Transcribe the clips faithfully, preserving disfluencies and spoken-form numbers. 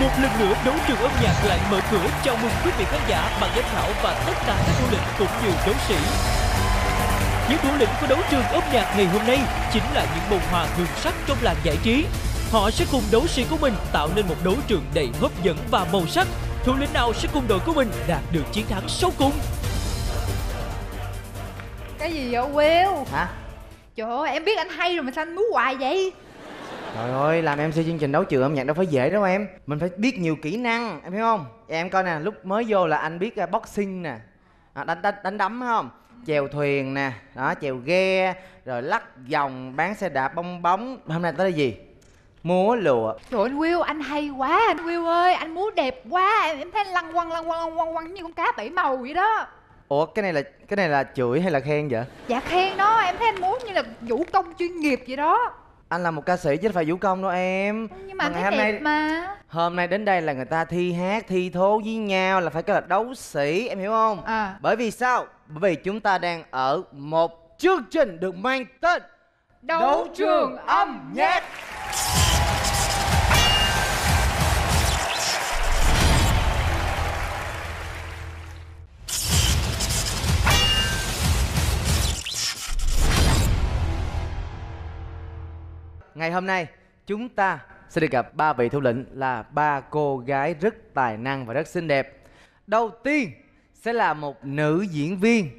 Một lần nữa, đấu trường âm nhạc lại mở cửa. Chào mừng quý vị khán giả, ban giám khảo và tất cả các thủ lĩnh cũng như đấu sĩ. Những thủ lĩnh của đấu trường âm nhạc ngày hôm nay chính là những bông hoa hương sắc trong làng giải trí. Họ sẽ cùng đấu sĩ của mình tạo nên một đấu trường đầy hấp dẫn và màu sắc. Thủ lĩnh nào sẽ cùng đội của mình đạt được chiến thắng sau cùng? Cái gì vậy Will? Hả? Trời ơi, em biết anh hay rồi mà sao anh muốn hoài vậy? Trời ơi, làm em xê chương trình đấu trường âm nhạc đâu phải dễ đâu em. Mình phải biết nhiều kỹ năng, em hiểu không? Em coi nè, lúc mới vô là anh biết boxing nè, đánh đánh đánh đấm không? Chèo thuyền nè, đó, chèo ghe, rồi lắc vòng, bán xe đạp, bong bóng. Hôm nay tới là gì? Múa lụa. Trời ơi, anh Will, anh hay quá anh Will ơi, anh múa đẹp quá. Em, em thấy anh lăn quăng, lăn quăng, lăn quăng, quăng như con cá bảy màu vậy đó. Ủa, cái này là cái này là chửi hay là khen vậy? Dạ khen đó, em thấy anh múa như là vũ công chuyên nghiệp vậy đó. Anh là một ca sĩ chứ phải vũ công đâu em. Nhưng mà anh thấy đẹp nay, mà hôm nay đến đây là người ta thi hát, thi thố với nhau là phải có là đấu sĩ, em hiểu không? À. Bởi vì sao? Bởi vì chúng ta đang ở một chương trình được mang tên Đấu, Đấu trường âm nhạc. Ngày hôm nay chúng ta sẽ được gặp ba vị thủ lĩnh là ba cô gái rất tài năng và rất xinh đẹp. Đầu tiên sẽ là một nữ diễn viên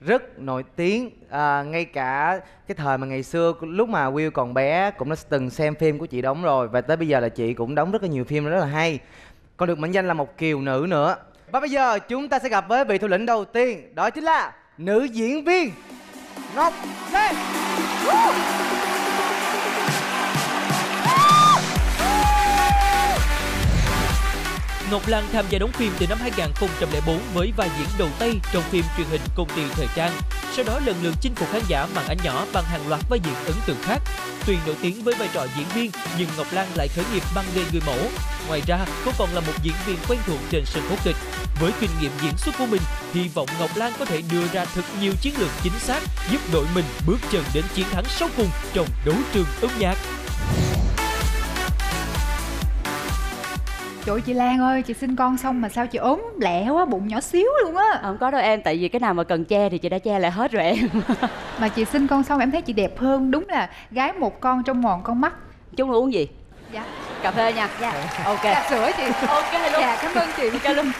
rất nổi tiếng, à, ngay cả cái thời mà ngày xưa lúc mà Will còn bé cũng đã từng xem phim của chị đóng rồi, và tới bây giờ là chị cũng đóng rất là nhiều phim rất là hay, còn được mệnh danh là một kiều nữ nữa. Và bây giờ chúng ta sẽ gặp với vị thủ lĩnh đầu tiên, đó chính là nữ diễn viên Ngọc Lan. Ngọc Lan tham gia đóng phim từ năm hai nghìn không trăm lẻ bốn với vai diễn đầu tay trong phim truyền hình Công ty thời trang. Sau đó lần lượt chinh phục khán giả màn ảnh nhỏ bằng hàng loạt vai diễn ấn tượng khác. Tuy nổi tiếng với vai trò diễn viên, nhưng Ngọc Lan lại khởi nghiệp bằng nghề người mẫu. Ngoài ra, cô còn là một diễn viên quen thuộc trên sân khấu kịch. Với kinh nghiệm diễn xuất của mình, hy vọng Ngọc Lan có thể đưa ra thật nhiều chiến lược chính xác giúp đội mình bước chân đến chiến thắng sau cùng trong đấu trường âm nhạc. Trời ơi, chị Lan ơi, chị sinh con xong mà sao chị ốm lẹ quá, bụng nhỏ xíu luôn á. Không có đâu em, tại vì cái nào mà cần che thì chị đã che lại hết rồi em. Mà chị sinh con xong em thấy chị đẹp hơn, đúng là gái một con trong mòn con mắt. Chúng là uống gì? Dạ cà phê nha. Dạ ok. Dạ sữa chị. Ok luôn. Dạ cảm ơn chị. Dạ luôn.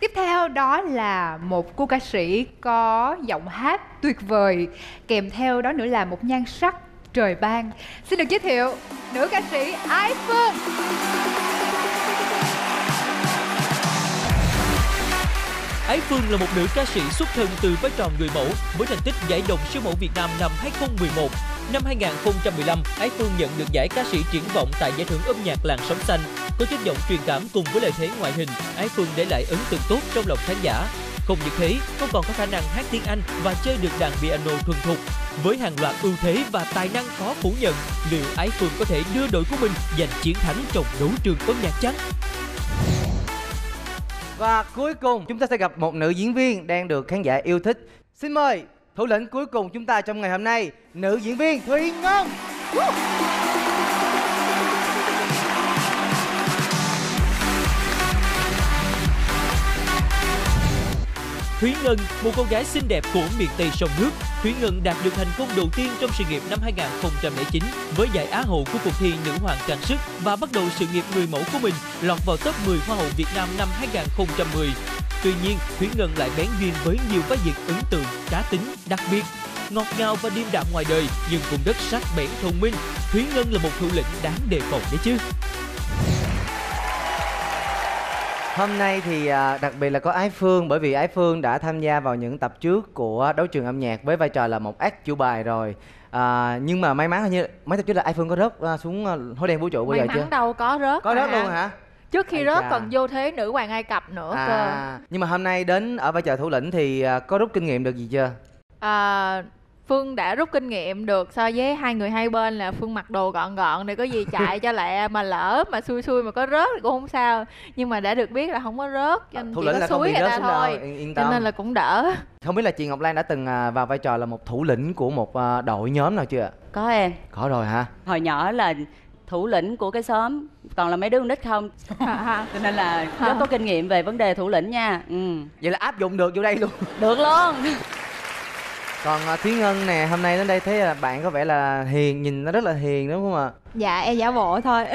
Tiếp theo đó là một cô ca sĩ có giọng hát tuyệt vời, kèm theo đó nữa là một nhan sắc trời ban. Xin được giới thiệu nữ ca sĩ Ái Phương. Ái Phương là một nữ ca sĩ xuất thân từ vai trò người mẫu với thành tích giải đồng siêu mẫu Việt Nam năm hai nghìn không trăm mười một. Năm hai nghìn không trăm mười lăm, Ái Phương nhận được giải ca sĩ triển vọng tại giải thưởng âm nhạc Làn sóng xanh. Có chất giọng truyền cảm cùng với lợi thế ngoại hình, Ái Phương để lại ấn tượng tốt trong lòng khán giả. Không những thế, cô còn có khả năng hát tiếng Anh và chơi được đàn piano thuần thục. Với hàng loạt ưu thế và tài năng khó phủ nhận, liệu Ái Phương có thể đưa đội của mình giành chiến thắng trong đấu trường âm nhạc chăng? Và cuối cùng chúng ta sẽ gặp một nữ diễn viên đang được khán giả yêu thích. Xin mời thủ lĩnh cuối cùng chúng ta trong ngày hôm nay, nữ diễn viên Thủy Ngân. Thúy Ngân, một cô gái xinh đẹp của miền Tây sông nước. Thúy Ngân đạt được thành công đầu tiên trong sự nghiệp năm hai nghìn không trăm lẻ chín với giải Á hậu của cuộc thi Nữ hoàng cảnh sức và bắt đầu sự nghiệp người mẫu của mình, lọt vào top mười Hoa hậu Việt Nam năm hai nghìn không trăm mười. Tuy nhiên, Thúy Ngân lại bén duyên với nhiều vai diễn ấn tượng, cá tính, đặc biệt. Ngọt ngào và điềm đạm ngoài đời nhưng cùng đất sắc bén thông minh, Thúy Ngân là một thủ lĩnh đáng đề phòng đấy chứ. Hôm nay thì đặc biệt là có Ái Phương, bởi vì Ái Phương đã tham gia vào những tập trước của đấu trường âm nhạc với vai trò là một act chủ bài rồi. À, nhưng mà may mắn hình như mấy tập trước là Ái Phương có rớt xuống hố đen vũ trụ bây giờ chưa? May mắn đâu, có rớt. Có rớt à. Luôn hả? Trước khi rớt còn vô thế nữ hoàng Ai Cập nữa à, cơ. Nhưng mà hôm nay đến ở vai trò thủ lĩnh thì có rút kinh nghiệm được gì chưa? À... Phương đã rút kinh nghiệm được so với hai người hai bên là Phương mặc đồ gọn gọn để có gì chạy cho lẹ, mà lỡ mà xui xui mà có rớt thì cũng không sao. Nhưng mà đã được biết là không có rớt cho nên thủ chỉ lĩnh có suối người ta thôi, yên tâm. Cho nên là cũng đỡ. Không biết là chị Ngọc Lan đã từng vào vai trò là một thủ lĩnh của một đội nhóm nào chưa ạ? Có em. Có rồi hả? Hồi nhỏ là thủ lĩnh của cái xóm, còn là mấy đứa con nít không. Cho nên là rất có kinh nghiệm về vấn đề thủ lĩnh nha. Ừ. Vậy là áp dụng được vô đây luôn. Được luôn. Còn Thúy Ngân nè, hôm nay đến đây thấy là bạn có vẻ là hiền, nhìn nó rất là hiền đúng không ạ? Dạ, em giả bộ thôi.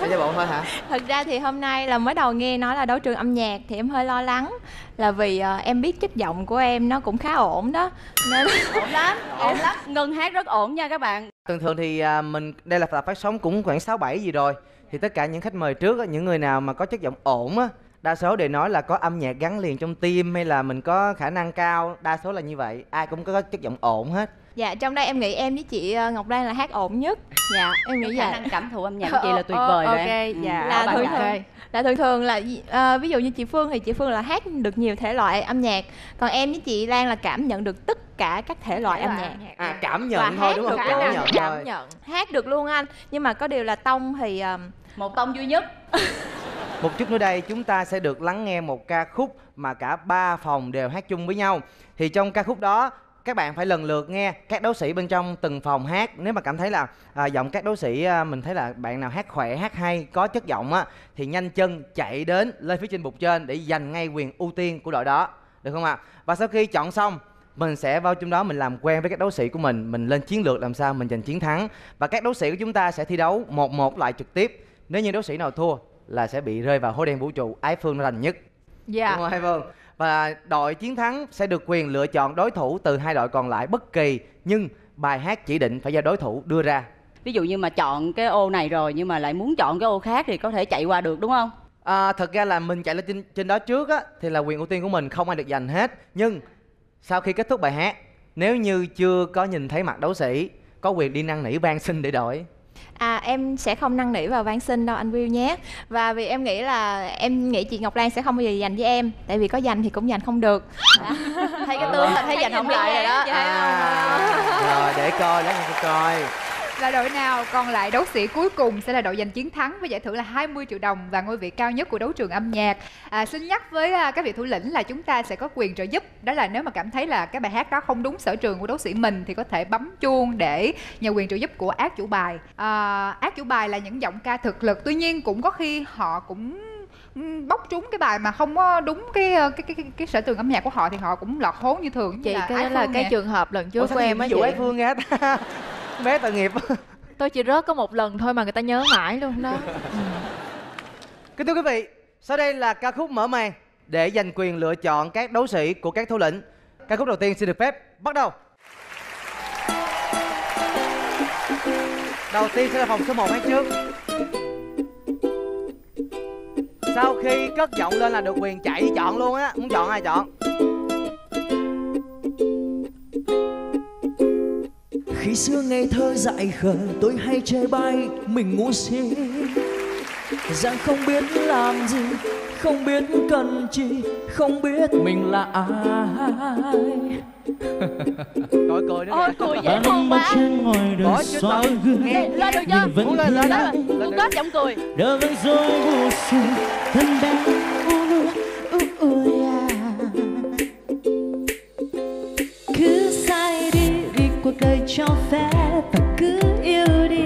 Em giả bộ thôi hả? Thật ra thì hôm nay là mới đầu nghe nói là đấu trường âm nhạc thì em hơi lo lắng. Là vì uh, em biết chất giọng của em nó cũng khá ổn đó nên... Ổn lắm, ổn lắm. Ngân hát rất ổn nha các bạn. Thường thường thì uh, mình, đây là tập phát sóng cũng khoảng sáu bảy gì rồi. Thì tất cả những khách mời trước, những người nào mà có chất giọng ổn á, đa số đều nói là có âm nhạc gắn liền trong tim hay là mình có khả năng cao, đa số là như vậy, ai cũng có chất giọng ổn hết. Dạ, trong đây em nghĩ em với chị Ngọc Lan là hát ổn nhất. Dạ, em nghĩ khả năng cảm thụ âm nhạc của chị là tuyệt vời rồi. Ok, dạ. Là thường thường, là thường thường là uh, ví dụ như chị Phương thì chị Phương là hát được nhiều thể loại âm nhạc, còn em với chị Lan là cảm nhận được tất cả các thể loại âm nhạc. À, cảm nhận thôi đúng không? Cảm nhận, cảm nhận, hát được luôn anh. Nhưng mà có điều là tông thì uh, một tông duy nhất. Một chút nữa đây chúng ta sẽ được lắng nghe một ca khúc mà cả ba phòng đều hát chung với nhau. Thì trong ca khúc đó các bạn phải lần lượt nghe các đấu sĩ bên trong từng phòng hát. Nếu mà cảm thấy là à, giọng các đấu sĩ à, mình thấy là bạn nào hát khỏe, hát hay, có chất giọng á, thì nhanh chân chạy đến lên phía trên bục trên để giành ngay quyền ưu tiên của đội đó, được không ạ? À? Và sau khi chọn xong mình sẽ vào trong đó mình làm quen với các đấu sĩ của mình. Mình lên chiến lược làm sao mình giành chiến thắng. Và các đấu sĩ của chúng ta sẽ thi đấu một một loại trực tiếp. Nếu như đấu sĩ nào thua là sẽ bị rơi vào hố đen vũ trụ Ái Phương rành nhất. Dạ. Đúng không Ái Phương? Và đội chiến thắng sẽ được quyền lựa chọn đối thủ từ hai đội còn lại bất kỳ, nhưng bài hát chỉ định phải do đối thủ đưa ra. Ví dụ như mà chọn cái ô này rồi nhưng mà lại muốn chọn cái ô khác thì có thể chạy qua được đúng không? À, thật ra là mình chạy lên trên, trên đó trước á, thì là quyền ưu tiên của mình, không ai được giành hết. Nhưng sau khi kết thúc bài hát, nếu như chưa có nhìn thấy mặt đấu sĩ, có quyền đi năn nỉ van xin để đổi. À, em sẽ không năn nỉ vào van xin đâu anh Will nhé. Và vì em nghĩ là em nghĩ chị Ngọc Lan sẽ không bao giờ giành với em, tại vì có giành thì cũng giành không được. À. Thấy cái tướng là thấy giành không lại rồi đó. À. À. Rồi để coi, để mình coi. Là đội nào còn lại đấu sĩ cuối cùng sẽ là đội giành chiến thắng với giải thưởng là hai mươi triệu đồng và ngôi vị cao nhất của đấu trường âm nhạc. À, xin nhắc với các vị thủ lĩnh là chúng ta sẽ có quyền trợ giúp. Đó là nếu mà cảm thấy là cái bài hát đó không đúng sở trường của đấu sĩ mình thì có thể bấm chuông để nhờ quyền trợ giúp của ác chủ bài. À, ác chủ bài là những giọng ca thực lực, tuy nhiên cũng có khi họ cũng bóc trúng cái bài mà không có đúng cái cái cái, cái, cái sở trường âm nhạc của họ thì họ cũng lọt hố như thường. Chị, cái đó là cái trường hợp lần trước của em á chị. Ái Phương á. Bé tội nghiệp. Tôi chỉ rớt có một lần thôi mà người ta nhớ mãi luôn đó. Ừ. Kính thưa quý vị, sau đây là ca khúc mở màn để giành quyền lựa chọn các đấu sĩ của các thủ lĩnh. Ca khúc đầu tiên xin được phép bắt đầu. Đầu tiên sẽ là phòng số một hát trước. Sau khi cất giọng lên là được quyền chạy chọn luôn á. Muốn chọn ai chọn. Khi xưa ngây thơ dại khờ tôi hay chơi bay mình ngu si, rằng không biết làm gì, không biết cần chi, không biết mình là ai. Còi còi nữa kìa. Anh mắt trên ngoài đời soi gương nhìn vẫn hiếm. Cũng có giọng cười. Đời vẫn dối vô sự thân đang u lưa u u ya. Cứ sai đi vì cuộc đời cho phép và cứ yêu đi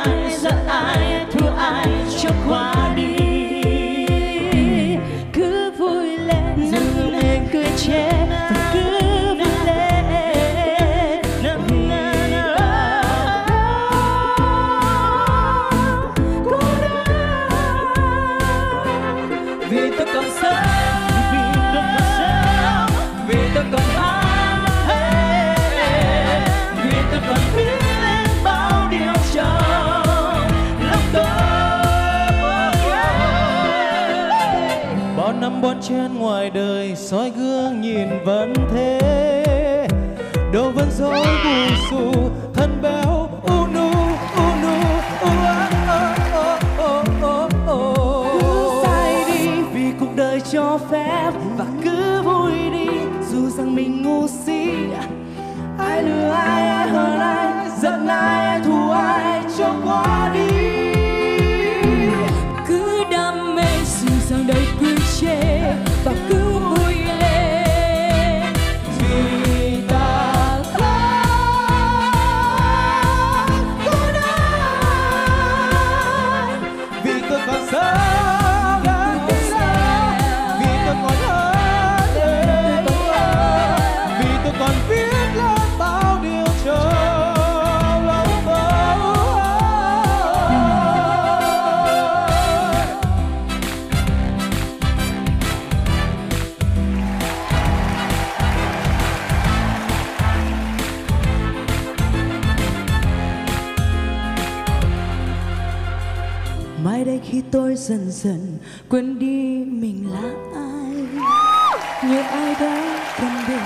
dù rằng mình ngu si. Ai lỡ ai, ai lỡ ai, sợ ai, thua ai cho qua đi. Cứ vui lên, nâng lên cười chết. Cứ vui lên, nâng lên cô đơn. Vì tôi còn sớm, vì tôi còn sớm, vì tôi còn hát hết, vì tôi còn biết. Bọn trên ngoài đời soi gương nhìn vẫn thế, đâu vẫn dối bù xù thân béo u nu u nu u á ô ô ô ô. Cứ sai đi vì cuộc đời cho phép và cứ vui đi dù rằng mình ngu si. Ai lừa ai, ai hơn ai, giận ai, ai thù ai cho qua đi. Cứ đam mê dù rằng đời cứ và cứ vui lên vì ta khác. khi tôi dần dần quên đi mình là ai. Như ai đó cầm đèn,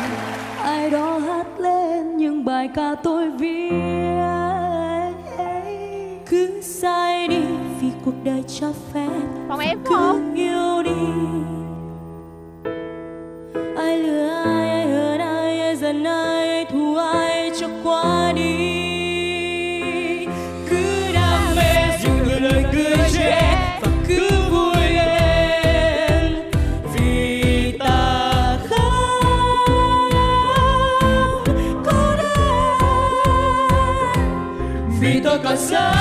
ai đó hát lên những bài ca tôi viết. Cứ sai đi vì cuộc đời cho phép, còn em không? Cứ yêu đi. Ai lừa ai, ai hờn ai, ai giận ai, ai thù ai cho qua đi. Cứ đam mê dù người đời cười chê và cứ vui lên vì ta không có đơn, vì tôi còn xa.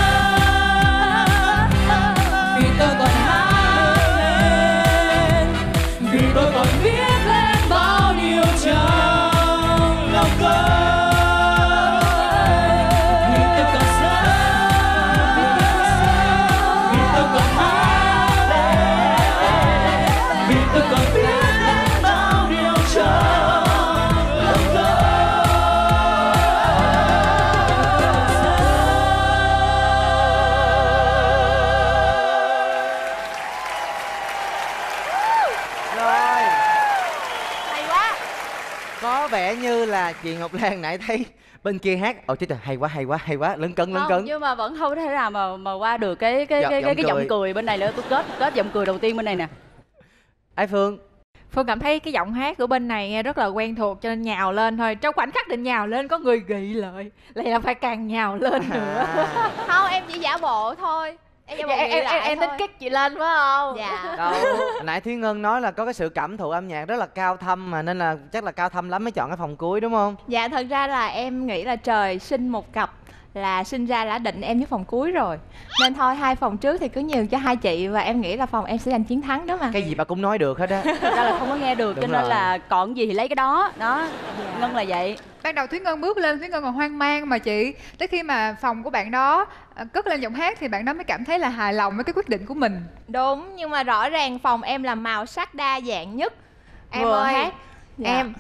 Chị Ngọc Lan nãy thấy bên kia hát ồ chết rồi, hay quá hay quá hay quá, lấn cấn lấn cấn nhưng mà vẫn không thể nào mà mà qua được cái cái dạ, cái cái, cái giọng cười bên này nữa. Tôi kết kết giọng cười đầu tiên bên này nè. Ái Phương Phương cảm thấy cái giọng hát của bên này nghe rất là quen thuộc cho nên nhào lên thôi. Trong khoảnh khắc định nhào lên có người gị lợi lại là phải càng nhào lên nữa. À. Không, em chỉ giả bộ thôi. Em dạ, em, em, em tính kích chị lên phải không? Dạ. Đâu, nãy Thúy Ngân nói là có cái sự cảm thụ âm nhạc rất là cao thâm mà, nên là chắc là cao thâm lắm mới chọn cái phòng cuối đúng không? Dạ, thật ra là em nghĩ là trời sinh một cặp là sinh ra đã định em với phòng cuối rồi. Nên thôi hai phòng trước thì cứ nhường cho hai chị và em nghĩ là phòng em sẽ giành chiến thắng đó mà. Cái gì bà cũng nói được hết á. Thật ra là không có nghe được cho nên là còn gì thì lấy cái đó. Đó, dạ. Ngân là vậy. Ban đầu Thúy Ngân bước lên, Thúy Ngân còn hoang mang mà chị. Tới khi mà phòng của bạn đó cất lên giọng hát thì bạn đó mới cảm thấy là hài lòng với cái quyết định của mình. Đúng, nhưng mà rõ ràng phòng em là màu sắc đa dạng nhất. Em vừa ơi, hát dạ. Em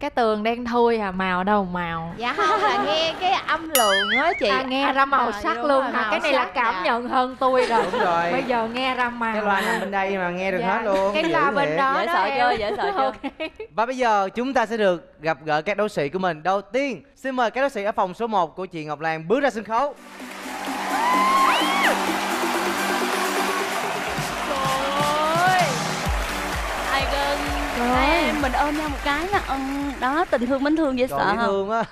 cái tường đen thui à, màu đâu màu. Dạ không, là nghe cái âm lượng á chị. À, nghe ra màu à, sắc luôn hả? Cái này là cảm dạ. nhận hơn tôi rồi. Đúng rồi. Bây giờ nghe ra màu. Cái loa nằm bên đây mà nghe được dạ. hết luôn. Cái loa bên đó dễ đó sợ em. Chưa, dễ sợ chưa. Okay. Và bây giờ chúng ta sẽ được gặp gỡ các đấu sĩ của mình. Đầu tiên, xin mời các đấu sĩ ở phòng số một của chị Ngọc Lan bước ra sân khấu. Em mình ôm nhau một cái là đó, tình thương mến thương dễ còn sợ thương á.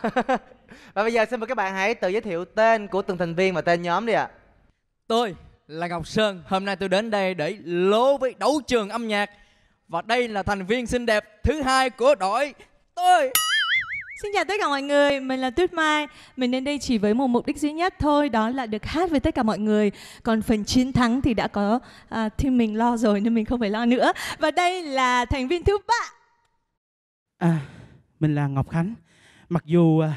Và bây giờ xin mời các bạn hãy tự giới thiệu tên của từng thành viên và tên nhóm đi ạ. À. Tôi là Ngọc Sơn, hôm nay tôi đến đây để lố với đấu trường âm nhạc và đây là thành viên xinh đẹp thứ hai của đội tôi. Xin chào tất cả mọi người, mình là Tuyết Mai. Mình đến đây chỉ với một mục đích duy nhất thôi, đó là được hát với tất cả mọi người. Còn phần chiến thắng thì đã có à, team mình lo rồi nên mình không phải lo nữa. Và đây là thành viên thứ ba. À, mình là Ngọc Khánh. Mặc dù à,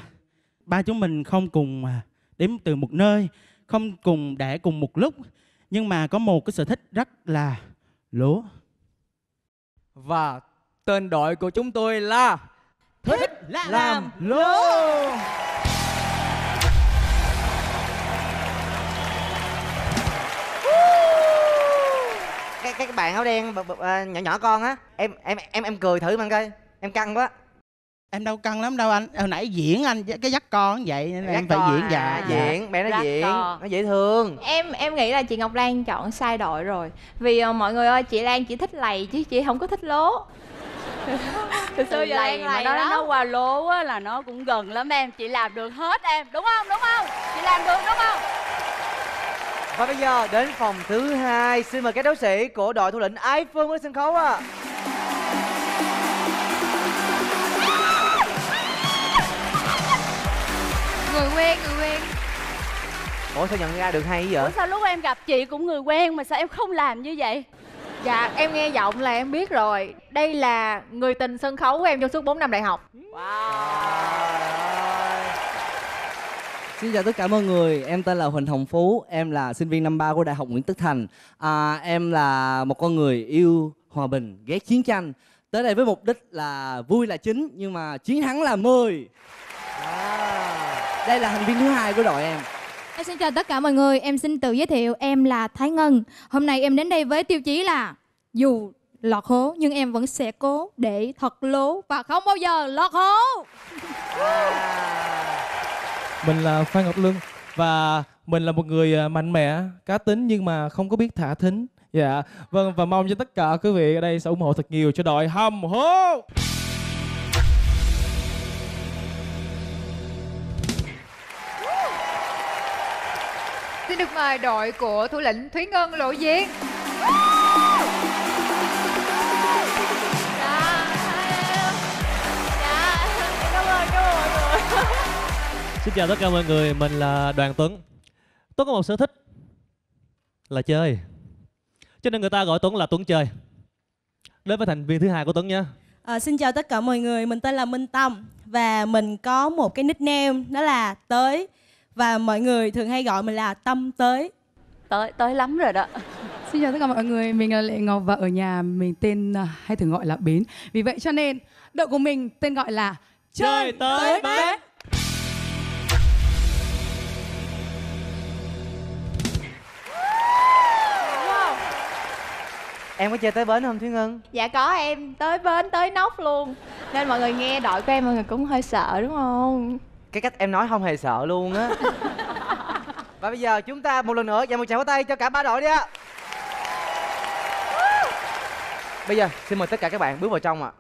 ba chúng mình không cùng à, đến từ một nơi, không cùng đẻ cùng một lúc, nhưng mà có một cái sở thích rất là lố. Và tên đội của chúng tôi là Thích Làm, làm Lố. Cái cái bạn áo đen b, b, b, nhỏ nhỏ con á, em em em em cười thử mang coi. Em căng quá. Em đâu căng lắm đâu anh. Hồi nãy diễn anh cái dắt con vậy nên em phải diễn. Dạ, diễn, bé nó diễn, nó dễ thương. Em em nghĩ là chị Ngọc Lan chọn sai đội rồi. Vì mọi người ơi, chị Lan chỉ thích lầy chứ chị không có thích lố. Từ xưa giờ lầy mà nó nó qua lố á là nó cũng gần lắm em, chị làm được hết em, đúng không? Đúng không? Chị làm được đúng không? Và bây giờ đến phòng thứ hai, xin mời các đấu sĩ của đội thủ lĩnh Ái Phương lên sân khấu ạ. À. Người quen, người quen. Ủa sao nhận ra được hay vậy? Ủa sao lúc em gặp chị cũng người quen mà sao em không làm như vậy? Dạ, em nghe giọng là em biết rồi. Đây là người tình sân khấu của em trong suốt bốn năm đại học. Wow. Wow. Xin chào tất cả mọi người, em tên là Huỳnh Hồng Phú. Em là sinh viên năm ba của Đại học Nguyễn Tất Thành. à, Em là một con người yêu hòa bình, ghét chiến tranh. Tới đây với mục đích là vui là chính, nhưng mà chiến thắng là mười. Wow. Đây là thành viên thứ hai của đội em. Em xin chào tất cả mọi người, em xin tự giới thiệu, em là Thái Ngân. Hôm nay em đến đây với tiêu chí là dù lọt hố nhưng em vẫn sẽ cố để thật lố và không bao giờ lọt hố. Mình là Phan Ngọc Lương và mình là một người mạnh mẽ, cá tính nhưng mà không có biết thả thính. Dạ, vâng, và mong cho tất cả quý vị ở đây sẽ ủng hộ thật nhiều cho đội hầm hố. Xin được mời đội của thủ lĩnh Thúy Ngân lộ diện. Xin chào tất cả mọi người, mình là Đoàn Tuấn. Tuấn có một sở thích là chơi, cho nên người ta gọi Tuấn là Tuấn chơi. Đến với thành viên thứ hai của Tuấn nha. À, xin chào tất cả mọi người, mình tên là Minh Tâm và mình có một cái nickname đó là Tới, và mọi người thường hay gọi mình là Tâm Tới. Tới tới lắm rồi đó. Xin chào tất cả mọi người, mình là Lệ Ngọc và ở nhà mình tên hay thường gọi là Bến. Vì vậy cho nên đội của mình tên gọi là Chơi, chơi Tới Bến. Em có chơi tới bến không Thúy Ngân? Dạ có, em tới bến, tới nóc luôn. Nên mọi người nghe đội của em mọi người cũng hơi sợ đúng không? Cái cách em nói không hề sợ luôn á. Và bây giờ chúng ta một lần nữa dành một tràng pháo tay cho cả ba đội đi ạ. Bây giờ xin mời tất cả các bạn bước vào trong ạ.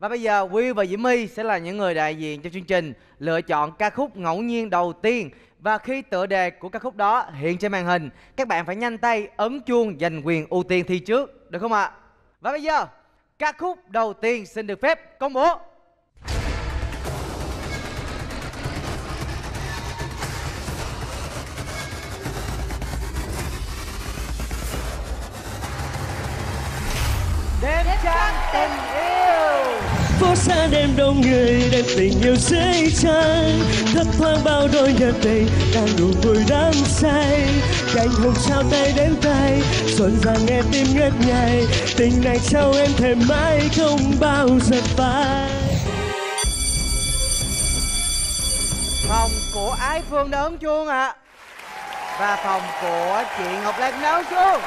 Và bây giờ Will và Diễm My sẽ là những người đại diện cho chương trình lựa chọn ca khúc ngẫu nhiên đầu tiên. Và khi tựa đề của ca khúc đó hiện trên màn hình, các bạn phải nhanh tay ấn chuông giành quyền ưu tiên thi trước, được không ạ? Và bây giờ ca khúc đầu tiên xin được phép công bố. Đêm trăng tình yêu. Phố xa đêm đông người, đêm tình yêu dễ chăng. Thấp thoáng bao đôi nhật tình đang đủ vui đắm say. Cánh hồng trao tay đến tay, rộn ràng nghe tim ngất nhảy. Tình này trao em thềm mãi không bao giờ phai. Phòng của Ái Phương đã ấn chuông ạ. Và phòng của chị Ngọc Lan đã ấn chuông.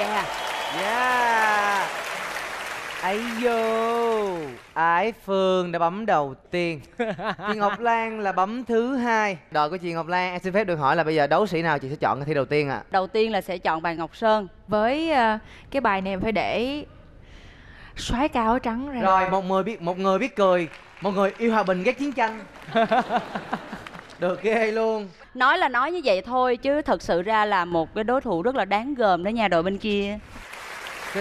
Yeah. Yeah. Ây dô, Ái Phương đã bấm đầu tiên. Chị Ngọc Lan là bấm thứ hai. Đội của chị Ngọc Lan, em xin phép được hỏi là bây giờ đấu sĩ nào chị sẽ chọn thi đầu tiên ạ? À? Đầu tiên là sẽ chọn bài Ngọc Sơn. Với uh, cái bài này phải để soái ca áo trắng ra. Rồi, một người biết một người biết cười, một người yêu hòa bình ghét chiến tranh. Được ghê luôn. Nói là nói như vậy thôi chứ thật sự ra là một cái đối thủ rất là đáng gờm đó nha đội bên kia.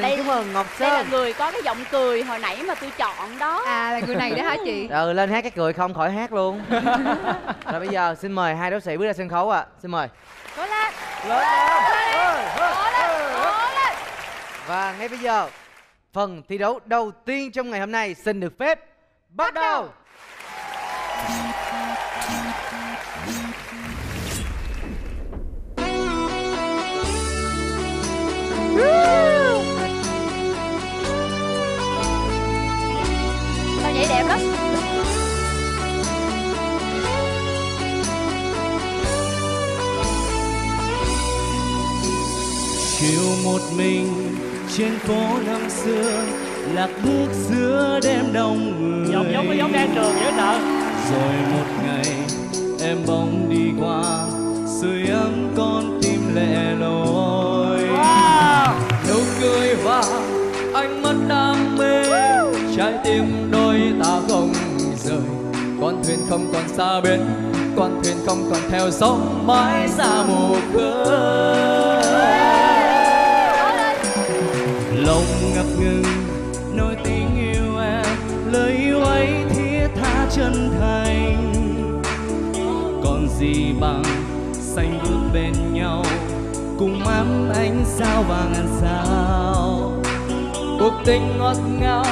Đây, chúc mừng Ngọc Sơn. Đây là người có cái giọng cười hồi nãy mà tôi chọn đó. À là người này đó hả chị? Ừ, lên hát cái cười không khỏi hát luôn. Rồi bây giờ xin mời hai đấu sĩ bước ra sân khấu ạ. À. Xin mời. Cố lên. Cố lên. Cố lên. Cố lên. Và ngay bây giờ phần thi đấu đầu tiên trong ngày hôm nay xin được phép bắt đầu. Sao vậy, đẹp lắm. Chiều một mình trên phố năm xưa, lạc bước giữa đêm đông người. Giống giống giống đang trường dễ sợ. Rồi một ngày em bỗng đi qua, sưởi ấm con tim lẻ loi. Wow. Nụ cười và ánh mắt đam mê, trái tim đôi ta không rời. Con thuyền không còn xa bến, con thuyền không còn theo sóng mãi xa mù khơi. Lòng ngập ngừng nỗi tình yêu em, lời yêu ấy thiết tha chân thành. Còn gì bằng xanh bước bên nhau, cùng ngắm ánh sao và ngàn sao. Cuộc tình ngọt ngào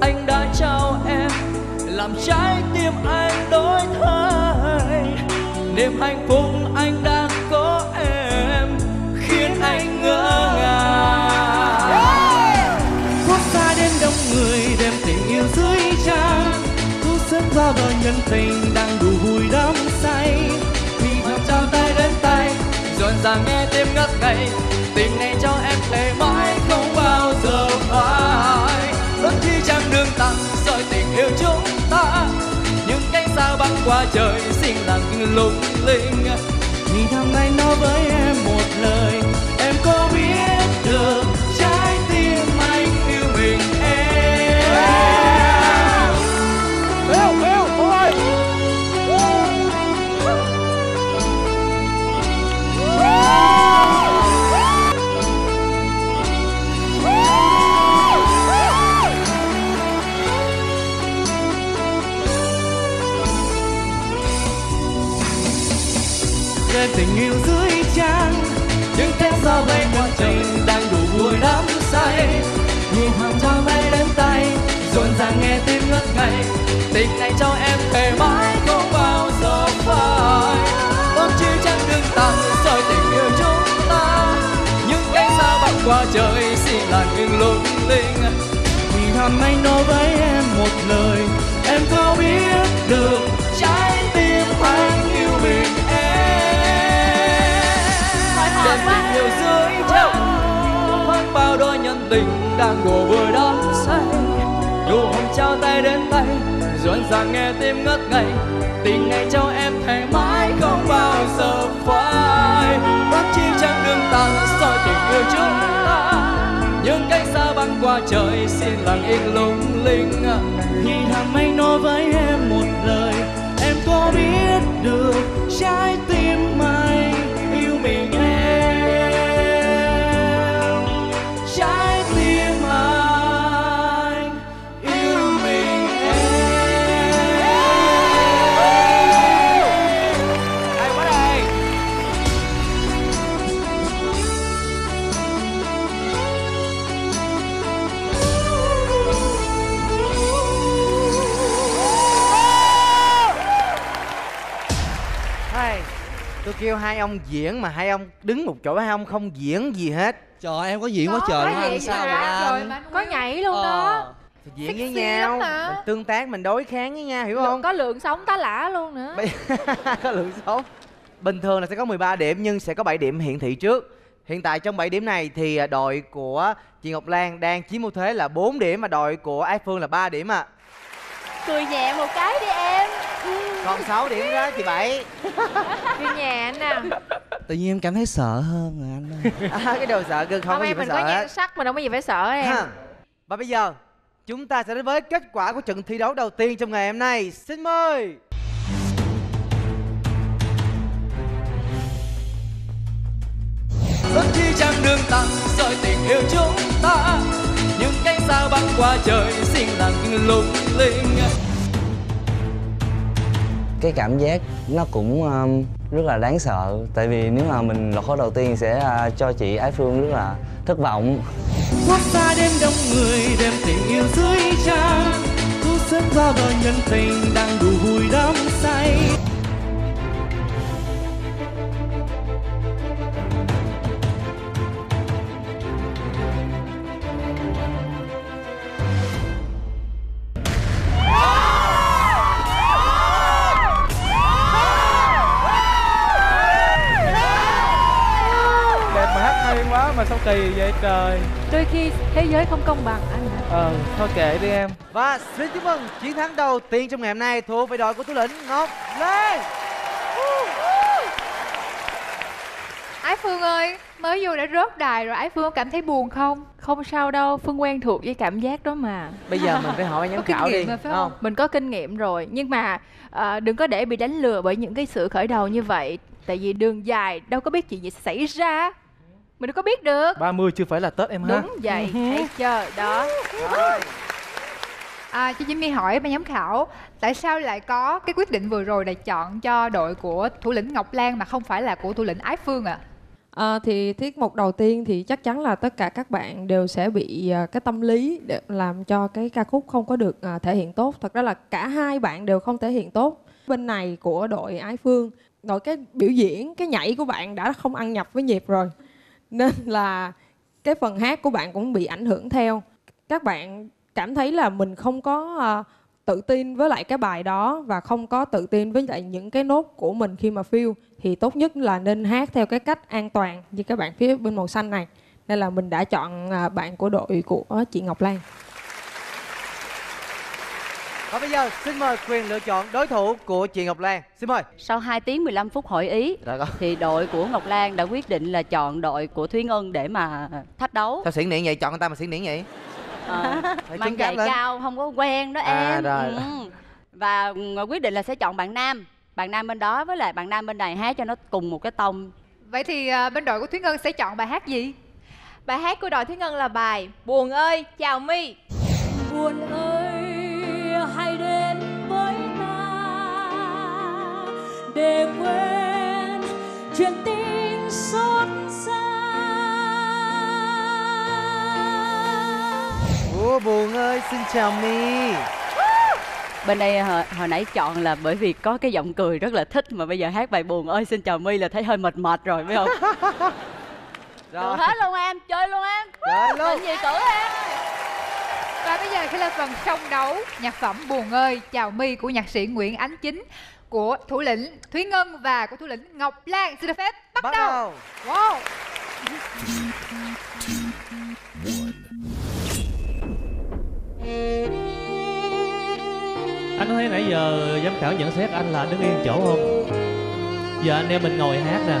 anh đã trao em, làm trái tim anh đổi thay. Niềm hạnh phúc anh đang có em, nhân tình đang đủ vui đắm say thì thầm trao tay đến tay dọn dàng nghe tim ngất ngây tình này cho em lệ mãi không bao giờ phai. Đôi khi chặng đường tặng rồi tình yêu chúng ta những cánh sao băng qua trời xinh lặng lung linh thì thầm này nói với em một lời em có biết được trái tim anh yêu mình em. Yêu yêu thôi. Trên tình yêu dưới trăng những tiếng sao bay qua trời đang đủ vui đắm say nhìn hàng trao bay đến tay rộn ràng nghe tim ngất ngây tình này cho em thề mãi không bao giờ phai. Ôm chi chẳng đừng tặng rồi tình yêu chúng ta những cánh sao bay qua trời xin là những lung linh thì thầm anh nói với em một lời em có biết được trái tim anh yêu mình trên tình yêu dưới trăng thoáng bao đôi nhân tình đang đùa vui đắm say nụ hôn trao tay đến tay duyên dàng nghe tim ngất ngây tình này cho em thề mãi không bao giờ phai. Bác chi chẳng đường tàn soi tình yêu chúng ta những cánh xa băng qua trời xin lặng yên lung linh thì thầm anh nói với em một lời em có biết được trái tim anh yêu mình em. Tôi kêu hai ông diễn mà hai ông đứng một chỗ với hai ông không diễn gì hết. Trời em có diễn có, quá trời có diễn sao vậy anh? Có nhảy luôn ờ. đó. Thì diễn với nhau, mình tương tác, mình đối kháng với nhau, hiểu không? Có lượng sống tá lả luôn nữa. Có lượng sống. Bình thường là sẽ có mười ba điểm nhưng sẽ có bảy điểm hiển thị trước. Hiện tại trong bảy điểm này thì đội của chị Ngọc Lan đang chiếm ưu thế là bốn điểm mà đội của Ái Phương là ba điểm ạ. À. Cười nhẹ một cái đi em. Còn sáu điểm đó chị Bảy. Đi nhà anh nè. Tự nhiên em cảm thấy sợ hơn rồi anh ơi. À, cái đồ sợ gương không, không có em gì phải sợ. Không em mình có nhan sắc mà đâu có gì phải sợ em. Ha. Và bây giờ chúng ta sẽ đến với kết quả của trận thi đấu đầu tiên trong ngày hôm nay. Xin mời. Đôi khi chặng đường tặng rồi tình yêu chúng ta những cánh sao băng qua trời xinh lặng lung linh. Cái cảm giác nó cũng um, rất là đáng sợ. Tại vì nếu mà mình lọt khó đầu tiên sẽ uh, cho chị Ái Phương rất là thất vọng. Quốc gia đêm đông người, đêm tình yêu dưới trăng thu xếp vào đời nhân tình đang đủ vui đắm say. Mà sao kỳ vậy trời. Đôi khi thế giới không công bằng anh ạ. Ờ, thôi kệ đi em. Và xin chúc mừng chiến thắng đầu tiên trong ngày hôm nay thuộc về đội của thủ lĩnh Ngọc Lan. Ái Phương ơi, mới vô đã rớt đài rồi. Ái Phương cảm thấy buồn không? Không sao đâu, Phương quen thuộc với cảm giác đó mà. Bây giờ mình phải hỏi giám khảo đi mà, phải không? Mình có kinh nghiệm rồi. Nhưng mà à, đừng có để bị đánh lừa bởi những cái sự khởi đầu như vậy. Tại vì đường dài đâu có biết chuyện gì xảy ra, mình đâu có biết được. Ba mươi chưa phải là Tết em ha. Đúng vậy, hãy chờ đó. À, cho Diễm My hỏi ban giám khảo, tại sao lại có cái quyết định vừa rồi là chọn cho đội của thủ lĩnh Ngọc Lan mà không phải là của thủ lĩnh Ái Phương ạ? À? À, thì tiết mục đầu tiên thì chắc chắn là tất cả các bạn đều sẽ bị cái tâm lý để làm cho cái ca khúc không có được thể hiện tốt. Thật ra là cả hai bạn đều không thể hiện tốt. Bên này của đội Ái Phương, đội cái biểu diễn, cái nhảy của bạn đã không ăn nhập với nhịp rồi, nên là cái phần hát của bạn cũng bị ảnh hưởng theo. Các bạn cảm thấy là mình không có tự tin với lại cái bài đó và không có tự tin với lại những cái nốt của mình khi mà phiêu, thì tốt nhất là nên hát theo cái cách an toàn như các bạn phía bên màu xanh này. Nên là mình đã chọn bạn của đội của chị Ngọc Lan. Và bây giờ xin mời quyền lựa chọn đối thủ của chị Ngọc Lan. Xin mời. Sau hai tiếng mười lăm phút hội ý thì đội của Ngọc Lan đã quyết định là chọn đội của Thúy Ngân để mà thách đấu. Sao xỉn niệm vậy? Chọn người ta mà xỉn niệm vậy? Ờ, mang giày cao không có quen đó em. À, rồi. Ừ. Và quyết định là sẽ chọn bạn nam. Bạn nam bên đó với lại bạn nam bên này hát cho nó cùng một cái tông. Vậy thì bên đội của Thúy Ngân sẽ chọn bài hát gì? Bài hát của đội Thúy Ngân là bài Buồn ơi chào My. Buồn ơi hãy đến với ta để quên chuyện tình xót xa. Ủa buồn ơi xin chào My. Bên đây hồi, hồi nãy chọn là bởi vì có cái giọng cười rất là thích, mà bây giờ hát bài Buồn ơi xin chào My là thấy hơi mệt mệt rồi phải không? Rồi. Hết luôn em, chơi luôn em. Chơi luôn. Mình gì cử em. Và bây giờ sẽ là phần song đấu nhạc phẩm Buồn ơi chào My của nhạc sĩ Nguyễn Ánh Chính, của thủ lĩnh Thúy Ngân và của thủ lĩnh Ngọc Lan. Xin được phép bắt, bắt đầu. đầu. Wow. Anh thấy nãy giờ giám khảo nhận xét anh là anh đứng yên chỗ không? Giờ anh em mình ngồi hát nè.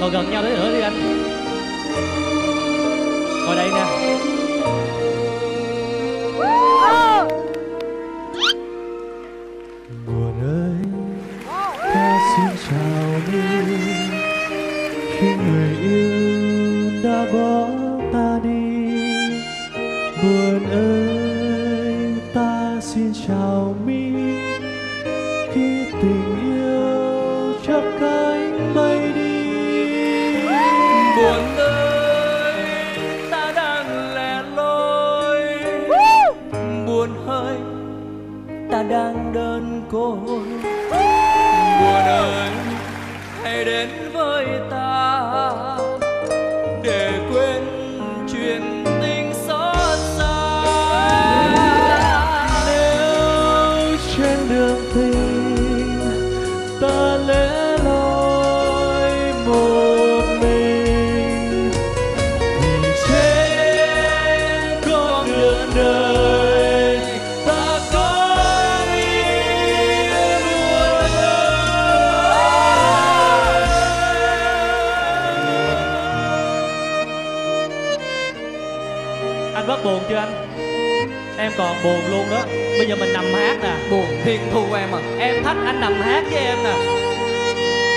Ngồi gần nhau tới nữa đi anh. Ngồi đây nè. Wow. Buồn ơi, ta xin chào đi khi người yêu đã bỏ ta đi. Buồn ơi, ta xin chào My khi tình yêu chắp cánh bay đi. Buồn ơi, ta đang lẻ loi. Buồn ơi, ta đang đơn côi. Buồn ơi, hãy đến với ta để quên chuyện tình xót xa. Nếu trên đường tình ta lẻ loi một mình thì trên con đường đời ta có biết buồn ơi. Anh bớt buồn chưa anh? Em còn buồn luôn đó. Bây giờ mình nằm hát nè. Buồn thiên thu em à. Em thách anh nằm hát với em nè.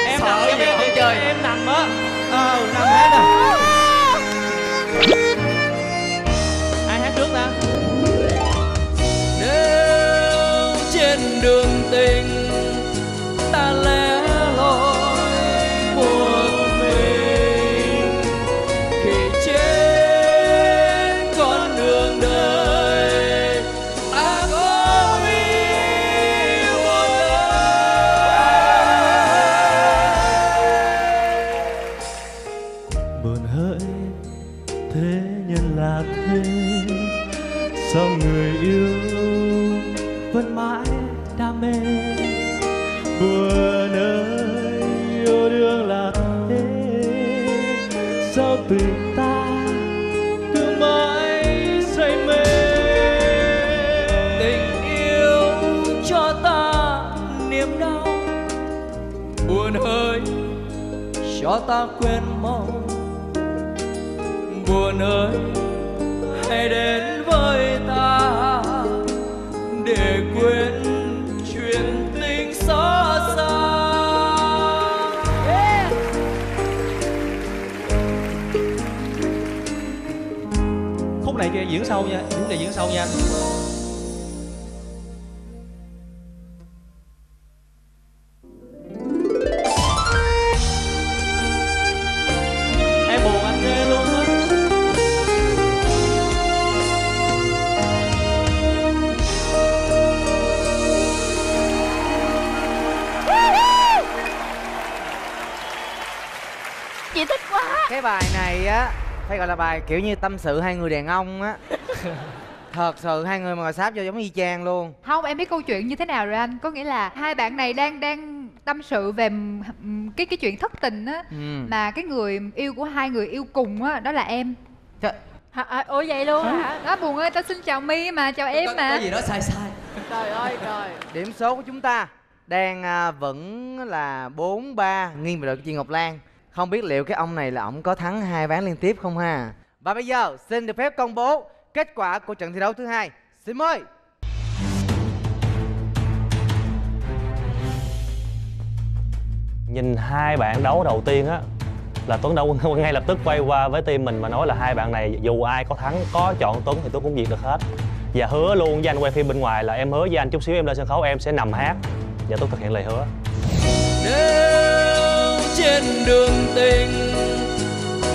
Em nằm với em đi chơi. Em nằm á. Ờ nằm hát nè. Ai hát trước ta? Nếu trên đường tình ta lẻ loi một mình thì trên con đường đời ta có biết buồn ơi. Buồn hỡi thế nhân là thế, sao người yêu vẫn mãi đam mê. Buồn ơi yêu đương là thế, sao tình ta cứ mãi say mê. Tình yêu cho ta niềm đau, buồn ơi cho ta quên mau. Buồn ơi hãy đến với ta để quên chuyện tình xót xa. Yeah. Khúc này cho em diễn sâu nha, khúc này diễn sâu nha. Em buồn anh ghê luôn á. Chị thích quá. Cái bài này á Thấy gọi là bài kiểu như tâm sự hai người đàn ông á. Thật sự hai người mà ngồi sáp vô giống y chang luôn. Không, em biết câu chuyện như thế nào rồi anh. Có nghĩa là hai bạn này đang đang tâm sự về cái cái chuyện thất tình á, ừ. Mà cái người yêu của hai người yêu cùng á, đó là em. Trời. Hả? Ủa vậy luôn hả? hả? Đó buồn ơi, tao xin chào My mà, chào em có, mà Có gì đó sai sai. Trời ơi trời. Điểm số của chúng ta đang vẫn là bốn ba, nghiêng về đội chị Ngọc Lan. Không biết liệu cái ông này là ổng có thắng hai ván liên tiếp không ha. Và bây giờ xin được phép công bố kết quả của trận thi đấu thứ hai. Xin mời. Nhìn hai bạn đấu đầu tiên á, là Tuấn đâu ngay lập tức quay qua với team mình mà nói là hai bạn này dù ai có thắng, có chọn Tuấn thì Tuấn cũng diệt được hết. Và hứa luôn với anh quay phim bên ngoài là em hứa với anh chút xíu em lên sân khấu em sẽ nằm hát. Và Tuấn thực hiện lời hứa. Nếu trên đường tình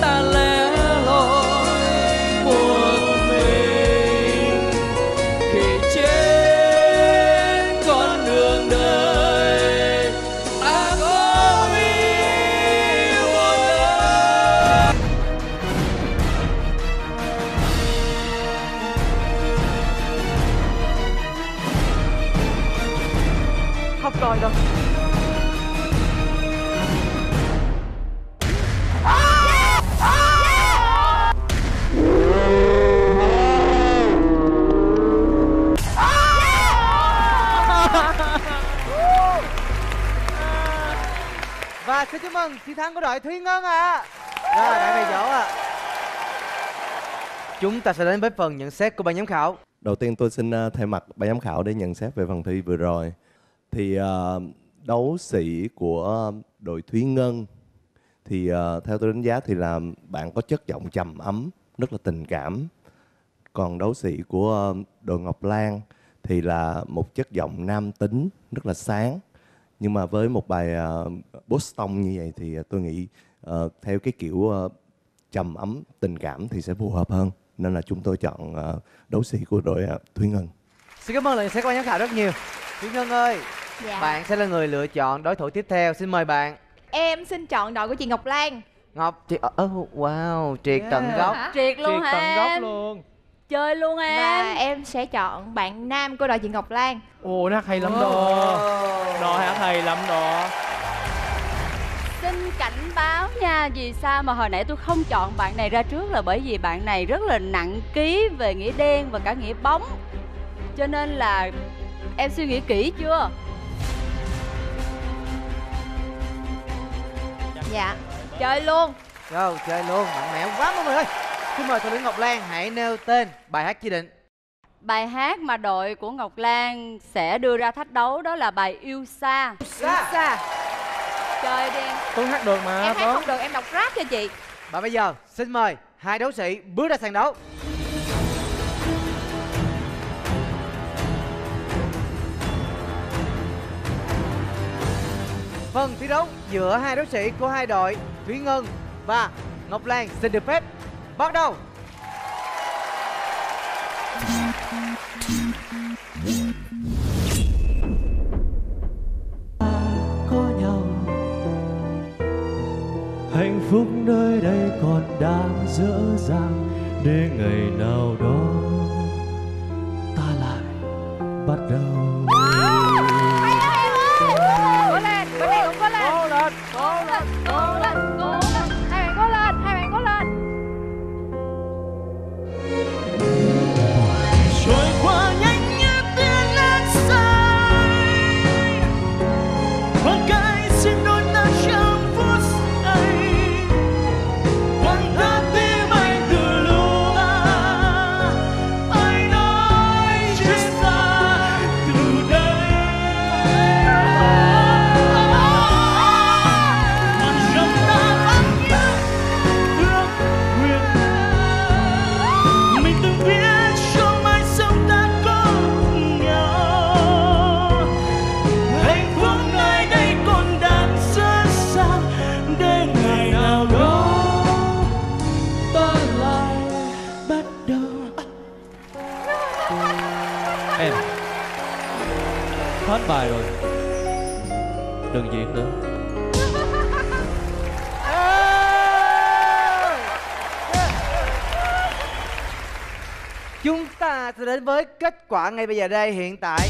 ta lẻ loi một mình, khi trên con đường đời ta có yêu đời. Không rồi đâu. Và xin chúc mừng chiến thắng của đội Thúy Ngân ạ. À. Rồi, đại bày dỗ ạ. À. Chúng ta sẽ đến với phần nhận xét của ban giám khảo. Đầu tiên tôi xin thay mặt ban giám khảo để nhận xét về phần thi vừa rồi. Thì uh, đấu sĩ của đội Thúy Ngân thì uh, theo tôi đánh giá thì là bạn có chất giọng trầm ấm, rất là tình cảm. Còn đấu sĩ của uh, đội Ngọc Lan thì là một chất giọng nam tính, rất là sáng. Nhưng mà với một bài uh, Boston như vậy thì tôi nghĩ uh, theo cái kiểu uh, trầm ấm, tình cảm thì sẽ phù hợp hơn. Nên là chúng tôi chọn uh, đấu sĩ của đội uh, Thúy Ngân. Xin cảm ơn lời sẽ của ban giám khảo rất nhiều. Thúy Ngân ơi, dạ. Bạn sẽ là người lựa chọn đối thủ tiếp theo. Xin mời bạn. Em xin chọn đội của chị Ngọc Lan. Ngọc, chị... Oh, wow, triệt yeah. tận gốc. Hả? Triệt luôn hả em? Triệt tận gốc luôn. Chơi luôn em. Và em sẽ chọn bạn nam của đội chị Ngọc Lan. Ồ, nó hát hay lắm đó. Nó hát hay lắm đó. Xin cảnh báo nha, vì sao mà hồi nãy tôi không chọn bạn này ra trước là bởi vì bạn này rất là nặng ký về nghĩa đen và cả nghĩa bóng. Cho nên là em suy nghĩ kỹ chưa? Dạ, chơi luôn. Rồi, chơi luôn, mạnh mẽ quá mọi người ơi. Xin mời thủ lĩnh Ngọc Lan hãy nêu tên bài hát chỉ định. Bài hát mà đội của Ngọc Lan sẽ đưa ra thách đấu đó là bài Yêu Xa. Yêu Xa. Trời đi em. Tôi hát được mà. Em hát đó. Không được, em đọc rap cho chị. Và bây giờ xin mời hai đấu sĩ bước ra sàn đấu. Phần thi đấu giữa hai đấu sĩ của hai đội Thúy Ngân và Ngọc Lan xin được phép bắt đầu. Có nhau, hạnh phúc nơi đây còn đang dở dang để ngày nào đó ta lại bắt đầu. Bài rồi, đừng diễn nữa. Chúng ta sẽ đến với kết quả ngay bây giờ đây. Hiện tại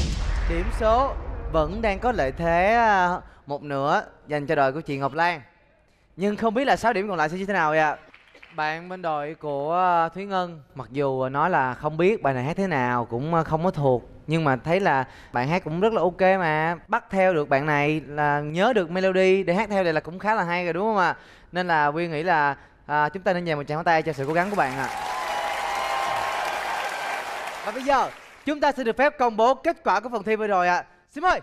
điểm số vẫn đang có lợi thế một nửa dành cho đội của chị Ngọc Lan. Nhưng không biết là sáu điểm còn lại sẽ như thế nào ạ? Bạn bên đội của Thúy Ngân, mặc dù nói là không biết bài này hát thế nào, cũng không có thuộc, nhưng mà thấy là bạn hát cũng rất là ok mà. Bắt theo được bạn này là nhớ được melody để hát theo này là cũng khá là hay rồi đúng không ạ? Nên là Quyên nghĩ là à, chúng ta nên dành một tràng pháo tay cho sự cố gắng của bạn ạ. Và bây giờ chúng ta sẽ được phép công bố kết quả của phần thi vừa rồi ạ. Xin mời.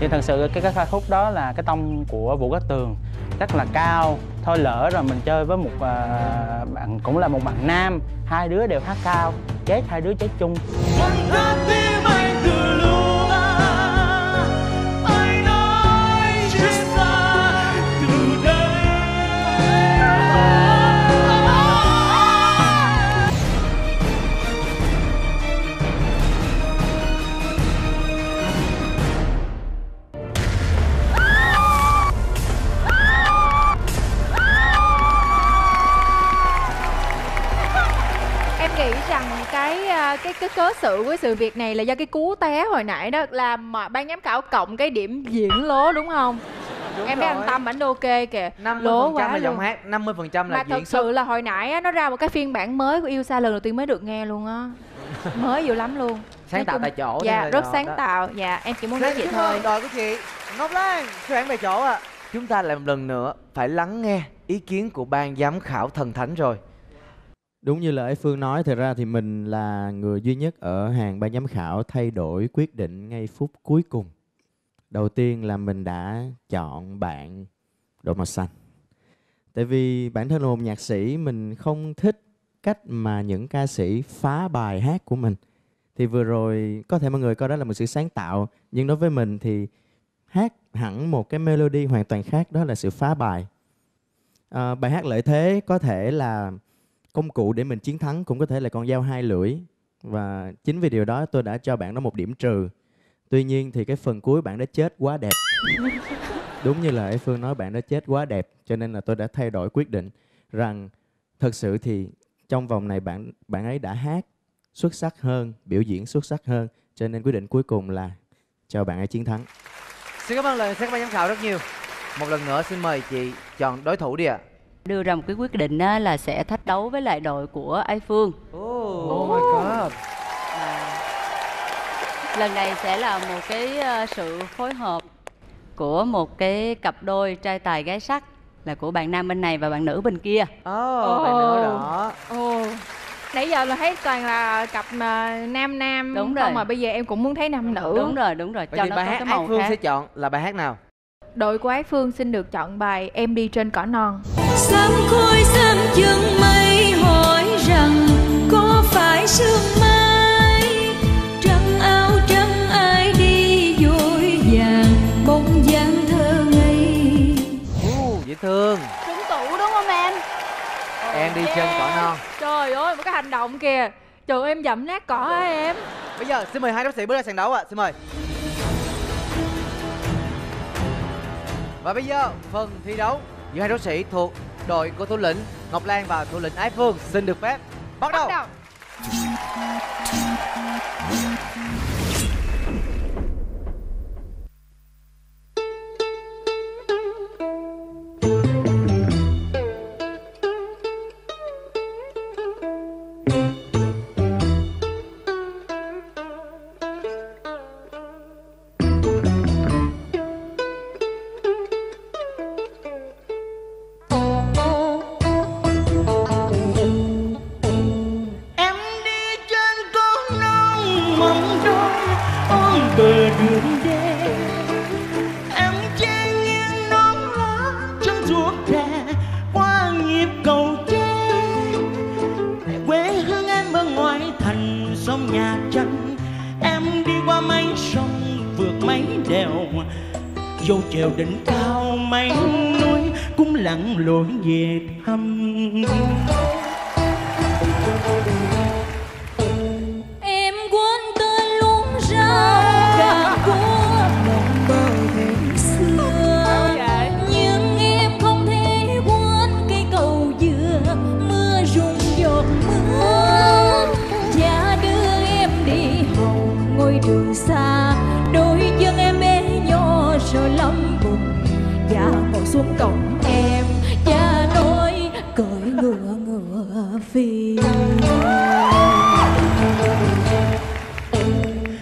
Thì thật sự cái, cái ca khúc đó là cái tông của Vũ Cát Tường rất là cao. Thôi lỡ rồi mình chơi với một uh, bạn cũng là một bạn nam, hai đứa đều hát cao, chết hai đứa chết chung. Cái, cái cớ sự với sự việc này là do cái cú té hồi nãy đó, là mà ban giám khảo cộng cái điểm diễn lố đúng không? Đúng em thấy anh Tâm ảnh ok kìa, lố quá là giọng hát, năm mươi phần trăm là mà diễn xuất. Thật sự là hồi nãy á, nó ra một cái phiên bản mới của Yêu Xa lần đầu tiên mới được nghe luôn á. Mới dữ lắm luôn. Sáng tạo tại chỗ. Dạ, rất sáng tạo. Dạ, em chỉ muốn nói vậy thôi. Rồi của chị Ngọc Lan, sáng tại chỗ ạ. Chúng ta lại một lần nữa phải lắng nghe ý kiến của ban giám khảo thần thánh rồi. Đúng như lời Ái Phương nói, thật ra thì mình là người duy nhất ở hàng ban giám khảo thay đổi quyết định ngay phút cuối cùng. Đầu tiên là mình đã chọn bạn đội màu xanh. Tại vì bản thân là một nhạc sĩ, mình không thích cách mà những ca sĩ phá bài hát của mình. Thì vừa rồi có thể mọi người coi đó là một sự sáng tạo, nhưng đối với mình thì hát hẳn một cái melody hoàn toàn khác, đó là sự phá bài. À, bài hát lợi thế có thể là công cụ để mình chiến thắng, cũng có thể là con dao hai lưỡi. Và chính vì điều đó tôi đã cho bạn đó một điểm trừ. Tuy nhiên thì cái phần cuối bạn đã chết quá đẹp. Đúng như lời Ái Phương nói, bạn đã chết quá đẹp. Cho nên là tôi đã thay đổi quyết định rằng thật sự thì trong vòng này bạn bạn ấy đã hát xuất sắc hơn, biểu diễn xuất sắc hơn. Cho nên quyết định cuối cùng là cho bạn ấy chiến thắng. Xin cảm ơn lời các ban giám khảo rất nhiều. Một lần nữa xin mời chị chọn đối thủ đi ạ. À, đưa ra một cái quyết định là sẽ thách đấu với lại đội của Ái Phương. Oh, oh my god. À, lần này sẽ là một cái sự phối hợp của một cái cặp đôi trai tài gái sắc, là của bạn nam bên này và bạn nữ bên kia. Oh, oh, bạn nữ đó. Oh, nãy giờ là thấy toàn là cặp nam nam đúng rồi, mà bây giờ em cũng muốn thấy nam nữ. Đúng rồi, đúng rồi. Cho nó bài hát Ái Phương sẽ chọn là bài hát nào? Đội của Ái Phương xin được chọn bài Em Đi Trên Cỏ Non. Sám khôi sám dương mây hỏi rằng có phải sương mai trắng áo trắng ai đi vội vàng bóng dáng thơ ngây. Uh, dễ thương. Trúng tủ đúng không em? Oh, Em Đi yeah. Trên Cỏ Non. Trời ơi, một cái hành động kìa. Trời ơi, em dẫm nát cỏ hả em? Bây giờ xin mời hai đấu sĩ bước ra sàn đấu ạ. À, xin mời. Và bây giờ phần thi đấu giữa hai đấu sĩ thuộc đội của thủ lĩnh Ngọc Lan và thủ lĩnh Ái Phương xin được phép bắt đầu. Bắt đầu. xuống cổng em, cha nói cưỡi ngựa ngựa phi.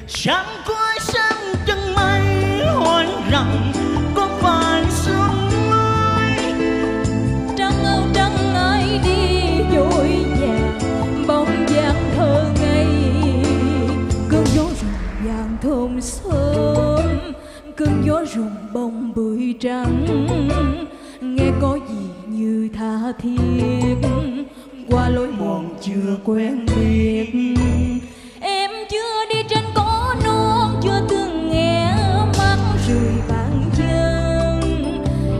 Sáng cuối sáng chân mây hỏi rằng có phải sương mai. Trăng âu trăng ai đi vui nhà bóng dáng thơ ngây. Cơn gió rùng vàng thôn sớm, cơn gió rùng bông bụi trắng. Nghe có gì như tha thiết qua lối mòn chưa quen biết. Em chưa đi trên cỏ non, chưa từng nghe mắt rười bàn chân.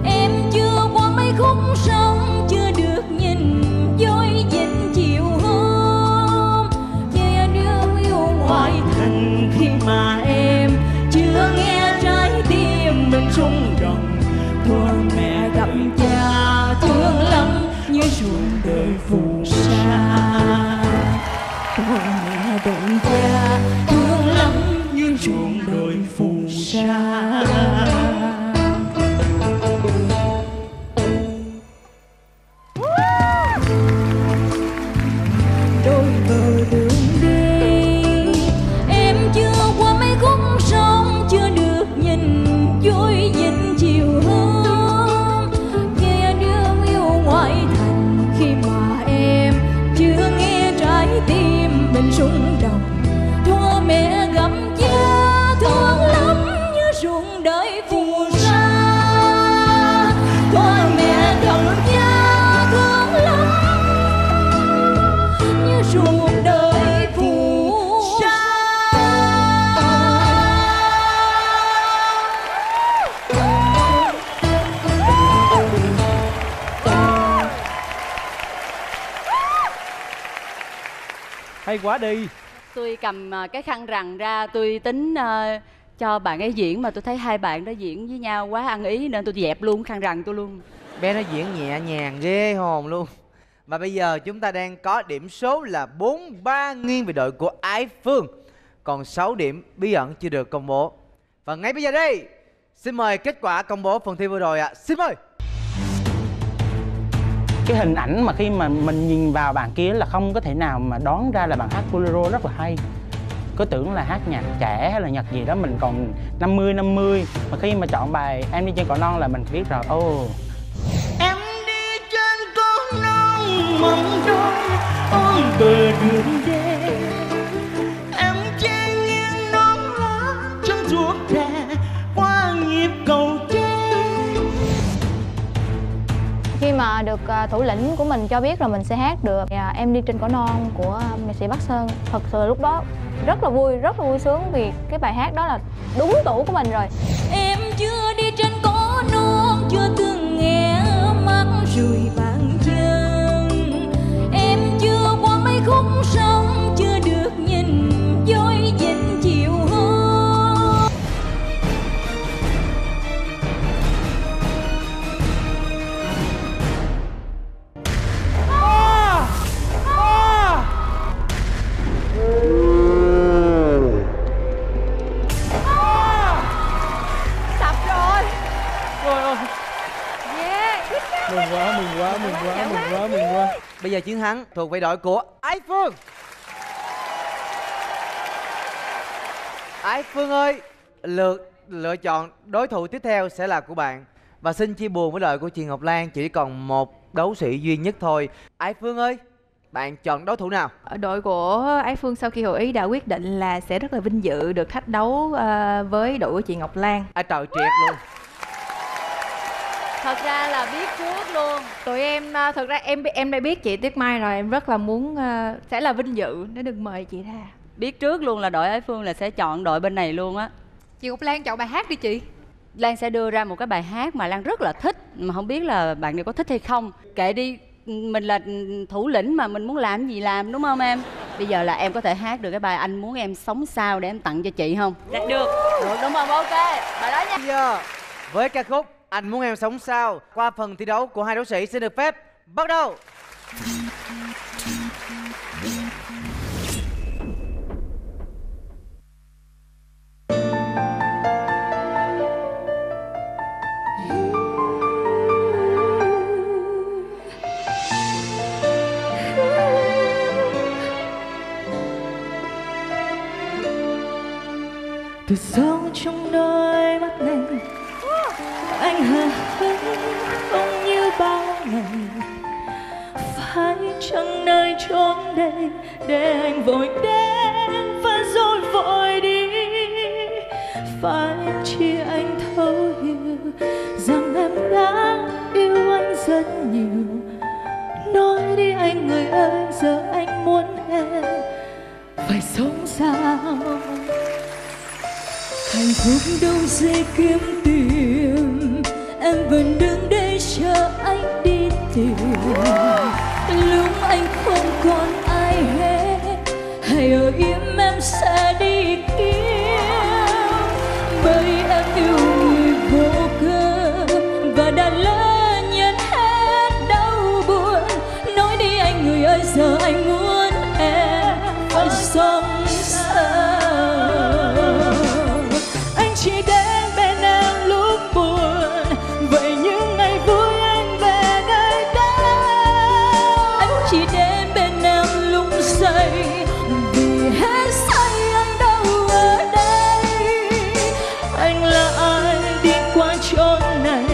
Em chưa qua mấy khúc sông, chưa được nhìn dối dịnh chiều hôm. Che đưa yêu ngoại thành khi mà em chưa nghe trái tim mình rung động. Thương mẹ gặp cha thương lắm như ruộng đời phù sa. Thương mẹ đợi cha thương lắm như ruộng đời phù sa. Quá đi. Tôi cầm cái khăn rằn ra, tôi tính uh, cho bạn ấy diễn, mà tôi thấy hai bạn đó diễn với nhau quá ăn ý nên tôi dẹp luôn khăn rằn tôi luôn. Bé nó diễn nhẹ nhàng ghê hồn luôn. Và bây giờ chúng ta đang có điểm số là bốn ba nghiêng về đội của Ái Phương. Còn sáu điểm bí ẩn chưa được công bố. Và ngay bây giờ đây, xin mời kết quả công bố phần thi vừa rồi ạ. À. Xin mời. Cái hình ảnh mà khi mà mình nhìn vào bạn kia là không có thể nào mà đoán ra là bạn hát bolero rất là hay. Cứ tưởng là hát nhạc trẻ hay là nhạc gì đó mình còn năm mươi năm mươi. Mà khi mà chọn bài Em đi trên cỏ non là mình biết rồi. Ô oh. Em đi trên cỏ non mong đôi ôm bờ đường đê. Em che nghiêng nón lá trong ruộng rè qua nhịp cầu. Khi mà được thủ lĩnh của mình cho biết là mình sẽ hát được Em đi trên cỏ non của nghệ sĩ Bắc Sơn, thật sự là lúc đó rất là vui, rất là vui sướng vì cái bài hát đó là đúng tủ của mình rồi. Em chưa đi trên cỏ non, chưa từng nghe mắt rười bàn chân. Em chưa qua mấy khúc sông, chưa được nhìn dối dịnh chiều hôm. Mừng quá mừng quá mừng quá mừng quá. Bây giờ chiến thắng thuộc về đội của Ái Phương. Ái Phương ơi, lượt lựa chọn đối thủ tiếp theo sẽ là của bạn. Và xin chia buồn với đội của chị Ngọc Lan, chỉ còn một đấu sĩ duy nhất thôi. Ái Phương ơi, bạn chọn đối thủ nào? Đội của Ái Phương sau khi hội ý đã quyết định là sẽ rất là vinh dự được thách đấu với đội của chị Ngọc Lan. À trời, triệt luôn. Thật ra là biết trước luôn. Tụi em, thật ra em em đã biết chị Tuyết Mai rồi. Em rất là muốn uh, sẽ là vinh dự để được mời chị ra. Biết trước luôn là đội Ái Phương là sẽ chọn đội bên này luôn á. Chị Ngọc Lan chọn bài hát đi chị. Lan sẽ đưa ra một cái bài hát mà Lan rất là thích. Mà không biết là bạn này có thích hay không. Kệ đi, mình là thủ lĩnh mà, mình muốn làm gì làm, đúng không em? Bây giờ là em có thể hát được cái bài Anh muốn em sống sao để em tặng cho chị không? Được, được đúng không? Ok, bài đó nha. Bây giờ với ca khúc Anh muốn em sống sao, qua phần thi đấu của hai đấu sĩ xin được phép bắt đầu. từ sâu trong đôi mắt anh, anh hờ hững không như bao ngày. Phải chăng nơi chốn đây để anh vội đến và rồi vội đi? Phải chỉ anh thấu hiểu rằng em đã yêu anh rất nhiều. Nói đi anh người ơi, giờ anh muốn em phải sống sao? Hạnh phúc đâu dễ kiếm tìm, em vẫn đứng đây chờ anh đi tìm. Lúc anh không còn ai hết, hãy ở im em sẽ đi kiếm. Bởi em yêu người vô cơ và đã lỡ nhận hết đau buồn. Nói đi anh người ơi, giờ anh muốn em phải sống sao? Anh chỉ đến bên em lúc buồn, vậy những ngày vui anh về nơi đâu? Anh chỉ đến bên em lúc say, vì hết say anh đâu ở đây. Anh là ai đi qua chốn này,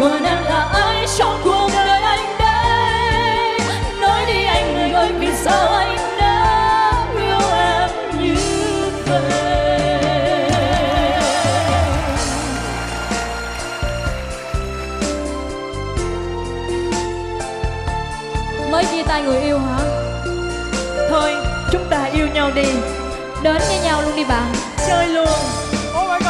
còn em là ai trong cuộc đời anh đây? Nói đi anh người ơi, vì sao anh người yêu hả? Thôi chúng ta yêu nhau đi, đến với nhau luôn đi bạn, chơi luôn. Oh my god.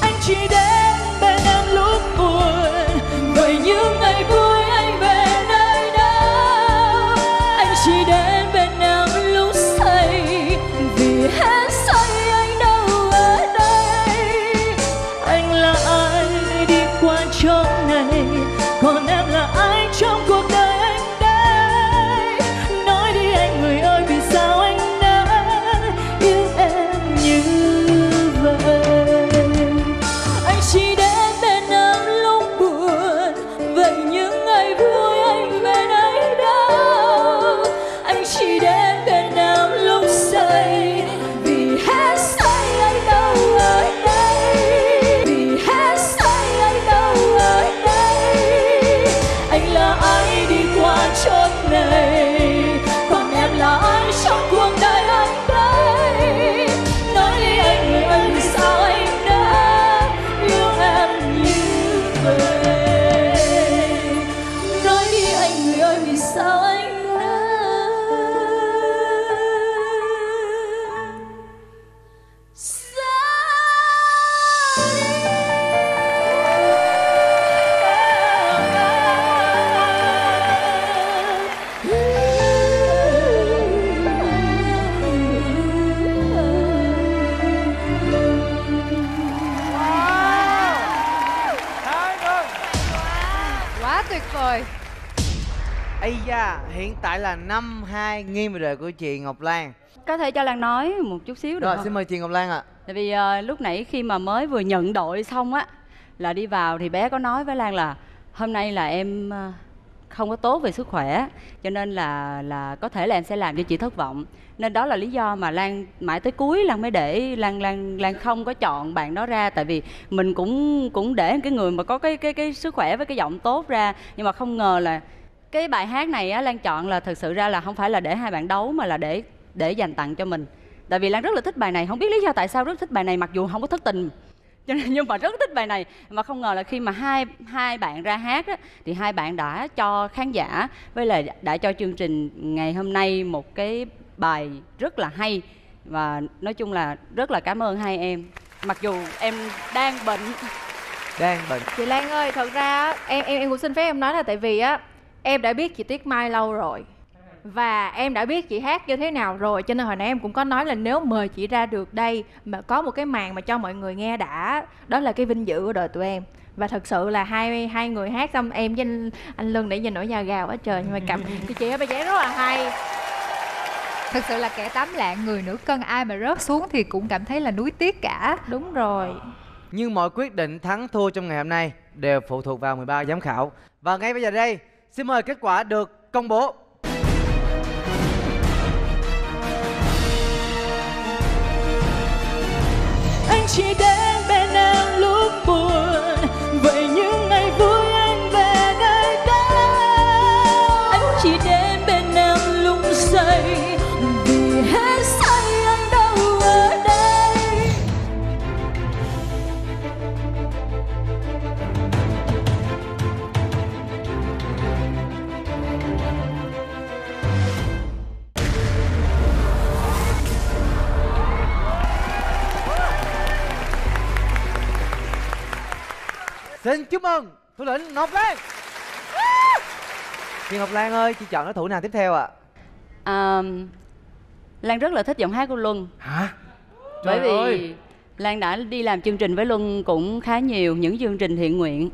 Anh chỉ đến bên em lúc buồn, vậy những ngày vui là năm hai nghi về đời của chị Ngọc Lan. Có thể cho Lan nói một chút xíu được rồi, không? Xin mời chị Ngọc Lan ạ. À. Tại vì uh, lúc nãy khi mà mới vừa nhận đội xong á, là đi vào thì bé có nói với Lan là hôm nay là em uh, không có tốt về sức khỏe, cho nên là là có thể là em sẽ làm cho chị thất vọng. Nên đó là lý do mà Lan mãi tới cuối Lan mới để Lan Lan Lan không có chọn bạn đó ra, tại vì mình cũng cũng để cái người mà có cái cái cái sức khỏe với cái giọng tốt ra, nhưng mà không ngờ là cái bài hát này á, Lan chọn là thực sự ra là không phải là để hai bạn đấu mà là để để dành tặng cho mình. Tại vì Lan rất là thích bài này, không biết lý do tại sao rất thích bài này, mặc dù không có thất tình cho nên, nhưng mà rất thích bài này. Mà không ngờ là khi mà hai hai bạn ra hát á, thì hai bạn đã cho khán giả với lại đã cho chương trình ngày hôm nay một cái bài rất là hay. Và nói chung là rất là cảm ơn hai em, mặc dù em đang bệnh. Đang bệnh. Chị Lan ơi, thật ra em em, em cũng xin phép em nói là tại vì á, em đã biết chị Tuyết Mai lâu rồi và em đã biết chị hát như thế nào rồi, cho nên hồi nãy em cũng có nói là nếu mời chị ra được đây mà có một cái màn mà cho mọi người nghe đã, đó là cái vinh dự của đời tụi em. Và thật sự là hai hai người hát xong em với anh, anh Lương để nhìn nổi da gà quá trời, nhưng mà cảm chị ấy bài giảng rất là hay. Thật sự là kẻ tám lạng, người nửa cân, ai mà rớt xuống thì cũng cảm thấy là nuối tiếc cả. Đúng rồi. Nhưng mọi quyết định thắng thua trong ngày hôm nay đều phụ thuộc vào mười ba giám khảo. Và ngay bây giờ đây, xin mời kết quả được công bố. Anh chỉ đến bên em lúc buồn, vậy những ngày vui anh về nơi đâu. Anh chỉ đến bên em lúc say, vì hết say anh đâu ở đây. Xin chúc mừng thủ lĩnh Ngọc Lan. Chị Ngọc Lan ơi, chị chọn đối thủ nào tiếp theo ạ? À? Um, Lan rất là thích giọng hát của Luân. Hả? Trời Bởi vì ơi. Lan đã đi làm chương trình với Luân cũng khá nhiều, những chương trình thiện nguyện,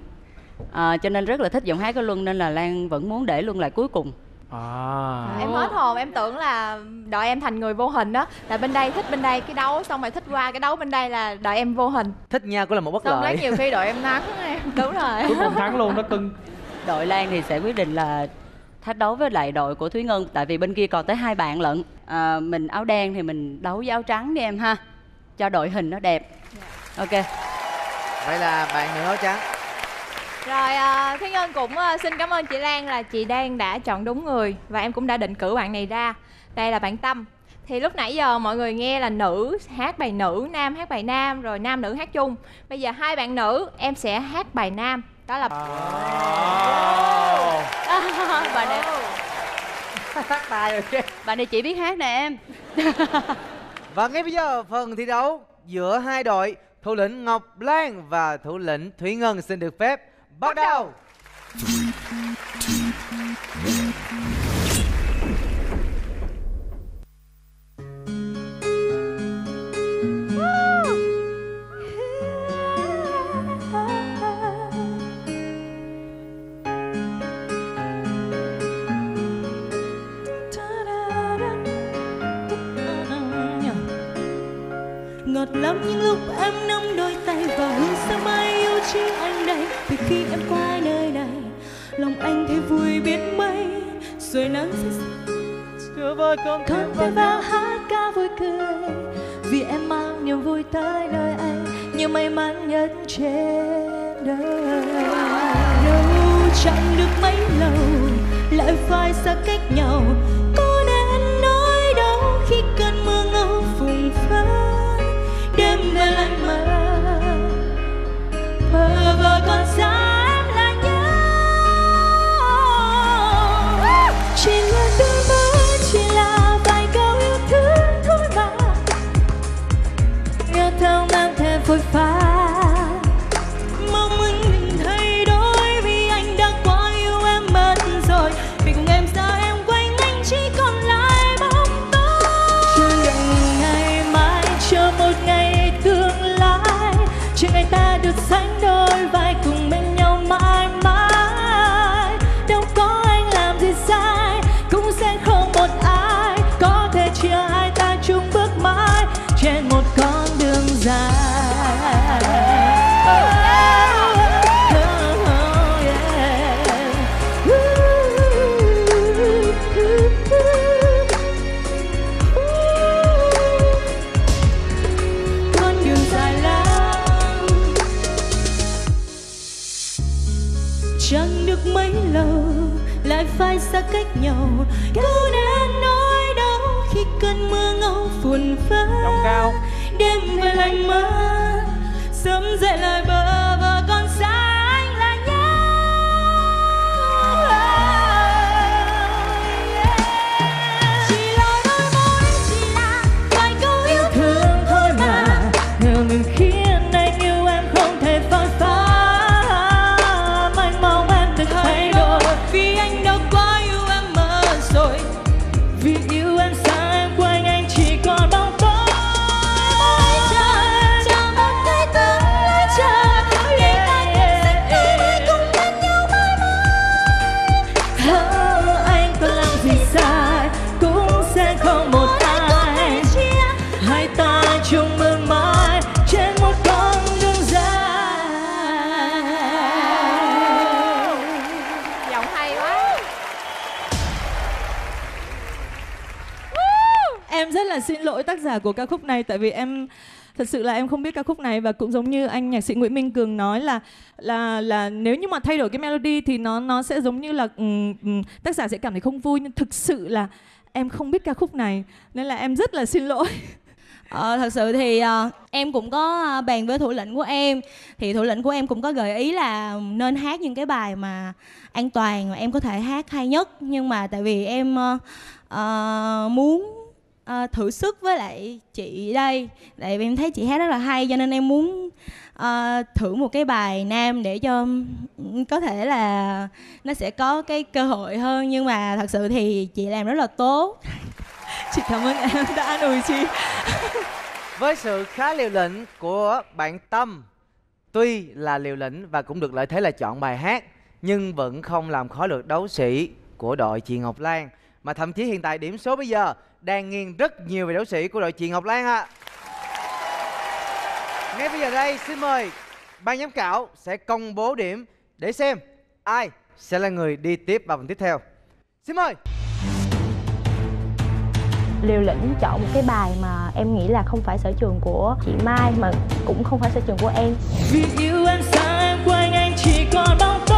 à, cho nên rất là thích giọng hát của Luân, nên là Lan vẫn muốn để Luân lại cuối cùng. À. Em hết hồn, em tưởng là đợi em thành người vô hình đó. Là bên đây thích bên đây cái đấu, xong rồi thích qua cái đấu bên đây là đợi em vô hình. Thích nha cũng là một bất lợi. Xong lấy nhiều khi đội em thắng em. Đúng rồi. Cuối cùng thắng luôn đó cưng. Đội Lan thì sẽ quyết định là thách đấu với lại đội của Thúy Ngân. Tại vì bên kia còn tới hai bạn lận. à, Mình áo đen thì mình đấu với áo trắng đi em ha, cho đội hình nó đẹp. Ok. Vậy là bạn nữ áo trắng. Rồi, uh, Thúy Ngân cũng uh, xin cảm ơn chị Lan là chị Lan đã chọn đúng người. Và em cũng đã định cử bạn này ra. Đây là bạn Tâm. Thì lúc nãy giờ mọi người nghe là nữ hát bài nữ, nam hát bài nam, rồi nam nữ hát chung. Bây giờ hai bạn nữ em sẽ hát bài nam. Đó là... Oh. Bạn này... hát bài rồi chứ. Bạn này chỉ biết hát nè em. Và ngay bây giờ phần thi đấu giữa hai đội, thủ lĩnh Ngọc Lan và thủ lĩnh Thúy Ngân xin được phép bắt đầu. Ngọt lắm những lúc em nắm đôi tay và hướng sang mai yêu chính anh đây. Vì khi em qua nơi này, lòng anh thấy vui biết mấy. Rồi nắng sẽ vơi con thấy vào hát ca vui cười. Vì em mang niềm vui tới nơi anh như may mắn nhất trên đời. Đâu chẳng được mấy lâu lại phải xa cách nhau. Có nên nói đâu khi cơn mưa ngâu phùng phá. Đêm về lại mơ mơ vờ còn xa em là nhau. Chỉ là đôi mơ, chỉ là vài câu yêu thương thôi mà. Nghe theo mang thêm vội phá. Mong mình đừng thay đổi vì anh đã quá yêu em mất rồi. Vì cùng em xa em quanh anh chỉ còn lại bóng tối. Chưa đừng ngày mai chờ một ngày. Chuyện ngày ta được sánh đôi vai cùng bên nhau mãi mãi. Đâu có anh làm gì sai, cũng sẽ không một ai có thể chia hai ta chung bước mãi trên một con đường dài. Phải xa cách nhau, có nên nói đâu khi cơn mưa ngâu phùn phá. Đêm về lạnh mơ, sớm dậy lại bờ và còn xa anh là nhau. Yeah. Chỉ là đôi môi, chỉ là vài câu yêu thương thôi mà. Ngờ ngừng khiến anh yêu em không thể phôi phá. Anh mong em được thay đổi vì anh đâu. Vì yêu em xa em quanh anh chỉ còn bóng tối. Mỗi trời, chờ một ngày tới lại chờ. là xin lỗi tác giả của ca khúc này, tại vì em thật sự là em không biết ca khúc này. Và cũng giống như anh nhạc sĩ Nguyễn Minh Cường nói là là là nếu như mà thay đổi cái melody thì nó nó sẽ giống như là um, um, tác giả sẽ cảm thấy không vui, nhưng thực sự là em không biết ca khúc này nên là em rất là xin lỗi. Ờ, thật sự thì uh, em cũng có bàn với thủ lĩnh của em, thì thủ lĩnh của em cũng có gợi ý là nên hát những cái bài mà an toàn mà em có thể hát hay nhất. Nhưng mà tại vì em uh, uh, muốn uh, thử sức với lại chị đây, tại vì em thấy chị hát rất là hay, cho nên em muốn uh, thử một cái bài nam để cho có thể là nó sẽ có cái cơ hội hơn. Nhưng mà thật sự thì chị làm rất là tốt. Chị cảm ơn em đã an ủi chị. Với sự khá liều lĩnh của bạn Tâm, tuy là liều lĩnh và cũng được lợi thế là chọn bài hát, nhưng vẫn không làm khó được đấu sĩ của đội chị Ngọc Lan, mà thậm chí hiện tại điểm số bây giờ đang nghiêng rất nhiều về đấu sĩ của đội chị Ngọc Lan ạ. Ngay bây giờ đây xin mời ban giám khảo sẽ công bố điểm để xem ai sẽ là người đi tiếp vào vòng tiếp theo. Xin mời. Liều lĩnh chọn một cái bài mà em nghĩ là không phải sở trường của chị Mai, mà cũng không phải sở trường của em. Vì yêu em sao em quên anh chỉ còn bóng tối.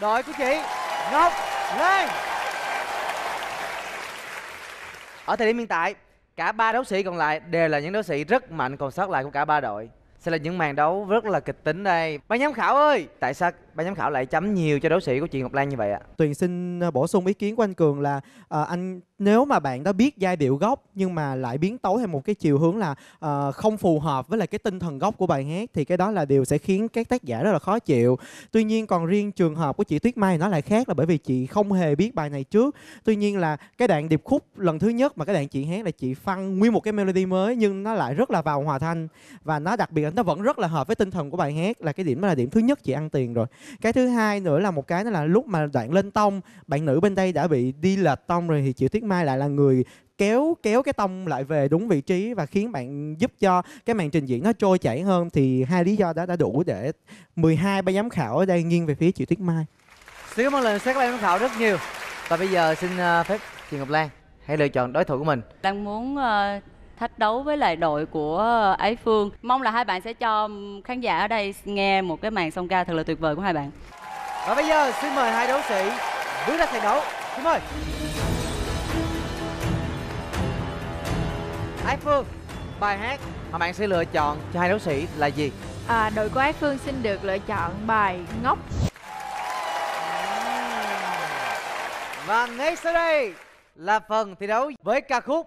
Đội của chị Ngọc Lan. Ở thời điểm hiện tại, cả ba đấu sĩ còn lại đều là những đấu sĩ rất mạnh còn sót lại của cả ba đội. Sẽ là những màn đấu rất là kịch tính đây. Ban giám khảo ơi, tại sao ban giám khảo lại chấm nhiều cho đấu sĩ của chị Ngọc Lan như vậy ạ? Tuyền xin bổ sung ý kiến của anh Cường là à, anh nếu mà bạn đã biết giai điệu gốc nhưng mà lại biến tấu theo một cái chiều hướng là à, không phù hợp với lại cái tinh thần gốc của bài hát thì cái đó là điều sẽ khiến các tác giả rất là khó chịu. Tuy nhiên còn riêng trường hợp của chị Tuyết Mai nó lại khác, là bởi vì chị không hề biết bài này trước. Tuy nhiên là cái đoạn điệp khúc lần thứ nhất mà cái đoạn chị hát là chị phăng nguyên một cái melody mới, nhưng nó lại rất là vào hòa thanh và nó đặc biệt nó vẫn rất là hợp với tinh thần của bài hát, là cái điểm đó là điểm thứ nhất chị ăn tiền rồi. Cái thứ hai nữa là một cái đó là lúc mà đoạn lên tông, bạn nữ bên đây đã bị đi lệch tông rồi thì chị Tuyết Mai lại là người kéo kéo cái tông lại về đúng vị trí và khiến bạn giúp cho cái màn trình diễn nó trôi chảy hơn. Thì hai lý do đó đã đủ để mười hai ban giám khảo ở đây nghiêng về phía chị Tuyết Mai. Xin cảm ơn lần xét ban giám khảo rất nhiều. Và bây giờ xin phép chị Ngọc Lan hãy lựa chọn đối thủ của mình. Đang muốn uh... thách đấu với lại đội của Ái Phương. Mong là hai bạn sẽ cho khán giả ở đây nghe một cái màn song ca thật là tuyệt vời của hai bạn. Và bây giờ xin mời hai đấu sĩ bước ra sàn đấu. Xin mời. Ái Phương, bài hát mà bạn sẽ lựa chọn cho hai đấu sĩ là gì? À, đội của Ái Phương xin được lựa chọn bài Ngốc. Và ngay sau đây là phần thi đấu với ca khúc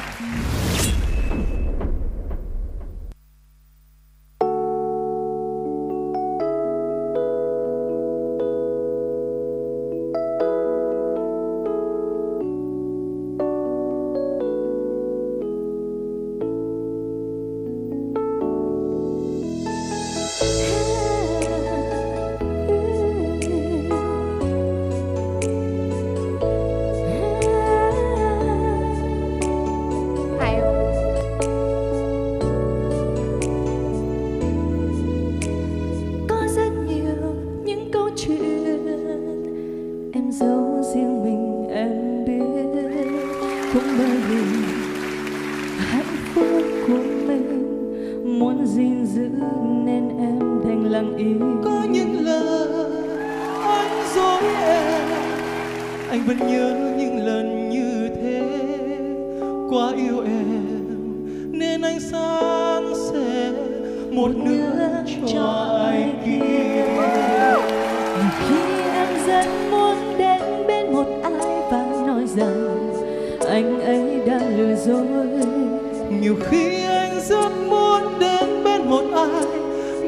Nhiều khi anh rất muốn đến bên một ai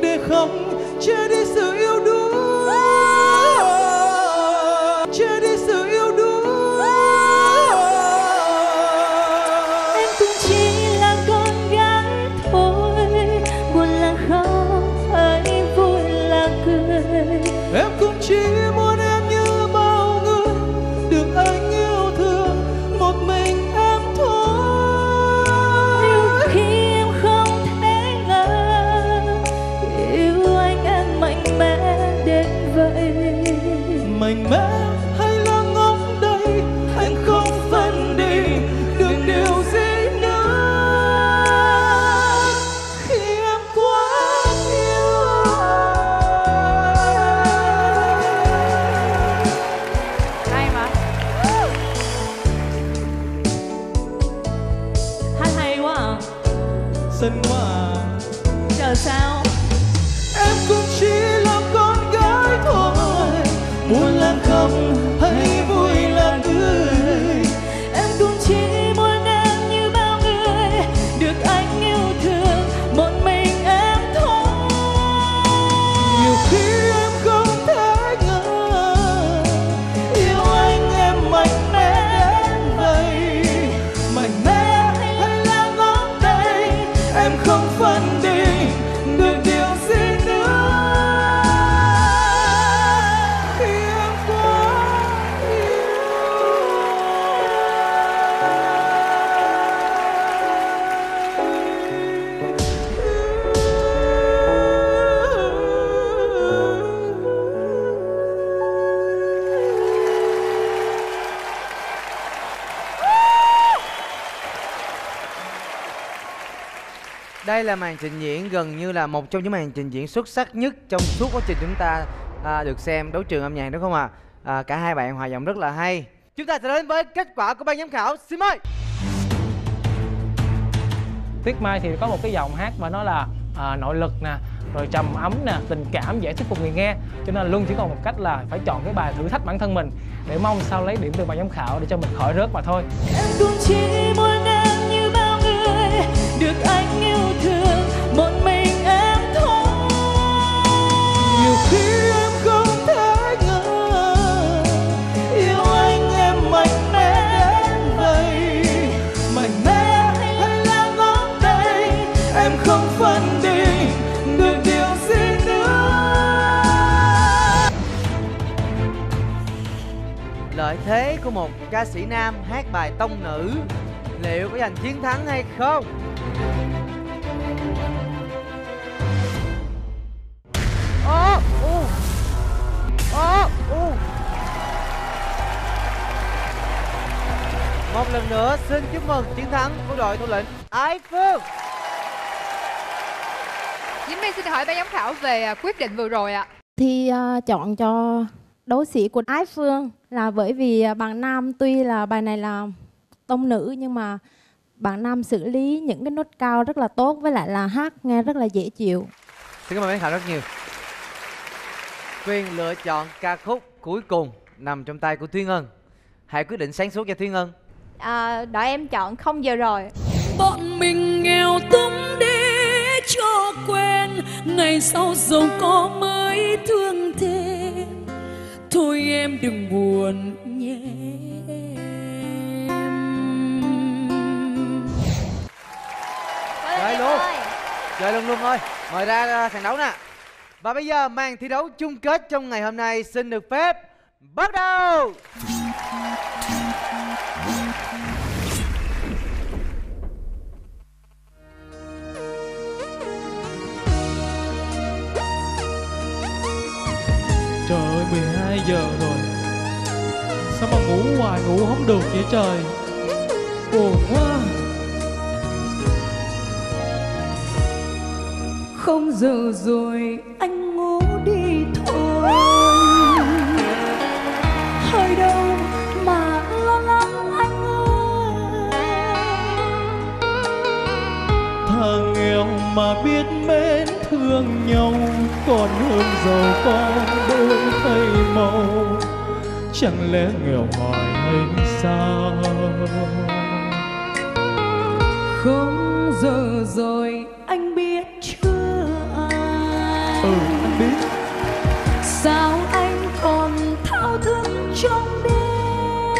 để không che đi sự yêu đuối, che đi sự yêu đuối. Em cũng chỉ là con gái thôi, buồn là khóc, hãy vui là cười. Em cũng chỉ muốn em như bao người được anh yêu thương, một mình em thôi. Nhiều khi em không thể ngờ yêu anh em mạnh mẽ đến vậy. Mạnh mẽ. Đây là màn trình diễn gần như là một trong những màn trình diễn xuất sắc nhất trong suốt quá trình chúng ta à, được xem đấu trường âm nhạc, đúng không ạ? À? À, cả hai bạn hòa giọng rất là hay. Chúng ta sẽ đến với kết quả của ban giám khảo, xin mời. Tuyết Mai thì có một cái giọng hát mà nó là à, nội lực nè, rồi trầm ấm nè, tình cảm, dễ thuyết phục người nghe. Cho nên luôn chỉ còn một cách là phải chọn cái bài thử thách bản thân mình để mong sao lấy điểm từ ban giám khảo để cho mình khỏi rớt mà thôi. Em cũng chỉ muốn em như bao người được anh yêu thương, một mình em thôi. Nhiều khi em không thể ngờ yêu anh em mạnh mẽ đến vậy. Mạnh mẽ hay là ngón tay, em không phân định được điều gì nữa. Lợi thế của một ca sĩ nam hát bài tông nữ liệu có giành chiến thắng hay không? Ô, ô, ô, ô. Một lần nữa xin chúc mừng chiến thắng của đội thủ lĩnh Ái Phương. Diễm My xin hỏi ban giám khảo về quyết định vừa rồi ạ. Thi uh, chọn cho đối sĩ của Ái Phương là bởi vì bạn nam, tuy là bài này là tông nữ nhưng mà bạn nam xử lý những cái nốt cao rất là tốt, với lại là hát nghe rất là dễ chịu. Xin cảm ơn ban giám khảo rất nhiều. Quyền lựa chọn ca khúc cuối cùng nằm trong tay của Thúy Ngân. Hãy quyết định sáng suốt cho Thúy Ngân. À, đợi em chọn Không Giờ Rồi. Bọn mình nghèo túng để cho quen, ngày sau giàu có mới thương thêm. Thôi em đừng buồn nhé em. Chơi luôn, chơi luôn luôn thôi. Mời ra sàn đấu nè. Và bây giờ màn thi đấu chung kết trong ngày hôm nay xin được phép bắt đầu. Trời ơi, mười hai giờ rồi. Sao mà ngủ hoài ngủ không được vậy trời? Buồn quá. Không giờ rồi anh ngủ đi thôi, hơi đâu mà lo lắng anh ơi. Thằng nghèo mà biết mến thương nhau, còn hơn giàu có đôi thay màu. Chẳng lẽ nghèo hỏi anh sao? Không giờ rồi anh biết chưa? Ừ, anh biết sao anh còn thao thức trong đêm.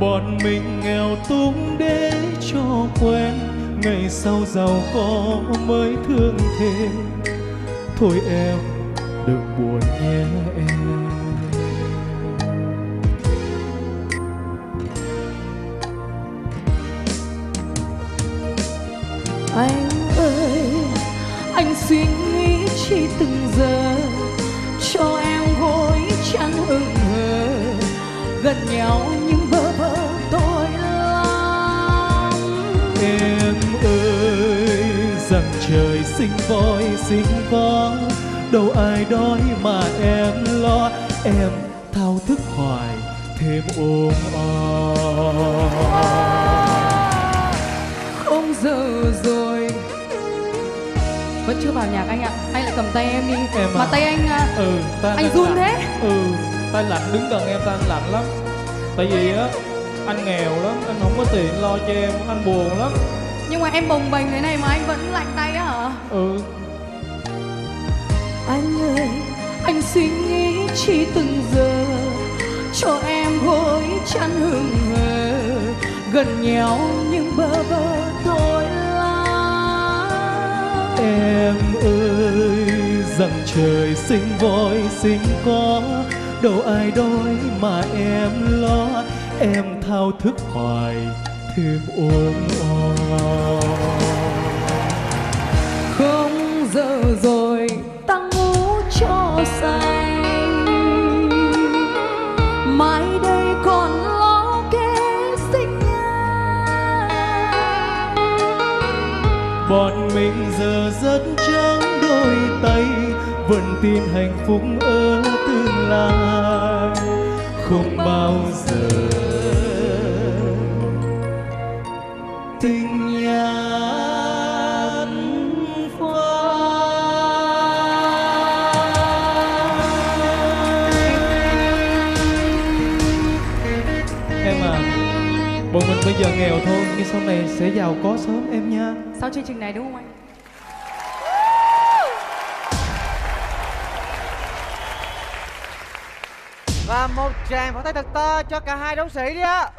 Bọn mình nghèo túng để cho quen, ngày sau giàu có mới thương thêm. Thôi em đừng buồn nhé em. Anh ơi, anh suy nghĩ chỉ từng giờ, cho em gối chăn ưng hờ, gần nhau nhưng bơ vơ tôi lắm. Em ơi, rằng trời sinh voi sinh vó, đâu ai đói mà em lo, em thao thức hoài thêm ôm o. Giờ rồi vẫn chưa vào nhạc anh ạ. Anh lại cầm tay em đi em à. Mà tay anh ừ, ta anh run thế. Ừ, tay lạnh đứng gần em, tay lạnh lắm. Tại vì á, anh nghèo lắm, anh không có tiền lo cho em, anh buồn lắm. Nhưng mà em bồng bềnh thế này mà anh vẫn lạnh tay á hả? Ừ. Anh ơi, anh suy nghĩ chỉ từng giờ, cho em gối chăn hừng hờ, gần nhau nhưng bơ vơ tôi lắm. Em ơi, rằng trời sinh voi sinh có, đâu ai đói mà em lo, em thao thức hoài thêm ôm o. Không giờ rồi ta ngủ cho say, mãi đây còn lo kế sinh nhai. Bọn mình giờ rất trắng đôi tay, vẫn tin hạnh phúc ở tương lai. Không bao giờ tình nhạt phai. Bọn mình bây giờ nghèo thôi, nhưng sau này sẽ giàu có sớm em nha. Sau chương trình này đúng không anh? Và một tràng pháo tay thật to cho cả hai đấu sĩ đi ạ.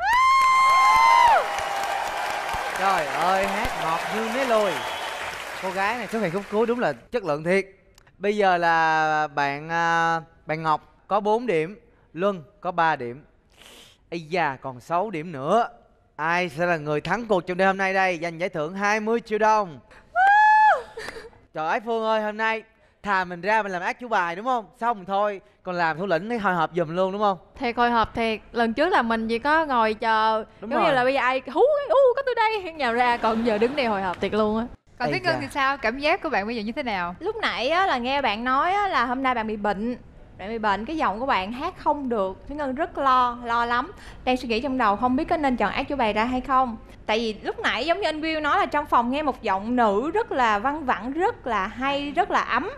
Trời ơi, hát ngọt như mía lùi. Cô gái này xuất hiện khúc cuối đúng là chất lượng thiệt. Bây giờ là bạn bạn Ngọc có bốn điểm, Luân có ba điểm. Ây da, còn sáu điểm nữa. Ai sẽ là người thắng cuộc trong đêm hôm nay đây? Giành giải thưởng hai mươi triệu đồng. Trời ơi Phương ơi, hôm nay thà mình ra mình làm ác chủ bài đúng không? Xong thôi, còn làm thủ lĩnh thấy hồi hộp giùm luôn đúng không? Thiệt hồi hộp thiệt. Lần trước là mình chỉ có ngồi chờ. Đúng giống rồi. Như là bây giờ ai hú cái u có tôi đây nhào ra, còn giờ đứng đây hồi hộp thiệt luôn á. Còn Tuyết Ngân thì sao? Cảm giác của bạn bây giờ như thế nào? Lúc nãy á, là nghe bạn nói á, là hôm nay bạn bị bệnh. Bạn bị bệnh, cái giọng của bạn hát không được. Thúy Ngân rất lo, lo lắm. Đang suy nghĩ trong đầu không biết có nên chọn ác chủ bài ra hay không. Tại vì lúc nãy giống như anh Bill nói là trong phòng nghe một giọng nữ rất là văng vẳng, rất là hay, rất là ấm.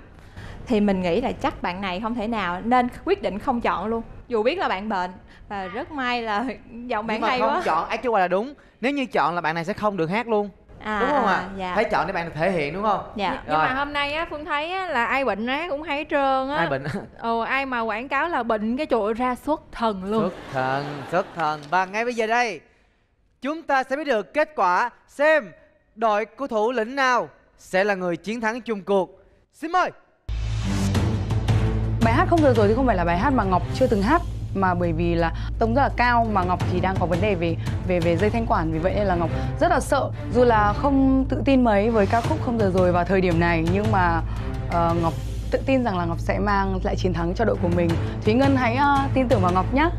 Thì mình nghĩ là chắc bạn này không thể nào, nên quyết định không chọn luôn. Dù biết là bạn bệnh. Và rất may là giọng bạn hay quá. Nhưng mà không chọn ác chủ bài là đúng. Nếu như chọn là bạn này sẽ không được hát luôn. À, đúng không ạ? À? Dạ. Phải chọn để bạn thể hiện đúng không? Dạ. Rồi. Nhưng mà hôm nay á, Phương thấy á, là ai bệnh á cũng hay hết trơn á. Ai bệnh? Ồ, ai mà quảng cáo là bệnh cái chỗ ra xuất thần luôn. Xuất thần, xuất thần. Và ngay bây giờ đây, chúng ta sẽ biết được kết quả xem đội của thủ lĩnh nào sẽ là người chiến thắng chung cuộc. Xin mời. Bài hát không vừa rồi thì không phải là bài hát mà Ngọc chưa từng hát, mà bởi vì là tông rất là cao mà Ngọc thì đang có vấn đề về về về dây thanh quản, vì vậy nên là Ngọc rất là sợ, dù là không tự tin mấy với ca khúc Không Giờ Rồi vào thời điểm này, nhưng mà uh, Ngọc tự tin rằng là Ngọc sẽ mang lại chiến thắng cho đội của mình. Thúy Ngân hãy uh, tin tưởng vào Ngọc nhé.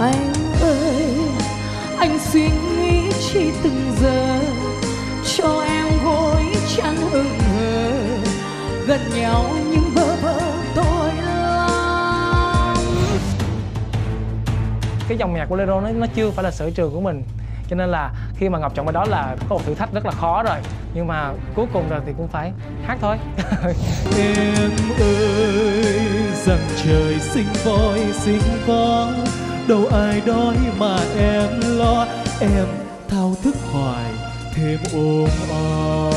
Anh ơi, anh suy nghĩ chỉ từng giờ, cho em gối chăn ưng hờ, gần nhau nhưng bơ vơ tôi. Cái dòng nhạc của bolero nó, nó chưa phải là sở trường của mình, cho nên là khi mà Ngọc chọn bài đó là có một thử thách rất là khó rồi, nhưng mà cuối cùng rồi thì cũng phải hát thôi. Em ơi, rằng trời sinh voi sinh vó, đâu ai đói mà em lo, em thao thức hoài thêm ôm o.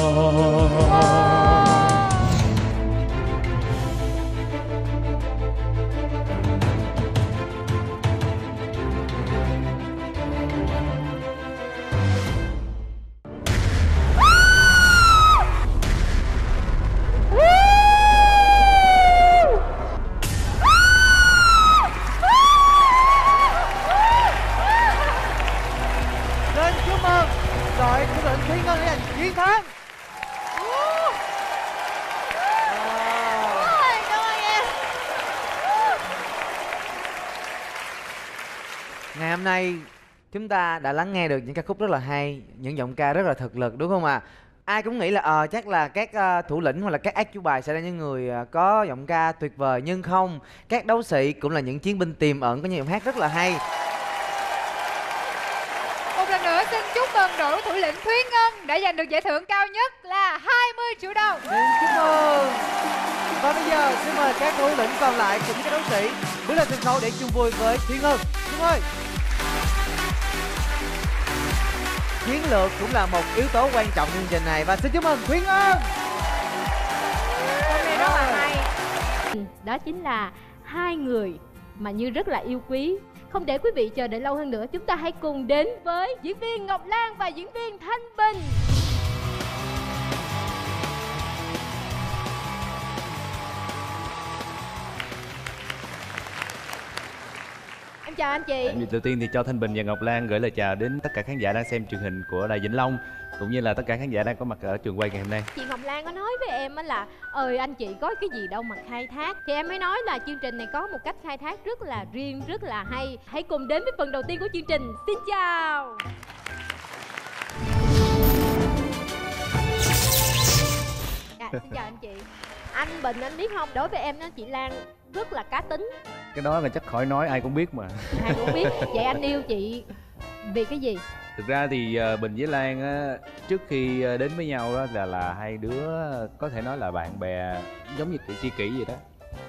Nguyên Khang. Ngày hôm nay chúng ta đã lắng nghe được những ca khúc rất là hay, những giọng ca rất là thực lực, đúng không ạ? À? Ai cũng nghĩ là ờ, chắc là các uh, thủ lĩnh hoặc là các ác chú bài sẽ là những người uh, có giọng ca tuyệt vời, nhưng không, các đấu sĩ cũng là những chiến binh tiềm ẩn có những giọng hát rất là hay. Một lần nữa xin chúc mừng đội thủ lĩnh Thúy Ngân đã giành được giải thưởng cao nhất là hai mươi triệu đồng. Xin chúc mừng. Và bây giờ xin mời các thủ lĩnh còn lại cùng các đấu sĩ bước lên sân khấu để chung vui với Thúy Ngân. Xin mời. Chiến lược cũng là một yếu tố quan trọng chương trình này, và xin chúc mừng Thúy Ngân. Hôm nay rất là hay. Đó chính là hai người mà Như rất là yêu quý. Không để quý vị chờ đợi lâu hơn nữa, chúng ta hãy cùng đến với diễn viên Ngọc Lan và diễn viên Thanh Bình. Em chào anh chị. Đầu tiên thì cho Thanh Bình và Ngọc Lan gửi lời chào đến tất cả khán giả đang xem truyền hình của Đài Vĩnh Long, cũng như là tất cả khán giả đang có mặt ở trường quay ngày hôm nay. Chị Ngọc Lan có nói với em là ơi anh chị có cái gì đâu mà khai thác, thì em mới nói là chương trình này có một cách khai thác rất là riêng, rất là hay. Hãy cùng đến với phần đầu tiên của chương trình. Xin chào. À, xin chào anh chị. Anh Bình, anh biết không, đối với em đó chị Lan rất là cá tính. Cái đó là chắc khỏi nói, ai cũng biết mà. Ai cũng biết. Vậy anh yêu chị vì cái gì? Thực ra thì Bình với Lan á, trước khi đến với nhau đó là là hai đứa có thể nói là bạn bè giống như tri kỷ vậy đó.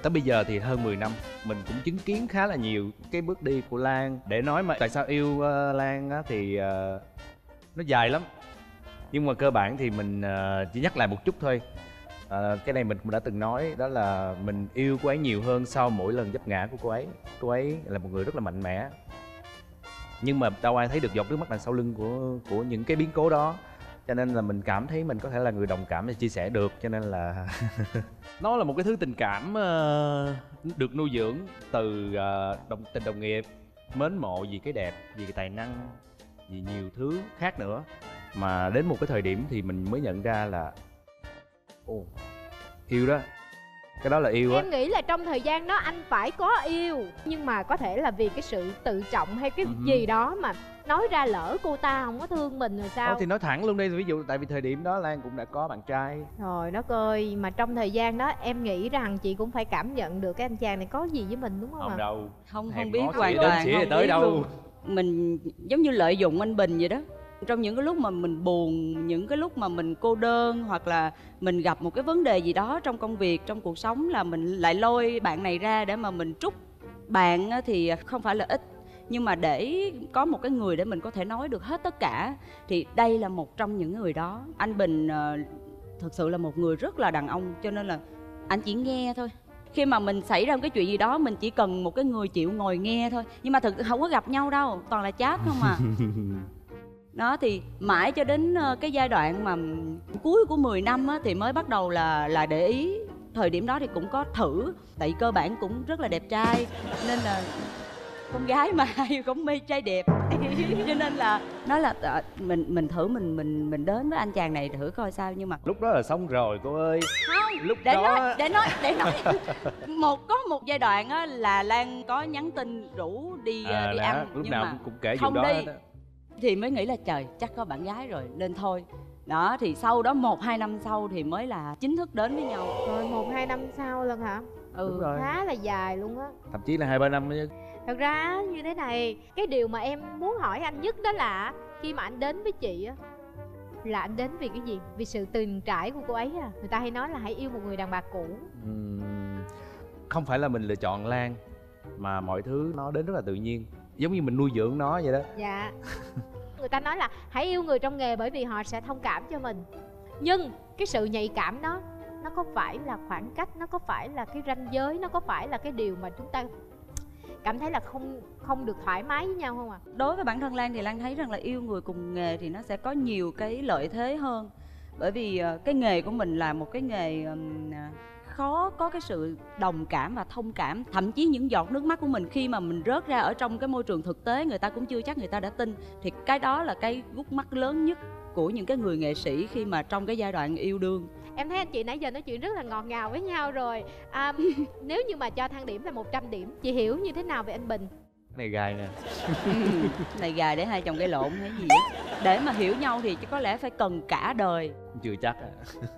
Tới bây giờ thì hơn mười năm mình cũng chứng kiến khá là nhiều cái bước đi của Lan. Để nói mà tại sao yêu Lan á, thì nó dài lắm. Nhưng mà cơ bản thì mình chỉ nhắc lại một chút thôi. À, cái này mình cũng đã từng nói, đó là mình yêu cô ấy nhiều hơn sau mỗi lần vấp ngã của cô ấy. Cô ấy là một người rất là mạnh mẽ, nhưng mà đâu ai thấy được giọt nước mắt đằng sau lưng của của những cái biến cố đó. Cho nên là mình cảm thấy mình có thể là người đồng cảm để chia sẻ được. Cho nên là nó là một cái thứ tình cảm uh, được nuôi dưỡng từ uh, đồng, tình đồng nghiệp, mến mộ vì cái đẹp, vì cái tài năng, vì nhiều thứ khác nữa. Mà đến một cái thời điểm thì mình mới nhận ra là ồ, yêu đó. Cái đó là yêu á. Em nghĩ là trong thời gian đó anh phải có yêu, nhưng mà có thể là vì cái sự tự trọng hay cái uh-huh. gì đó mà nói ra lỡ cô ta không có thương mình rồi sao. Ô, thì nói thẳng luôn đi, ví dụ tại vì thời điểm đó Lan cũng đã có bạn trai. Trời đất ơi, mà trong thời gian đó em nghĩ rằng chị cũng phải cảm nhận được cái anh chàng này có gì với mình, đúng không ạ? Không à? Đâu. Không, không biết hoàn toàn không biết tới đâu luôn. Mình giống như lợi dụng anh Bình vậy đó. Trong những cái lúc mà mình buồn, những cái lúc mà mình cô đơn, hoặc là mình gặp một cái vấn đề gì đó trong công việc, trong cuộc sống, là mình lại lôi bạn này ra để mà mình trút. Bạn thì không phải là ít, nhưng mà để có một cái người để mình có thể nói được hết tất cả, thì đây là một trong những người đó. Anh Bình thực sự là một người rất là đàn ông, cho nên là anh chỉ nghe thôi. Khi mà mình xảy ra một cái chuyện gì đó, mình chỉ cần một cái người chịu ngồi nghe thôi. Nhưng mà thực không có gặp nhau đâu, toàn là chat không à. Đó, thì mãi cho đến cái giai đoạn mà cuối của mười năm á, thì mới bắt đầu là là để ý. Thời điểm đó thì cũng có thử, tại cơ bản cũng rất là đẹp trai, nên là con gái mà ai cũng mê trai đẹp. Cho nên là nói là à, mình mình thử mình mình mình đến với anh chàng này thử coi sao, nhưng mà lúc đó là xong rồi cô ơi. Không, lúc để đó nói, để nói để nói một có một giai đoạn á, là Lan có nhắn tin rủ đi à, đi đã, ăn lúc nhưng nào mà cũng kể không đó đi đó. Thì mới nghĩ là trời chắc có bạn gái rồi nên thôi. Đó thì sau đó một hai năm sau thì mới là chính thức đến với nhau. Rồi một hai năm sau lần hả? Ừ, khá là dài luôn á. Thậm chí là hai ba năm chứ. Thật ra như thế này, cái điều mà em muốn hỏi anh nhất đó là khi mà anh đến với chị á, là anh đến vì cái gì? Vì sự từng trải của cô ấy à? Người ta hay nói là hãy yêu một người đàn bà cũ. uhm, Không phải là mình lựa chọn Lan, mà mọi thứ nó đến rất là tự nhiên, giống như mình nuôi dưỡng nó vậy đó. Dạ. Người ta nói là hãy yêu người trong nghề bởi vì họ sẽ thông cảm cho mình. Nhưng cái sự nhạy cảm đó, nó có phải là khoảng cách, nó có phải là cái ranh giới, nó có phải là cái điều mà chúng ta cảm thấy là không không được thoải mái với nhau không ạ? À? Đối với bản thân Lan thì Lan thấy rằng là yêu người cùng nghề thì nó sẽ có nhiều cái lợi thế hơn. Bởi vì cái nghề của mình là một cái nghề khó có cái sự đồng cảm và thông cảm. Thậm chí những giọt nước mắt của mình khi mà mình rớt ra ở trong cái môi trường thực tế, người ta cũng chưa chắc người ta đã tin. Thì cái đó là cái gút mắt lớn nhất của những cái người nghệ sĩ khi mà trong cái giai đoạn yêu đương. Em thấy anh chị nãy giờ nói chuyện rất là ngọt ngào với nhau rồi. À, nếu như mà cho thang điểm là một trăm điểm, chị hiểu như thế nào về anh Bình? Này gài nè. Ừ, này gài để hai chồng gây lộn hay gì á. Để mà hiểu nhau thì có lẽ phải cần cả đời. Chưa chắc à.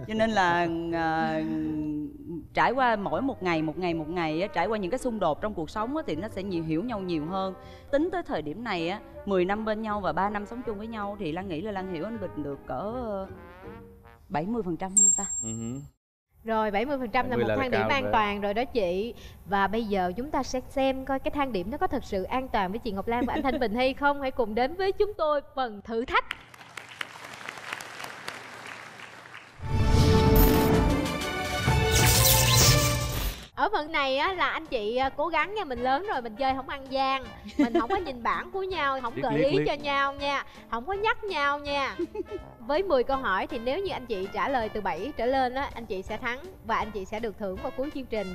Cho nên là uh, trải qua mỗi một ngày một ngày một ngày á, trải qua những cái xung đột trong cuộc sống á, thì nó sẽ nhiều, hiểu nhau nhiều hơn. Tính tới thời điểm này á, mười năm bên nhau và ba năm sống chung với nhau thì Lan nghĩ là Lan hiểu anh Bình được cỡ bảy mươi phần trăm không ta? Uh-huh. Rồi bảy mươi phần trăm là một là thang điểm an vậy. toàn rồi đó chị. Và bây giờ chúng ta sẽ xem coi cái thang điểm nó có thật sự an toàn với chị Ngọc Lan và anh Thanh Bình hay không. Hãy cùng đến với chúng tôi phần thử thách. Ở phần này á, là anh chị cố gắng nha, mình lớn rồi mình chơi không ăn gian, mình không có nhìn bảng của nhau, không gợi ý cho nhau nha, không có nhắc nhau nha. Với mười câu hỏi thì nếu như anh chị trả lời từ bảy trở lên á, anh chị sẽ thắng và anh chị sẽ được thưởng vào cuối chương trình.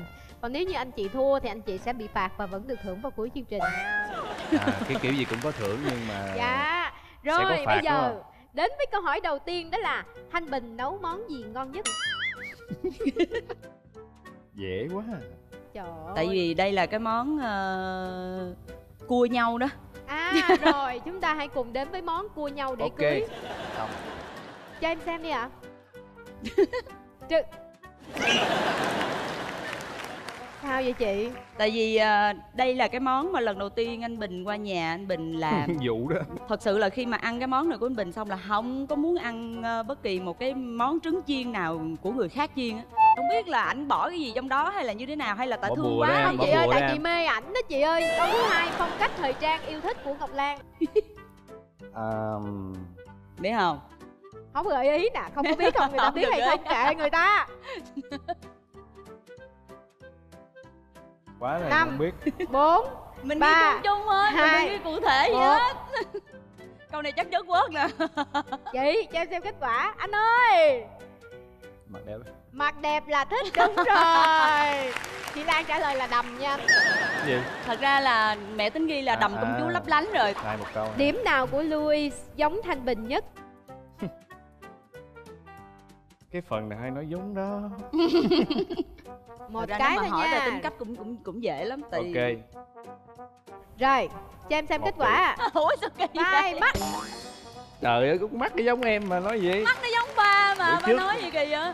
Còn nếu như anh chị thua thì anh chị sẽ bị phạt và vẫn được thưởng vào cuối chương trình. À, cái kiểu gì cũng có thưởng nhưng mà dạ. Rồi sẽ có phạt, bây giờ đến với câu hỏi đầu tiên, đó là Thanh Bình nấu món gì ngon nhất? Dễ quá à. Trời ơi. Tại vì đây là cái món uh, cua nhau đó. À rồi, chúng ta hãy cùng đến với món cua nhau để okay. cưới. Không. Cho em xem đi ạ. Trừ... Sao vậy chị? Tại vì uh, đây là cái món mà lần đầu tiên anh Bình qua nhà anh Bình làm. Vụ đó. Thật sự là khi mà ăn cái món này của anh Bình xong là không có muốn ăn uh, bất kỳ một cái món trứng chiên nào của người khác chiên á. Không biết là ảnh bỏ cái gì trong đó hay là như thế nào, hay là tại bỏ thương quá không chị ơi, tại chị mê ảnh đó chị ơi. Câu thứ hai, phong cách thời trang yêu thích của Ngọc Lan. um... Biết không? Không gợi ý nè, không có biết không người ta biết hay không, kệ người ta. Quá này năm, không biết. Bốn, mình đi chung chung thôi, hai, mình đi cụ thể gì hết. Câu này chắc chắn quớt nè. Chị cho em xem kết quả. Anh ơi, mặt đẹp. Mặt đẹp là thích, đúng rồi. Chị Lan trả lời là đầm nha. Gì? Thật ra là mẹ tính ghi là đầm à, công à, chúa lấp lánh rồi. Hai một câu. Điểm nào của Louis giống Thanh Bình nhất? Cái phần này hay nói giống đó. Một cái thôi hỏi nha. Về tính cách cũng cũng cũng dễ lắm. Tì... Ok. Rồi, cho em xem một kết quả. Ủa sao kỳ vậy? Mắt. Trời ơi, cũng mắt nó giống em mà nói gì? Mắt nó giống ba mà mà nói gì kỳ vậy?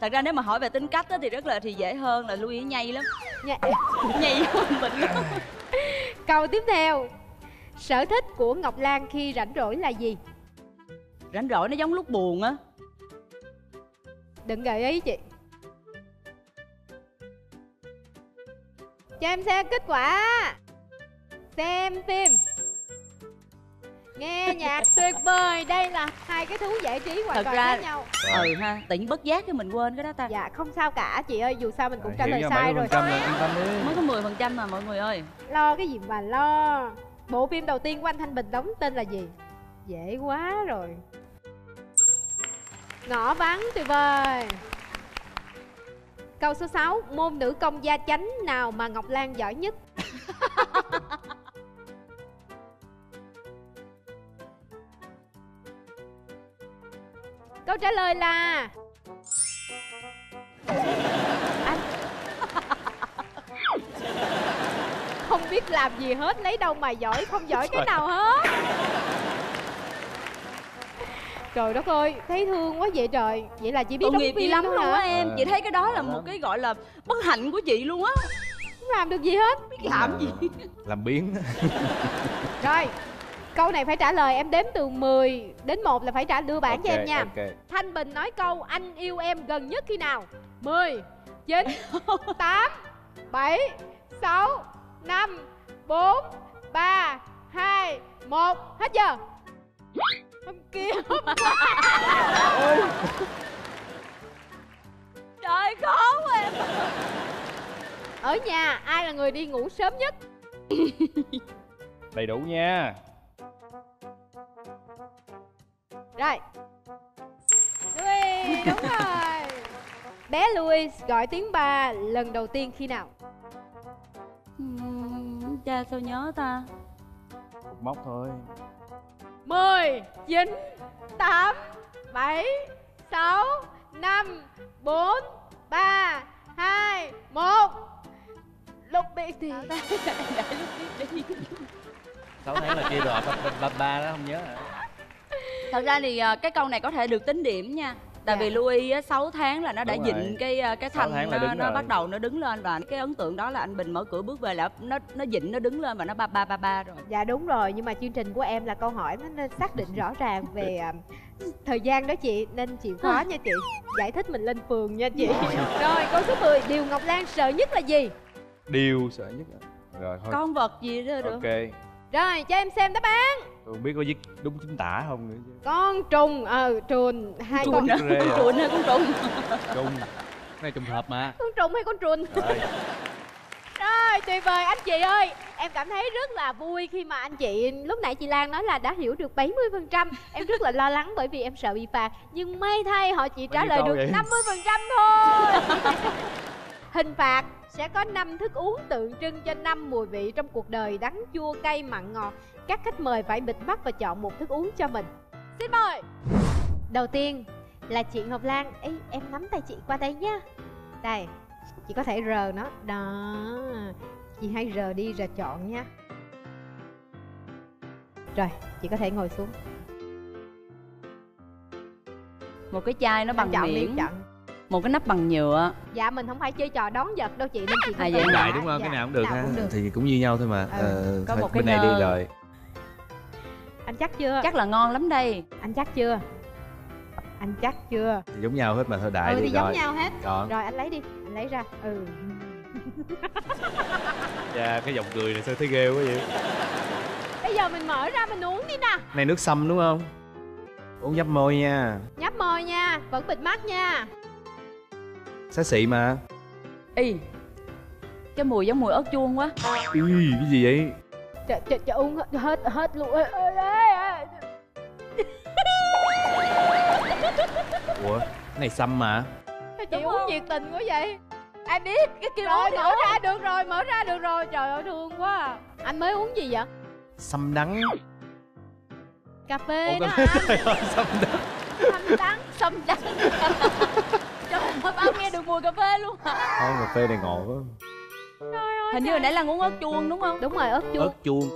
Thật ra nếu mà hỏi về tính cách thì rất là thì dễ hơn là Louis nhây lắm. Nhây nhây mình lắm. Câu tiếp theo, sở thích của Ngọc Lan khi rảnh rỗi là gì? Rảnh rỗi nó giống lúc buồn á. Đừng gợi ý chị. Cho em xem kết quả. Xem phim, nghe nhạc tuyệt vời. Đây là hai cái thú giải trí hoàn toàn khác nhau. Ừ ha, tỉnh bất giác cho mình quên cái đó ta. Dạ không sao cả chị ơi, dù sao mình cũng trả lời sai rồi. Mới có mười phần trăm mà mọi người ơi. Lo cái gì mà lo. Bộ phim đầu tiên của anh Thanh Bình đóng tên là gì? Dễ quá rồi. Ngõ vắng tuyệt vời. Câu số sáu, môn nữ công gia chánh nào mà Ngọc Lan giỏi nhất? Câu trả lời là anh không biết làm gì hết, lấy đâu mà giỏi, không giỏi cái nào hết. Trời đất ơi, thấy thương quá vậy trời. Vậy là chị biết đóng phim lắm luôn á em. Chị thấy cái đó là một cái gọi là bất hạnh của chị luôn á. Không làm được gì hết, biết làm gì. Làm biếng. Rồi, câu này phải trả lời, em đếm từ mười đến một là phải trả đưa bảng okay, cho em nha. Okay. Thanh Bình nói câu anh yêu em gần nhất khi nào? mười, chín, tám, bảy, sáu, năm, bốn, ba, hai, một. Hết giờ. Hôm kia hôm trời khó quá em. Ở nhà ai là người đi ngủ sớm nhất? Đầy đủ nha. Rồi Louis, đúng rồi. Bé Louis gọi tiếng ba lần đầu tiên khi nào? Uhm, cha sao nhớ ta? Một móc thôi. mười, chín, tám, bảy, sáu, năm, bốn, ba, hai, một. Lúc biết thì sáu tháng là chia đoạn ba đó không nhớ hả? Thật ra thì cái câu này có thể được tính điểm nha. Tại dạ. vì Louis sáu tháng là nó đã dịnh cái cái thanh nó, nó bắt đầu nó đứng lên. Và cái ấn tượng đó là anh Bình mở cửa bước về là nó nó dịnh, nó đứng lên và nó ba ba ba ba rồi. Dạ đúng rồi, nhưng mà chương trình của em là câu hỏi nó xác định rõ ràng về thời gian đó chị. Nên chịu khó nha chị, giải thích mình lên phường nha chị. Rồi câu số mười, điều Ngọc Lan sợ nhất là gì? Điều sợ nhất à? Rồi thôi. Con vật gì đó được. Ok. Rồi cho em xem đáp án. Tôi không biết có viết đúng chính tả không nữa chứ. Con trùng, ờ, trùn. Hai con trùn hay con trùng? Trùng. Cái này trùng hợp mà. Con trùng hay con trùn? Rồi. Rồi, tuyệt vời anh chị ơi. Em cảm thấy rất là vui khi mà anh chị, lúc nãy chị Lan nói là đã hiểu được bảy mươi phần trăm. Em rất là lo lắng bởi vì em sợ bị phạt. Nhưng may thay họ chỉ trả lời được vậy? năm mươi phần trăm thôi. Hình phạt sẽ có năm thức uống tượng trưng cho năm mùi vị trong cuộc đời: đắng, chua, cay, mặn, ngọt. Các khách mời phải bịt mắt và chọn một thức uống cho mình. Xin mời. Đầu tiên là chị Ngọc Lan. Ê, em nắm tay chị qua đây nha. Đây, chị có thể rờ nó. Đó, chị hãy rờ đi rồi chọn nha. Rồi, chị có thể ngồi xuống. Một cái chai nó bằng miệng, một cái nắp bằng nhựa. Dạ mình không phải chơi trò đón vật đâu chị, nên chị à, vậy lại đúng không? Dạ, cái nào cũng được ha, thì cũng như nhau thôi mà. Ừ, ờ, có thôi, một cái bên này đi rồi. Anh chắc chưa? Chắc là ngon lắm đây. Anh chắc chưa? Anh chắc chưa? Thì giống nhau hết mà thôi, đại ừ, đi thì rồi. Giống nhau hết. Còn. Rồi anh lấy đi, anh lấy ra. Ừ. Dạ cái giọng cười này sao thấy ghê quá vậy? Bây giờ mình mở ra mình uống đi nè. Này nước sâm đúng không? Uống nhấp môi nha. Nhấp môi nha, vẫn bịt mắt nha. Xá xị mà. Ý, cái mùi giống mùi ớt chuông quá. Ý, cái gì vậy? Trời, trời, trời, uống hết, hết luôn. Ủa, cái này xăm mà. Chị đúng uống không? Nhiệt tình quá vậy. Em biết, cái kia rồi, uống mở ra được rồi, mở ra được rồi. Trời ơi, thương quá à. Anh mới uống gì vậy? Xăm đắng. Cà phê. Ủa, đó anh. Xăm đắng. Xăm đắng, xăm đắng. Trời ơi, bao nghe được mùi cà phê luôn hả? Không, cà phê này ngọt quá. Hình như hồi nãy là uống ớt chuông đúng không? Đúng rồi, ớt chuông. Ớt chuông.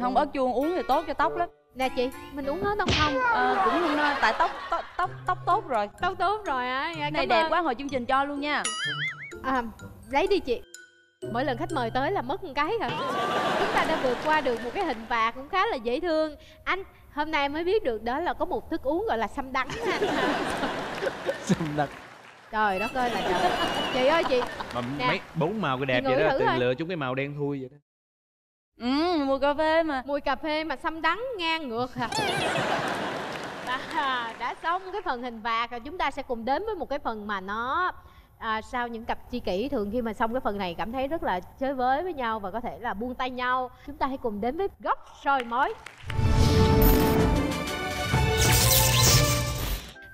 Không, ớt chuông uống thì tốt cho tóc lắm. Nè chị, mình uống hết không không? Ờ, cũng không nên, tại tóc tóc tóc tóc tốt rồi. Tóc tốt rồi á. À. Này đẹp quá, hồi chương trình cho luôn nha. À, lấy đi chị. Mỗi lần khách mời tới là mất một cái hả? Chúng ta đã vượt qua được một cái hình phạt cũng khá là dễ thương. Anh, hôm nay mới biết được đó là có một thức uống gọi là xăm đắng ha. Xăm đắng. Trời đất ơi là trời. Chị ơi chị mà nè, mấy bốn màu cái đẹp vậy đó, tự lựa chúng cái màu đen thui vậy đó. Ừ, mùi cà phê mà. Mùi cà phê mà xăm đắng ngang ngược hả? À, đã xong cái phần hình phạt rồi, chúng ta sẽ cùng đến với một cái phần mà nó à, sau những cặp tri kỷ thường khi mà xong cái phần này cảm thấy rất là chơi với với nhau và có thể là buông tay nhau. Chúng ta hãy cùng đến với góc soi mói.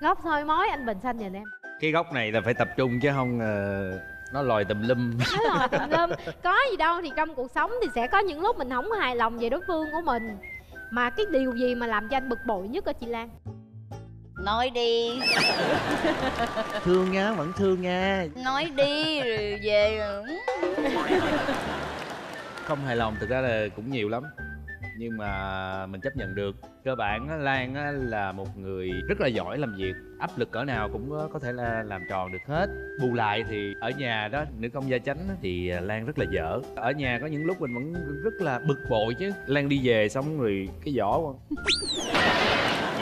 Góc soi mói, anh Bình Xanh nhìn em. Cái góc này là phải tập trung chứ không uh, nó lòi tùm lum. Nó lòi tùm lum. Có gì đâu, thì trong cuộc sống thì sẽ có những lúc mình không hài lòng về đối phương của mình. Mà cái điều gì mà làm cho anh bực bội nhất hả chị Lan? Nói đi. Thương nhá, vẫn thương nha. Nói đi rồi về. Không hài lòng thực ra là cũng nhiều lắm, nhưng mà mình chấp nhận được. Cơ bản Lan là một người rất là giỏi làm việc, áp lực cỡ nào cũng có thể là làm tròn được hết. Bù lại thì ở nhà đó, nữ công gia chánh thì Lan rất là dở. Ở nhà có những lúc mình vẫn rất là bực bội chứ. Lan đi về xong rồi cái giỏ không?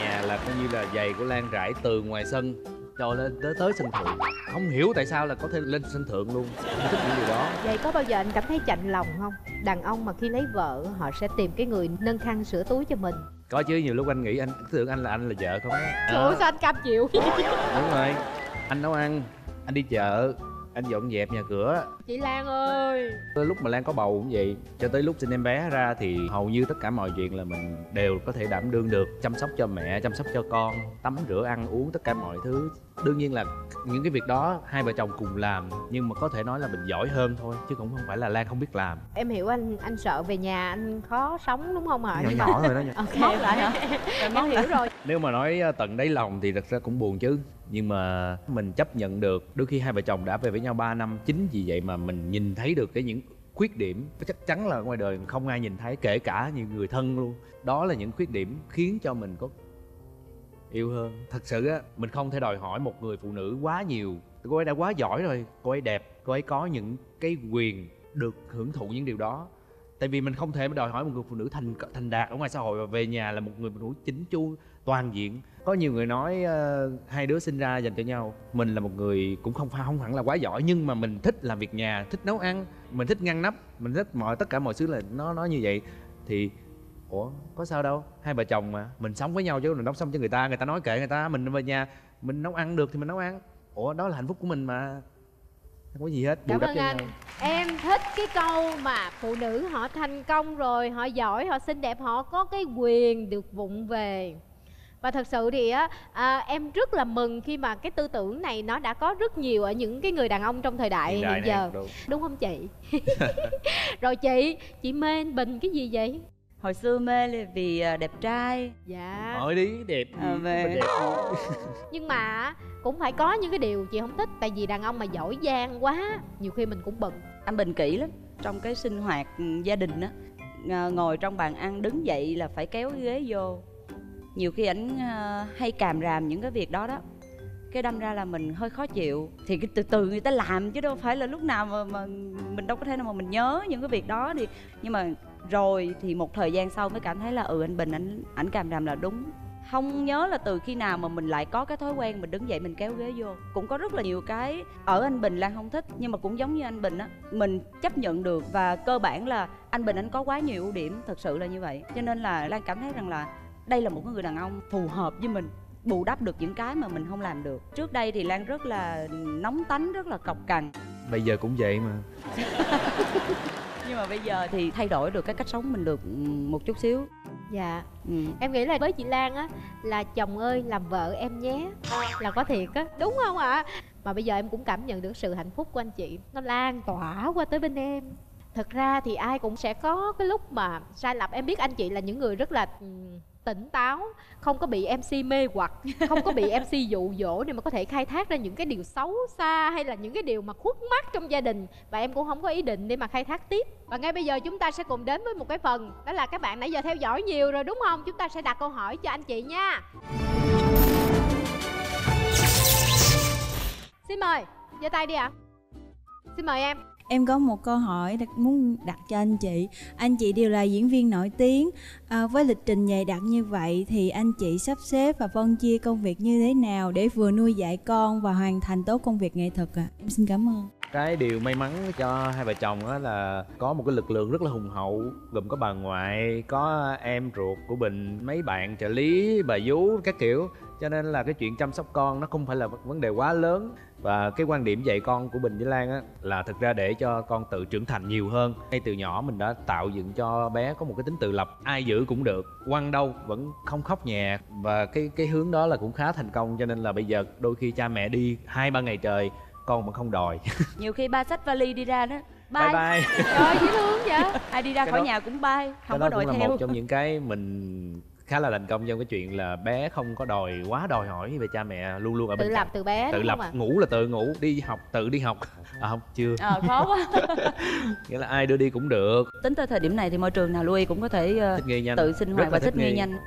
Nhà là coi như là giày của Lan rải từ ngoài sân cho lên tới tới sân thượng. Không hiểu tại sao là có thể lên sân thượng luôn. Không thích những điều đó. Vậy có bao giờ anh cảm thấy chạnh lòng không? Đàn ông mà khi lấy vợ họ sẽ tìm cái người nâng khăn sửa túi cho mình. Có chứ, nhiều lúc anh nghĩ anh tưởng anh là anh là vợ không? Ủa à, sao anh cam chịu? Đúng rồi. Anh nấu ăn, anh đi chợ, anh dọn dẹp nhà cửa. Chị Lan ơi, lúc mà Lan có bầu cũng vậy, cho tới lúc sinh em bé ra thì hầu như tất cả mọi chuyện là mình đều có thể đảm đương được. Chăm sóc cho mẹ, chăm sóc cho con, tắm rửa ăn uống tất cả mọi thứ đương nhiên là những cái việc đó hai vợ chồng cùng làm, nhưng mà có thể nói là mình giỏi hơn thôi, chứ cũng không phải là Lan không biết làm. Em hiểu anh, anh sợ về nhà anh khó sống đúng không ạ? Nhỏ nhưng nhỏ mà... rồi đó nhỉ? Okay, móc lại hả? Em móc hiểu rồi. Nếu mà nói tận đáy lòng thì thật ra cũng buồn chứ, nhưng mà mình chấp nhận được. Đôi khi hai vợ chồng đã về với nhau ba năm, chính vì vậy mà mình nhìn thấy được cái những khuyết điểm chắc chắn là ngoài đời không ai nhìn thấy, kể cả nhiều người thân luôn. Đó là những khuyết điểm khiến cho mình có yêu hơn. Thật sự á, mình không thể đòi hỏi một người phụ nữ quá nhiều. Cô ấy đã quá giỏi rồi, cô ấy đẹp, cô ấy có những cái quyền được hưởng thụ những điều đó. Tại vì mình không thể đòi hỏi một người phụ nữ thành thành đạt ở ngoài xã hội và về nhà là một người phụ nữ chính chu, toàn diện. Có nhiều người nói uh, hai đứa sinh ra dành cho nhau. Mình là một người cũng không không hẳn là quá giỏi, nhưng mà mình thích làm việc nhà, thích nấu ăn, mình thích ngăn nắp, mình thích mọi tất cả mọi thứ là nó nó như vậy. Thì ủa có sao đâu, hai vợ chồng mà mình sống với nhau chứ mình đóng xong cho người ta, người ta nói kệ người ta, mình về nhà mình nấu ăn được thì mình nấu ăn. Ủa đó là hạnh phúc của mình mà, không có gì hết. Cảm ơn anh. Em thích cái câu mà phụ nữ họ thành công rồi, họ giỏi, họ xinh đẹp, họ có cái quyền được vụng về. Và thật sự thì á, à, em rất là mừng khi mà cái tư tưởng này nó đã có rất nhiều ở những cái người đàn ông trong thời đại hiện giờ, đúng. đúng không chị? Rồi chị, chị mê anh Bình cái gì vậy? Hồi xưa mê vì đẹp trai. Dạ. Hỏi đi đẹp gì à, về... mà đẹp. Nhưng mà cũng phải có những cái điều chị không thích. Tại vì đàn ông mà giỏi giang quá, nhiều khi mình cũng bận. Anh Bình kỹ lắm. Trong cái sinh hoạt gia đình á, ngồi trong bàn ăn đứng dậy là phải kéo ghế vô. Nhiều khi ảnh hay càm ràm những cái việc đó đó, cái đâm ra là mình hơi khó chịu. Thì cái từ từ người ta làm chứ đâu phải là lúc nào mà, mà mình đâu có thể nào mà mình nhớ những cái việc đó đi. Nhưng mà rồi thì một thời gian sau mới cảm thấy là ừ anh Bình ảnh ảnh càm ràm là đúng. Không nhớ là từ khi nào mà mình lại có cái thói quen mình đứng dậy mình kéo ghế vô. Cũng có rất là nhiều cái ở anh Bình Lan không thích, nhưng mà cũng giống như anh Bình á, mình chấp nhận được. Và cơ bản là anh Bình anh có quá nhiều ưu điểm, thật sự là như vậy. Cho nên là Lan cảm thấy rằng là đây là một người đàn ông phù hợp với mình, bù đắp được những cái mà mình không làm được. Trước đây thì Lan rất là nóng tánh, rất là cọc cằn. Bây giờ cũng vậy mà. Nhưng mà bây giờ thì thay đổi được cái cách sống mình được một chút xíu. Dạ. ừ. Em nghĩ là với chị Lan á là chồng ơi làm vợ em nhé, là có thiệt á, đúng không ạ? À? Mà bây giờ em cũng cảm nhận được sự hạnh phúc của anh chị, nó lan tỏa qua tới bên em. Thật ra thì ai cũng sẽ có cái lúc mà sai lầm. Em biết anh chị là những người rất là tỉnh táo, không có bị em xê mê hoặc, không có bị em xê dụ dỗ để mà có thể khai thác ra những cái điều xấu xa hay là những cái điều mà khuất mắt trong gia đình. Và em cũng không có ý định để mà khai thác tiếp. Và ngay bây giờ chúng ta sẽ cùng đến với một cái phần, đó là các bạn nãy giờ theo dõi nhiều rồi đúng không? Chúng ta sẽ đặt câu hỏi cho anh chị nha. Xin mời, giơ tay đi ạ. Xin mời em. Em có một câu hỏi muốn đặt cho anh chị. Anh chị đều là diễn viên nổi tiếng, à, với lịch trình dày đặc như vậy thì anh chị sắp xếp và phân chia công việc như thế nào để vừa nuôi dạy con và hoàn thành tốt công việc nghệ thuật ạ? À? Em xin cảm ơn. Cái điều may mắn cho hai vợ chồng đó là có một cái lực lượng rất là hùng hậu, gồm có bà ngoại, có em ruột của Bình, mấy bạn trợ lý, bà vú các kiểu. Cho nên là cái chuyện chăm sóc con nó không phải là vấn đề quá lớn. Và cái quan điểm dạy con của Bình với Lan á, là thực ra để cho con tự trưởng thành nhiều hơn. Ngay từ nhỏ mình đã tạo dựng cho bé có một cái tính tự lập. Ai giữ cũng được, quăng đâu vẫn không khóc nhè. Và cái cái hướng đó là cũng khá thành công. Cho nên là bây giờ đôi khi cha mẹ đi hai ba ngày trời, con mà không đòi. Nhiều khi ba xách vali đi ra đó, bye bye. Trời dễ thương vậy. Ai đi ra cái khỏi đó, nhà cũng bye, không có đòi theo. Đó cũng là một trong những cái mình khá là thành công trong cái chuyện là bé không có đòi quá đòi hỏi về cha mẹ, luôn luôn ở bên cạnh. Tự lập từ bé. Tự lập, ngủ là tự ngủ, đi học tự đi học. À không, chưa. Ờ khó quá. Nghĩa là ai đưa đi cũng được. Tính tới thời điểm này thì môi trường nào Louis cũng có thể uh, tự sinh hoạt và thích nghi nhanh.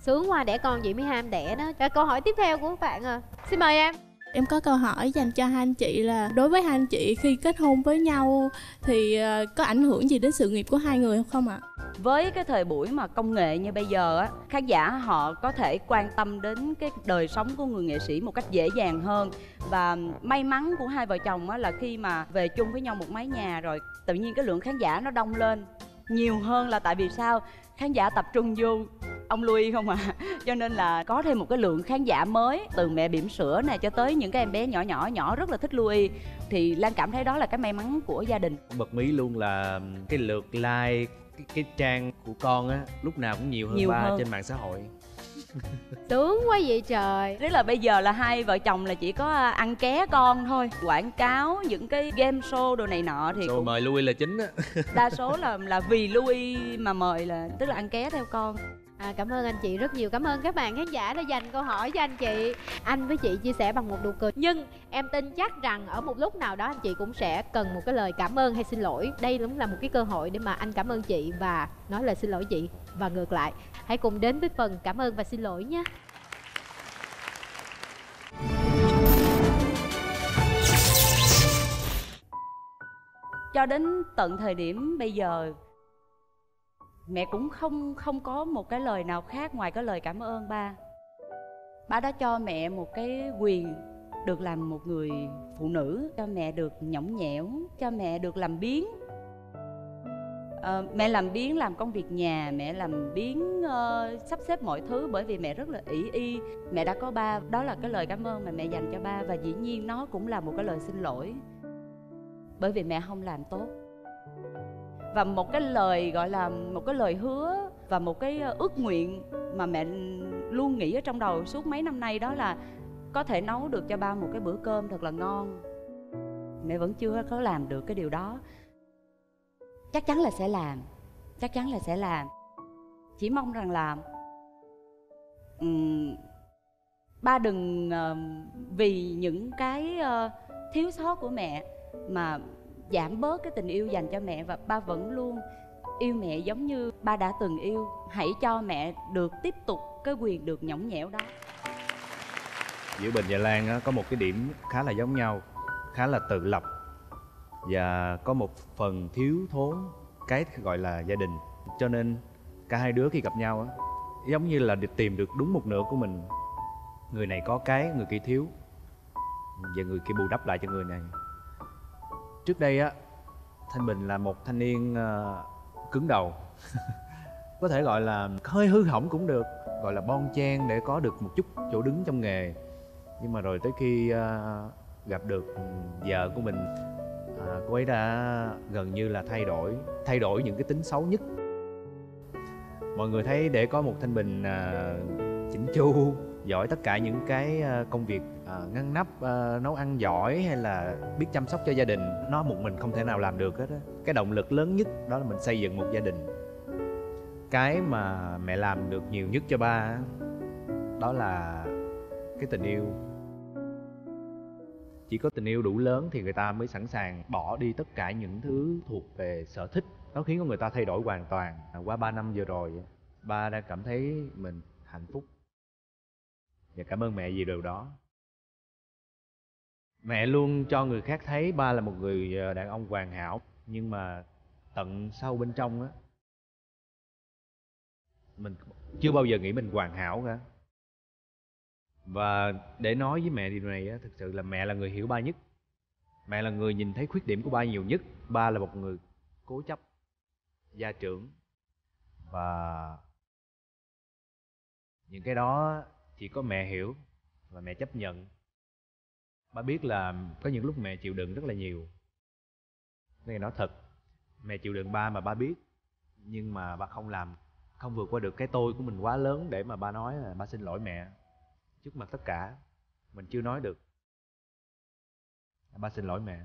Sướng hoa đẻ con vậy mới ham đẻ đó. Rồi, câu hỏi tiếp theo của các bạn à. Xin mời em. Em có câu hỏi dành cho hai anh chị là đối với hai anh chị khi kết hôn với nhau thì có ảnh hưởng gì đến sự nghiệp của hai người không ạ? Với cái thời buổi mà công nghệ như bây giờ á, khán giả họ có thể quan tâm đến cái đời sống của người nghệ sĩ một cách dễ dàng hơn. Và may mắn của hai vợ chồng á, là khi mà về chung với nhau một mái nhà rồi tự nhiên cái lượng khán giả nó đông lên nhiều hơn, là tại vì sao? Khán giả tập trung vô ông Louis không à, cho nên là có thêm một cái lượng khán giả mới, từ mẹ bỉm sữa này cho tới những cái em bé nhỏ nhỏ nhỏ rất là thích Louis. Thì Lan cảm thấy đó là cái may mắn của gia đình. Bật mí luôn là cái lượt like cái, cái trang của con á lúc nào cũng nhiều hơn nhiều ba hơn. Trên mạng xã hội. Sướng quá vậy trời. Tức là bây giờ là hai vợ chồng là chỉ có ăn ké con thôi. Quảng cáo, những cái game show đồ này nọ thì show cũng... mời Louis là chính á. Đa số là là vì Louis mà mời, là tức là ăn ké theo con. À, cảm ơn anh chị rất nhiều, cảm ơn các bạn khán giả đã dành câu hỏi cho anh chị. Anh với chị chia sẻ bằng một nụ cười, nhưng em tin chắc rằng ở một lúc nào đó anh chị cũng sẽ cần một cái lời cảm ơn hay xin lỗi. Đây cũng là một cái cơ hội để mà anh cảm ơn chị và nói lời xin lỗi chị, và ngược lại. Hãy cùng đến với phần cảm ơn và xin lỗi nhé. Cho đến tận thời điểm bây giờ, mẹ cũng không không có một cái lời nào khác ngoài cái lời cảm ơn ba. Ba đã cho mẹ một cái quyền được làm một người phụ nữ, cho mẹ được nhõng nhẽo, cho mẹ được làm biếng. À, mẹ làm biếng làm công việc nhà, mẹ làm biếng uh, sắp xếp mọi thứ, bởi vì mẹ rất là ỷ y. Mẹ đã có ba, đó là cái lời cảm ơn mà mẹ dành cho ba, và dĩ nhiên nó cũng là một cái lời xin lỗi, bởi vì mẹ không làm tốt. Và một cái lời gọi là một cái lời hứa và một cái ước nguyện mà mẹ luôn nghĩ ở trong đầu suốt mấy năm nay, đó là có thể nấu được cho ba một cái bữa cơm thật là ngon. Mẹ vẫn chưa có làm được cái điều đó. Chắc chắn là sẽ làm, chắc chắn là sẽ làm. Chỉ mong rằng là um, ba đừng uh, vì những cái uh, thiếu sót của mẹ mà giảm bớt cái tình yêu dành cho mẹ, và ba vẫn luôn yêu mẹ giống như ba đã từng yêu. Hãy cho mẹ được tiếp tục cái quyền được nhõng nhẽo đó. Giữa Bình và Lan á, có một cái điểm khá là giống nhau, khá là tự lập và có một phần thiếu thốn cái gọi là gia đình. Cho nên cả hai đứa khi gặp nhau á, giống như là được tìm được đúng một nửa của mình. Người này có cái, người kia thiếu, và người kia bù đắp lại cho người này. Trước đây á, Thanh Bình là một thanh niên uh, cứng đầu có thể gọi là hơi hư hỏng cũng được, gọi là bon chen để có được một chút chỗ đứng trong nghề. Nhưng mà rồi tới khi uh, gặp được vợ của mình, à, cô ấy đã gần như là thay đổi, thay đổi những cái tính xấu nhất. Mọi người thấy để có một Thanh Bình à, chỉnh chu, giỏi tất cả những cái công việc à, ngăn nắp, à, nấu ăn giỏi hay là biết chăm sóc cho gia đình, nó một mình không thể nào làm được hết á. Cái động lực lớn nhất đó là mình xây dựng một gia đình. Cái mà mẹ làm được nhiều nhất cho ba đó là cái tình yêu. Chỉ có tình yêu đủ lớn thì người ta mới sẵn sàng bỏ đi tất cả những thứ thuộc về sở thích. Nó khiến người ta thay đổi hoàn toàn. Qua ba năm vừa rồi, ba đã cảm thấy mình hạnh phúc. Và cảm ơn mẹ vì điều đó. Mẹ luôn cho người khác thấy ba là một người đàn ông hoàn hảo. Nhưng mà tận sâu bên trong á, mình chưa bao giờ nghĩ mình hoàn hảo cả. Và để nói với mẹ điều này, thực sự là mẹ là người hiểu ba nhất. Mẹ là người nhìn thấy khuyết điểm của ba nhiều nhất. Ba là một người cố chấp, gia trưởng. Và những cái đó chỉ có mẹ hiểu và mẹ chấp nhận. Ba biết là có những lúc mẹ chịu đựng rất là nhiều. Nên nói thật, mẹ chịu đựng ba mà ba biết. Nhưng mà ba không làm, không vượt qua được cái tôi của mình quá lớn để mà ba nói là ba xin lỗi mẹ. Trước mặt tất cả, mình chưa nói được. Ba xin lỗi mẹ.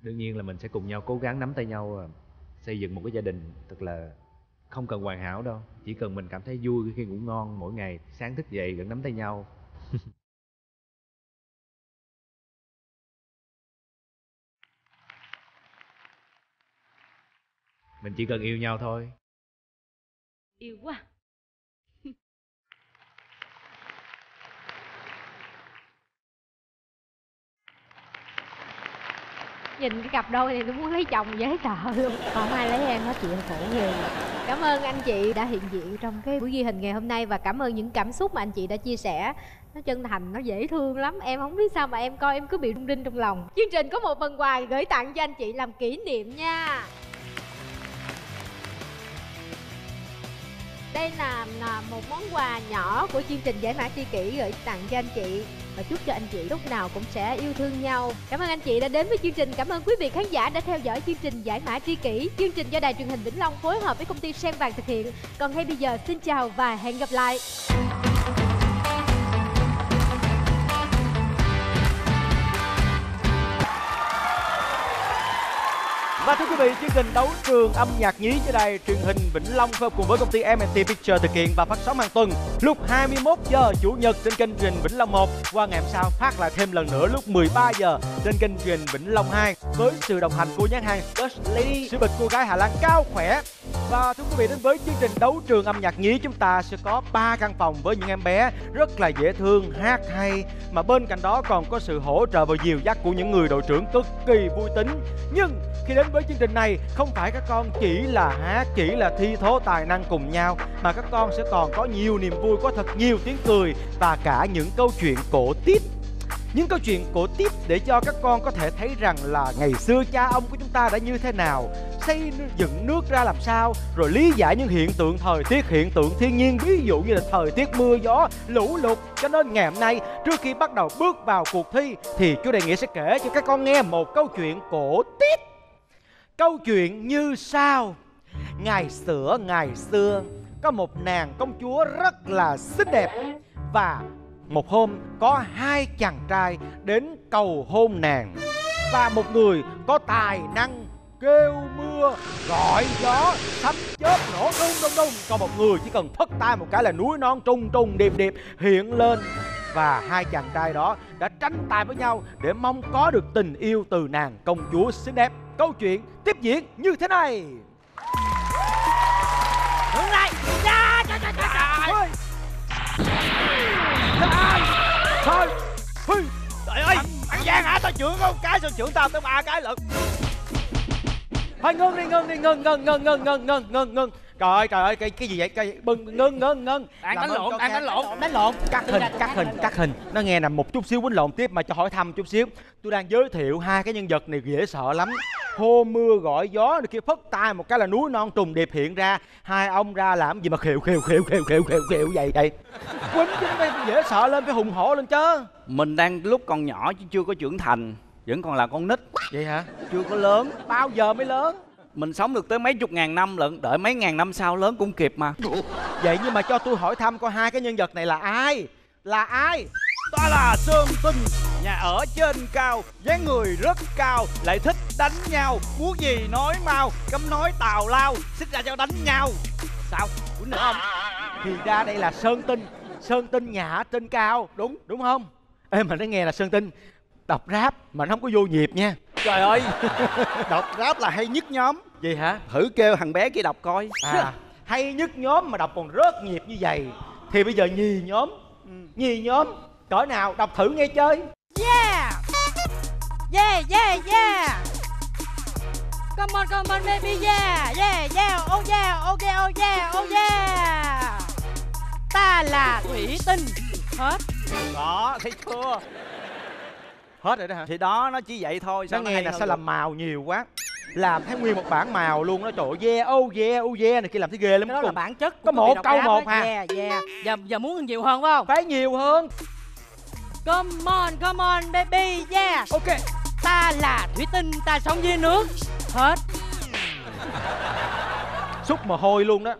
Đương nhiên là mình sẽ cùng nhau cố gắng nắm tay nhau xây dựng một cái gia đình. Thật là không cần hoàn hảo đâu, chỉ cần mình cảm thấy vui khi ngủ ngon mỗi ngày, sáng thức dậy vẫn nắm tay nhau. Mình chỉ cần yêu nhau thôi. Yêu quá. Nhìn cái cặp đôi này tôi muốn lấy chồng dễ sợ luôn. Còn ai lấy em, nó chịu khổ ghê. Cảm ơn anh chị đã hiện diện trong cái buổi ghi hình ngày hôm nay. Và cảm ơn những cảm xúc mà anh chị đã chia sẻ. Nó chân thành, nó dễ thương lắm. Em không biết sao mà em coi em cứ bị rung rinh trong lòng. Chương trình có một phần quà gửi tặng cho anh chị làm kỷ niệm nha. Đây là một món quà nhỏ của chương trình Giải mã tri kỷ gửi tặng cho anh chị. và chúc cho anh chị lúc nào cũng sẽ yêu thương nhau. Cảm ơn anh chị đã đến với chương trình. Cảm ơn quý vị khán giả đã theo dõi chương trình Giải mã tri kỷ. Chương trình do Đài truyền hình Vĩnh Long phối hợp với công ty Sen Vàng thực hiện. Còn ngay bây giờ xin chào và hẹn gặp lại. Và thưa quý vị, chương trình Đấu trường âm nhạc nhí trên Đài truyền hình Vĩnh Long phối hợp cùng với công ty em en tê Picture thực hiện và phát sóng hàng tuần lúc hai mươi mốt giờ chủ nhật trên kênh truyền Vĩnh Long một, qua ngày hôm sau phát lại thêm lần nữa lúc mười ba giờ trên kênh truyền Vĩnh Long hai với sự đồng hành của nhãn hàng Dutch Lady, sữa bịch cô gái Hà Lan cao khỏe. Và thưa quý vị, đến với chương trình Đấu trường âm nhạc nhí, chúng ta sẽ có ba căn phòng với những em bé rất là dễ thương, hát hay, mà bên cạnh đó còn có sự hỗ trợ và dìu dắt của những người đội trưởng cực kỳ vui tính. Nhưng khi đến với chương trình này, không phải các con chỉ là hát, chỉ là thi thố tài năng cùng nhau, mà các con sẽ còn có nhiều niềm vui, có thật nhiều tiếng cười và cả những câu chuyện cổ tích. Những câu chuyện cổ tích để cho các con có thể thấy rằng là ngày xưa cha ông của chúng ta đã như thế nào, xây dựng nước ra làm sao, rồi lý giải những hiện tượng thời tiết, hiện tượng thiên nhiên, ví dụ như là thời tiết mưa gió, lũ lụt. Cho nên ngày hôm nay, trước khi bắt đầu bước vào cuộc thi thì chú Đại Nghĩa sẽ kể cho các con nghe một câu chuyện cổ tích. Câu chuyện như sau. Ngày xưa ngày xưa có một nàng công chúa rất là xinh đẹp, và một hôm có hai chàng trai đến cầu hôn nàng. Và một người có tài năng kêu mưa, gọi gió, sấm chớp nổ đùng đùng đùng, còn một người chỉ cần phất tay một cái là núi non trùng trùng điệp điệp hiện lên. Và hai chàng trai đó đã tranh tài với nhau để mong có được tình yêu từ nàng công chúa xinh đẹp. Câu chuyện tiếp diễn như thế này. Hướng này. Dạ, dạ, dạ, dạ. Thôi. Thôi. Thôi. Trời ơi, ăn gian hả? Tao chưởng không cái sao chưởng tao tới ba cái lận. Thôi ngưng đi, ngưng đi, ngưng ngưng ngưng ngưng ngưng ngưng ngưng ngưng. Trời ơi, trời ơi, cái cái gì vậy? Cái bưng ngưng ngưng ngưng. Ăn đánh lộn, ăn đánh lộn, đánh lộn. Cắt hình, cắt hình, cắt hình. Nó nghe nằm một chút xíu quýnh lộn tiếp mà cho hỏi thăm chút xíu. Tôi đang giới thiệu hai cái nhân vật này dễ sợ lắm. Hô mưa gọi gió, kia phất tay một cái là núi non trùng điệp hiện ra. Hai ông ra làm gì mà khều khều khều khều khều khều khều vậy đây? Quýnh chúng ta dễ sợ lên, phải hùng hổ lên chứ. Mình đang lúc còn nhỏ chứ chưa có trưởng thành, vẫn còn là con nít. Vậy hả? Chưa có lớn. Bao giờ mới lớn? Mình sống được tới mấy chục ngàn năm lận, đợi mấy ngàn năm sau lớn cũng kịp mà. Vậy nhưng mà cho tôi hỏi thăm coi hai cái nhân vật này là ai? Là ai? Ta là Sơn Tinh, nhà ở trên cao, dáng người rất cao, lại thích đánh nhau, muốn gì nói mau, cấm nói tào lao, xích ra cho đánh nhau. Sao? Quýnh nữa không? Thì ra đây là Sơn Tinh, Sơn Tinh nhà trên cao, đúng đúng không? Ê mà nó nghe là Sơn Tinh, đọc rap mà nó không có vô nhịp nha. Trời ơi, đọc rap là hay nhất nhóm. Vậy hả? Thử kêu thằng bé kia đọc coi. À, hay nhất nhóm mà đọc còn rớt nhịp như vậy thì bây giờ nhì nhóm. Ừ. Nhì nhóm cỡ nào đọc thử nghe chơi. Yeah, yeah, yeah, yeah. Come on, come on baby, yeah, yeah, yeah. Oh yeah, oh yeah, oh yeah, oh yeah. Ta là Thủy Tinh. Hết. Đó, thấy chưa? Hết rồi đó hả? Thì đó, nó chỉ vậy thôi. Sao nó nghe là sao làm màu nhiều quá, làm thấy nguyên một bản màu luôn đó. Trời ơi, yeah, oh yeah, oh yeah này kia làm thấy ghê lắm. Cái đó là bản chất của có một câu một hả? Yeah, yeah. Giờ, giờ muốn nhiều hơn phải không? Phải nhiều hơn. Come on, come on baby, yeah. Ok. Ta là Thủy Tinh, ta sống dưới nước. Hết. Xúc mồ hôi luôn đó.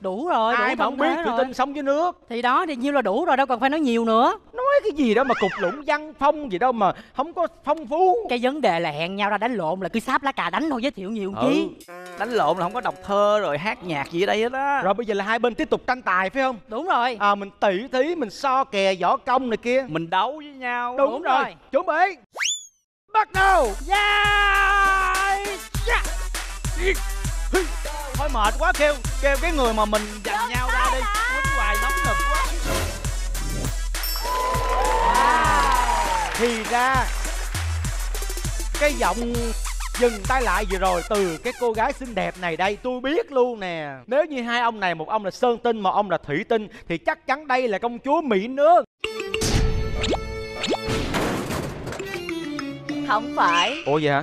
Đủ rồi, ai đủ mà không biết Thủy Tinh sống với nước. Thì đó, thì nhiêu là đủ rồi, đâu cần phải nói nhiều nữa. Nói cái gì đó mà cục lũng văn phong gì đâu mà không có phong phú. Cái vấn đề là hẹn nhau ra đánh lộn là cứ sáp lá cà đánh thôi, giới thiệu nhiều ừ. Chi đánh lộn là không có đọc thơ rồi hát nhạc gì ở đây hết á. Rồi bây giờ là hai bên tiếp tục tranh tài phải không? Đúng rồi. À, mình tỉ thí, mình so kè võ công này kia, mình đấu với nhau. Đúng, đúng rồi. rồi Chuẩn bị bắt đầu. Yeah, yeah. Thôi mệt quá, kêu kêu cái người mà mình giành đúng nhau ra đi. Quýnh hoài nóng nực quá. À, thì ra cái giọng dừng tay lại vừa rồi từ cái cô gái xinh đẹp này đây, tôi biết luôn nè. Nếu như hai ông này, một ông là Sơn Tinh, một ông là Thủy Tinh, thì chắc chắn đây là công chúa Mỹ Nương. Không phải. Ủa vậy hả?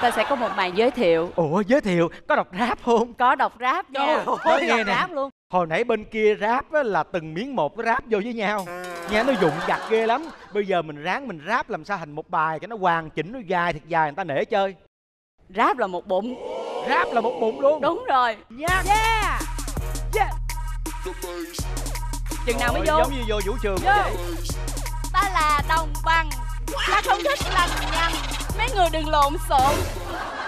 ta sẽ có một màn giới thiệu. Ủa, giới thiệu có đọc rap không? Có đọc rap nha. Nói nghe nè, hồi nãy bên kia rap á, là từng miếng một cái rap vô với nhau nha, nó vụn vặt ghê lắm. Bây giờ mình ráng mình rap làm sao thành một bài cho nó hoàn chỉnh, nó dài thật dài, người ta nể chơi. Rap là một bụng. Rap là một bụng luôn. Đúng rồi. Yeah, yeah, yeah. Chừng nào mới vô? Giống như vô vũ trường vô. Vậy. Ta là Đồng Bằng, ta không thích lằng nhằng, mấy người đừng lộn xộn.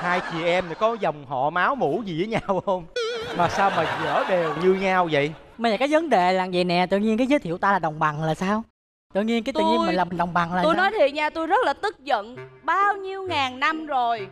Hai chị em thì có dòng họ máu mủ gì với nhau không? Mà sao mà dở đều như nhau vậy? Mà cái vấn đề là vậy nè, tự nhiên cái giới thiệu ta là Đồng Bằng là sao? Tự nhiên cái tự tôi, nhiên mình làm Đồng Bằng là tôi sao? Nói thiệt nha, tôi rất là tức giận. Bao nhiêu ngàn năm rồi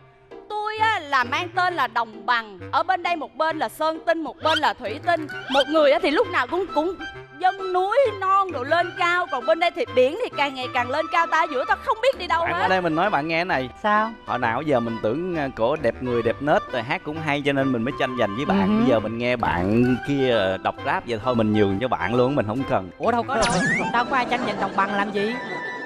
tôi á, là mang tên là Đồng Bằng. Ở bên đây một bên là Sơn Tinh, một bên là Thủy Tinh. Một người á, thì lúc nào cũng cũng dân núi non rồi lên cao, còn bên đây thì biển thì càng ngày càng lên cao, ta giữa ta không biết đi đâu bạn hết. Ở đây mình nói bạn nghe cái này sao hồi nào giờ mình tưởng cổ đẹp người đẹp nết rồi hát cũng hay cho nên mình mới tranh giành với bạn. Ừ. Bây giờ mình nghe bạn kia đọc rap vậy thôi mình nhường cho bạn luôn, mình không cần. Ủa đâu có đâu, tao có ai tranh giành Đồng Bằng làm gì.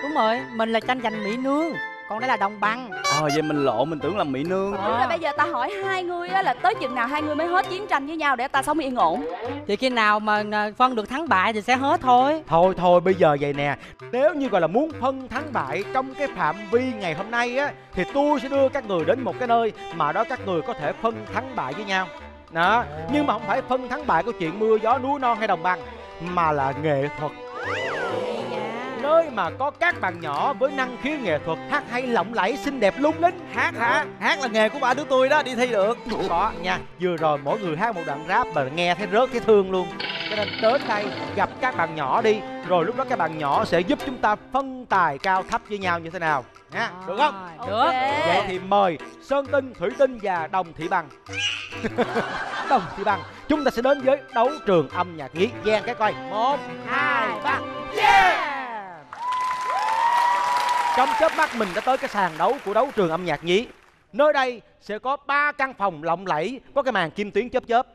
Đúng rồi, mình là tranh giành Mỹ Nương, còn đây là Đồng Bằng. Ờ à, vậy mình lộ, mình tưởng là Mỹ Nương. Đúng à. Rồi bây giờ ta hỏi hai người á, là tới chừng nào hai người mới hết chiến tranh với nhau để ta sống yên ổn? Thì khi nào mà phân được thắng bại thì sẽ hết thôi. Thôi thôi bây giờ vậy nè, nếu như gọi là muốn phân thắng bại trong cái phạm vi ngày hôm nay á, thì tôi sẽ đưa các người đến một cái nơi mà đó các người có thể phân thắng bại với nhau. Đó, nhưng mà không phải phân thắng bại của chuyện mưa gió núi non hay Đồng Bằng, mà là nghệ thuật. Nơi mà có các bạn nhỏ với năng khiếu nghệ thuật hát hay, lộng lẫy, xinh đẹp, lung linh. Hát hả? Hát là nghề của ba đứa tôi đó, đi thi được. Có nha, vừa rồi mỗi người hát một đoạn rap mà nghe thấy rớt thấy thương luôn. Cho nên đến đây gặp các bạn nhỏ đi, rồi lúc đó các bạn nhỏ sẽ giúp chúng ta phân tài cao thấp với nhau như thế nào nha. Được không? Được. Okay. Vậy thì mời Sơn Tinh, Thủy Tinh và Đồng Thị Bằng. Đồng Thị Bằng, chúng ta sẽ đến với đấu trường âm nhạc nhí. Gian cái coi. Một, hai, ba. Yeah! Trong chớp mắt mình đã tới cái sàn đấu của đấu trường âm nhạc nhí. Nơi đây sẽ có ba căn phòng lộng lẫy, có cái màn kim tuyến chớp chớp.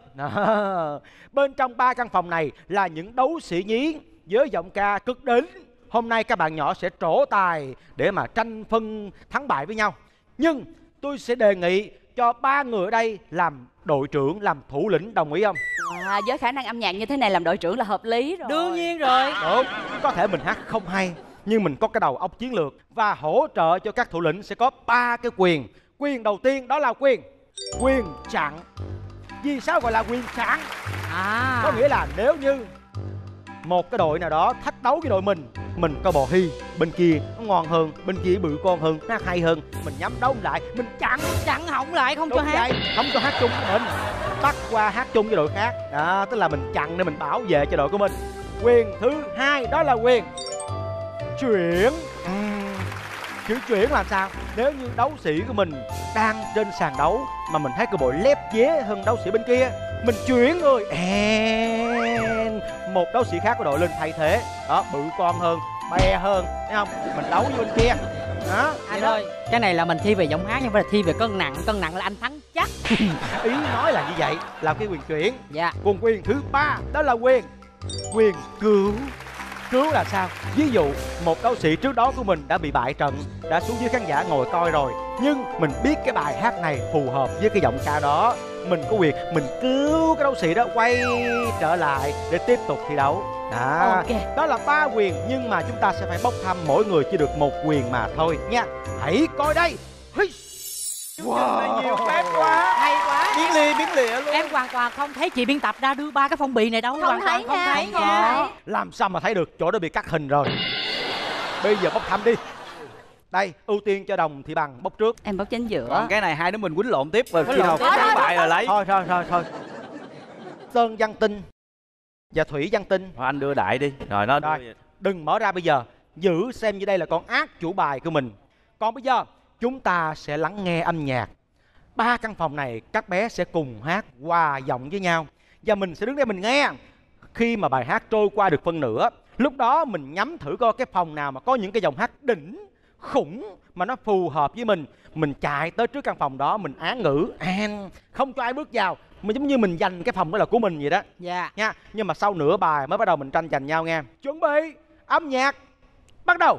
Bên trong ba căn phòng này là những đấu sĩ nhí với giọng ca cực đỉnh. Hôm nay các bạn nhỏ sẽ trổ tài để mà tranh phân thắng bại với nhau. Nhưng tôi sẽ đề nghị cho ba người ở đây làm đội trưởng, làm thủ lĩnh, đồng ý không? À, với khả năng âm nhạc như thế này làm đội trưởng là hợp lý rồi. Đương nhiên rồi. Đúng, có thể mình hát không hay, nhưng mình có cái đầu óc chiến lược. Và hỗ trợ cho các thủ lĩnh sẽ có ba cái quyền. Quyền đầu tiên đó là quyền Quyền chặn. Vì sao gọi là quyền chặn? À. Có nghĩa là nếu như một cái đội nào đó thách đấu với đội mình, mình coi bò hi, bên kia nó ngon hơn, bên kia bự con hơn, nó hay hơn, mình nhắm đấu lại, mình chặn. Chặn hỏng lại, không đúng cho hát vậy. Không cho hát chung với mình, bắt qua hát chung với đội khác. Đó, tức là mình chặn để mình bảo vệ cho đội của mình. Quyền thứ hai đó là quyền chuyển. Chữ chuyển là sao? Nếu như đấu sĩ của mình đang trên sàn đấu mà mình thấy cái bộ lép vế hơn đấu sĩ bên kia, mình chuyển người, một đấu sĩ khác của đội lên thay thế. Đó, bự con hơn, be hơn, thấy không? Mình đấu với bên kia. Đó, anh ơi, cái này là mình thi về giọng hát nhưng phải là thi về cân nặng. Cân nặng là anh thắng chắc. Ý nói là như vậy, là cái quyền chuyển. Dạ. Còn quyền thứ ba đó là quyền Quyền cứu. Cứu là sao? Ví dụ một đấu sĩ trước đó của mình đã bị bại trận, đã xuống dưới khán giả ngồi coi rồi, nhưng mình biết cái bài hát này phù hợp với cái giọng ca đó, mình có quyền mình cứu cái đấu sĩ đó quay trở lại để tiếp tục thi đấu. Đó, okay. Đó là ba quyền, nhưng mà chúng ta sẽ phải bốc thăm, mỗi người chỉ được một quyền mà thôi nha. Hãy coi đây. Wow, nhiều phép quá, hay quá, biến ly biến lịa luôn. Em hoàn toàn không thấy chị biên tập ra đưa ba cái phong bì này đâu, không hoàn toàn không nha, thấy nha. À, làm sao mà thấy được, chỗ đó bị cắt hình rồi. Bây giờ bốc thăm đi. Đây, ưu tiên cho Đồng Thị Bằng bốc trước. Em bốc chính giữa. Còn cái này hai đứa mình quýnh lộn tiếp rồi, khi nào thắng bại rồi lấy. Thôi thôi thôi thôi. Sơn Văn Tinh và Thủy Văn Tinh. Thôi anh đưa đại đi. Rồi nó rồi. Đừng mở ra bây giờ, giữ xem như đây là con ác chủ bài của mình. Còn bây giờ chúng ta sẽ lắng nghe âm nhạc. Ba căn phòng này các bé sẽ cùng hát hòa giọng với nhau, và mình sẽ đứng đây mình nghe. Khi mà bài hát trôi qua được phân nửa, lúc đó mình nhắm thử coi cái phòng nào mà có những cái dòng hát đỉnh khủng mà nó phù hợp với mình, mình chạy tới trước căn phòng đó, mình án ngữ, không cho ai bước vào, mình giống như mình giành cái phòng đó là của mình vậy đó. Dạ. Nha. Nhưng mà sau nửa bài mới bắt đầu mình tranh giành nhau nghe. Chuẩn bị âm nhạc bắt đầu.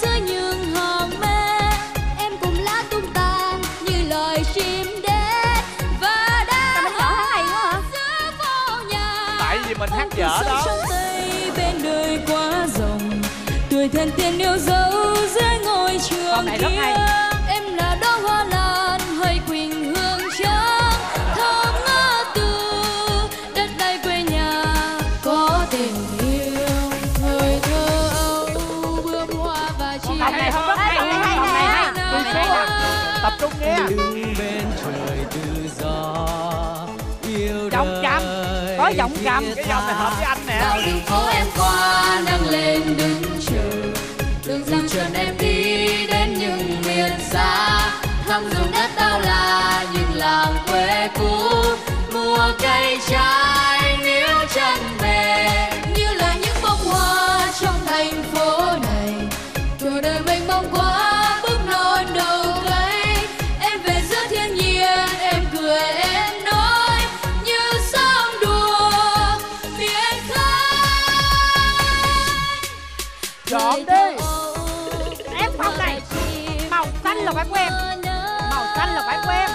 dưới những hàng me, em cùng lá tung tăng như loài chim đế và đã hay quá hả? Tại vì mình hát dở đó. Bên đời quá rồng tuổi thần tiên yêu dấu dưới ngôi trường này kia hay. Em là đó hoa lan hay quỳnh hương trắng thơm ngát từ đất đai quê nhà, có tình yêu thời thơ ấu bướm hoa và chim này không rất hay, này hay này hay tập trung nghe bên trời tự do yêu trong trăm có giọng cầm cái giọng này hợp với anh nè. Dạo đường phố em qua nâng lên đứng chờ, đường dăm chân em đi đến những miền xa, thăm dùng đất tao là những làng quê cũ, mùa cây trái níu chân về như là những bông hoa trong thành phố này, cuộc đời mênh mông quá bước non đầu cây, em về giữa thiên nhiên em cười em. Chọn đi. Em màu này, màu xanh là phải của em. Màu xanh là phải của em.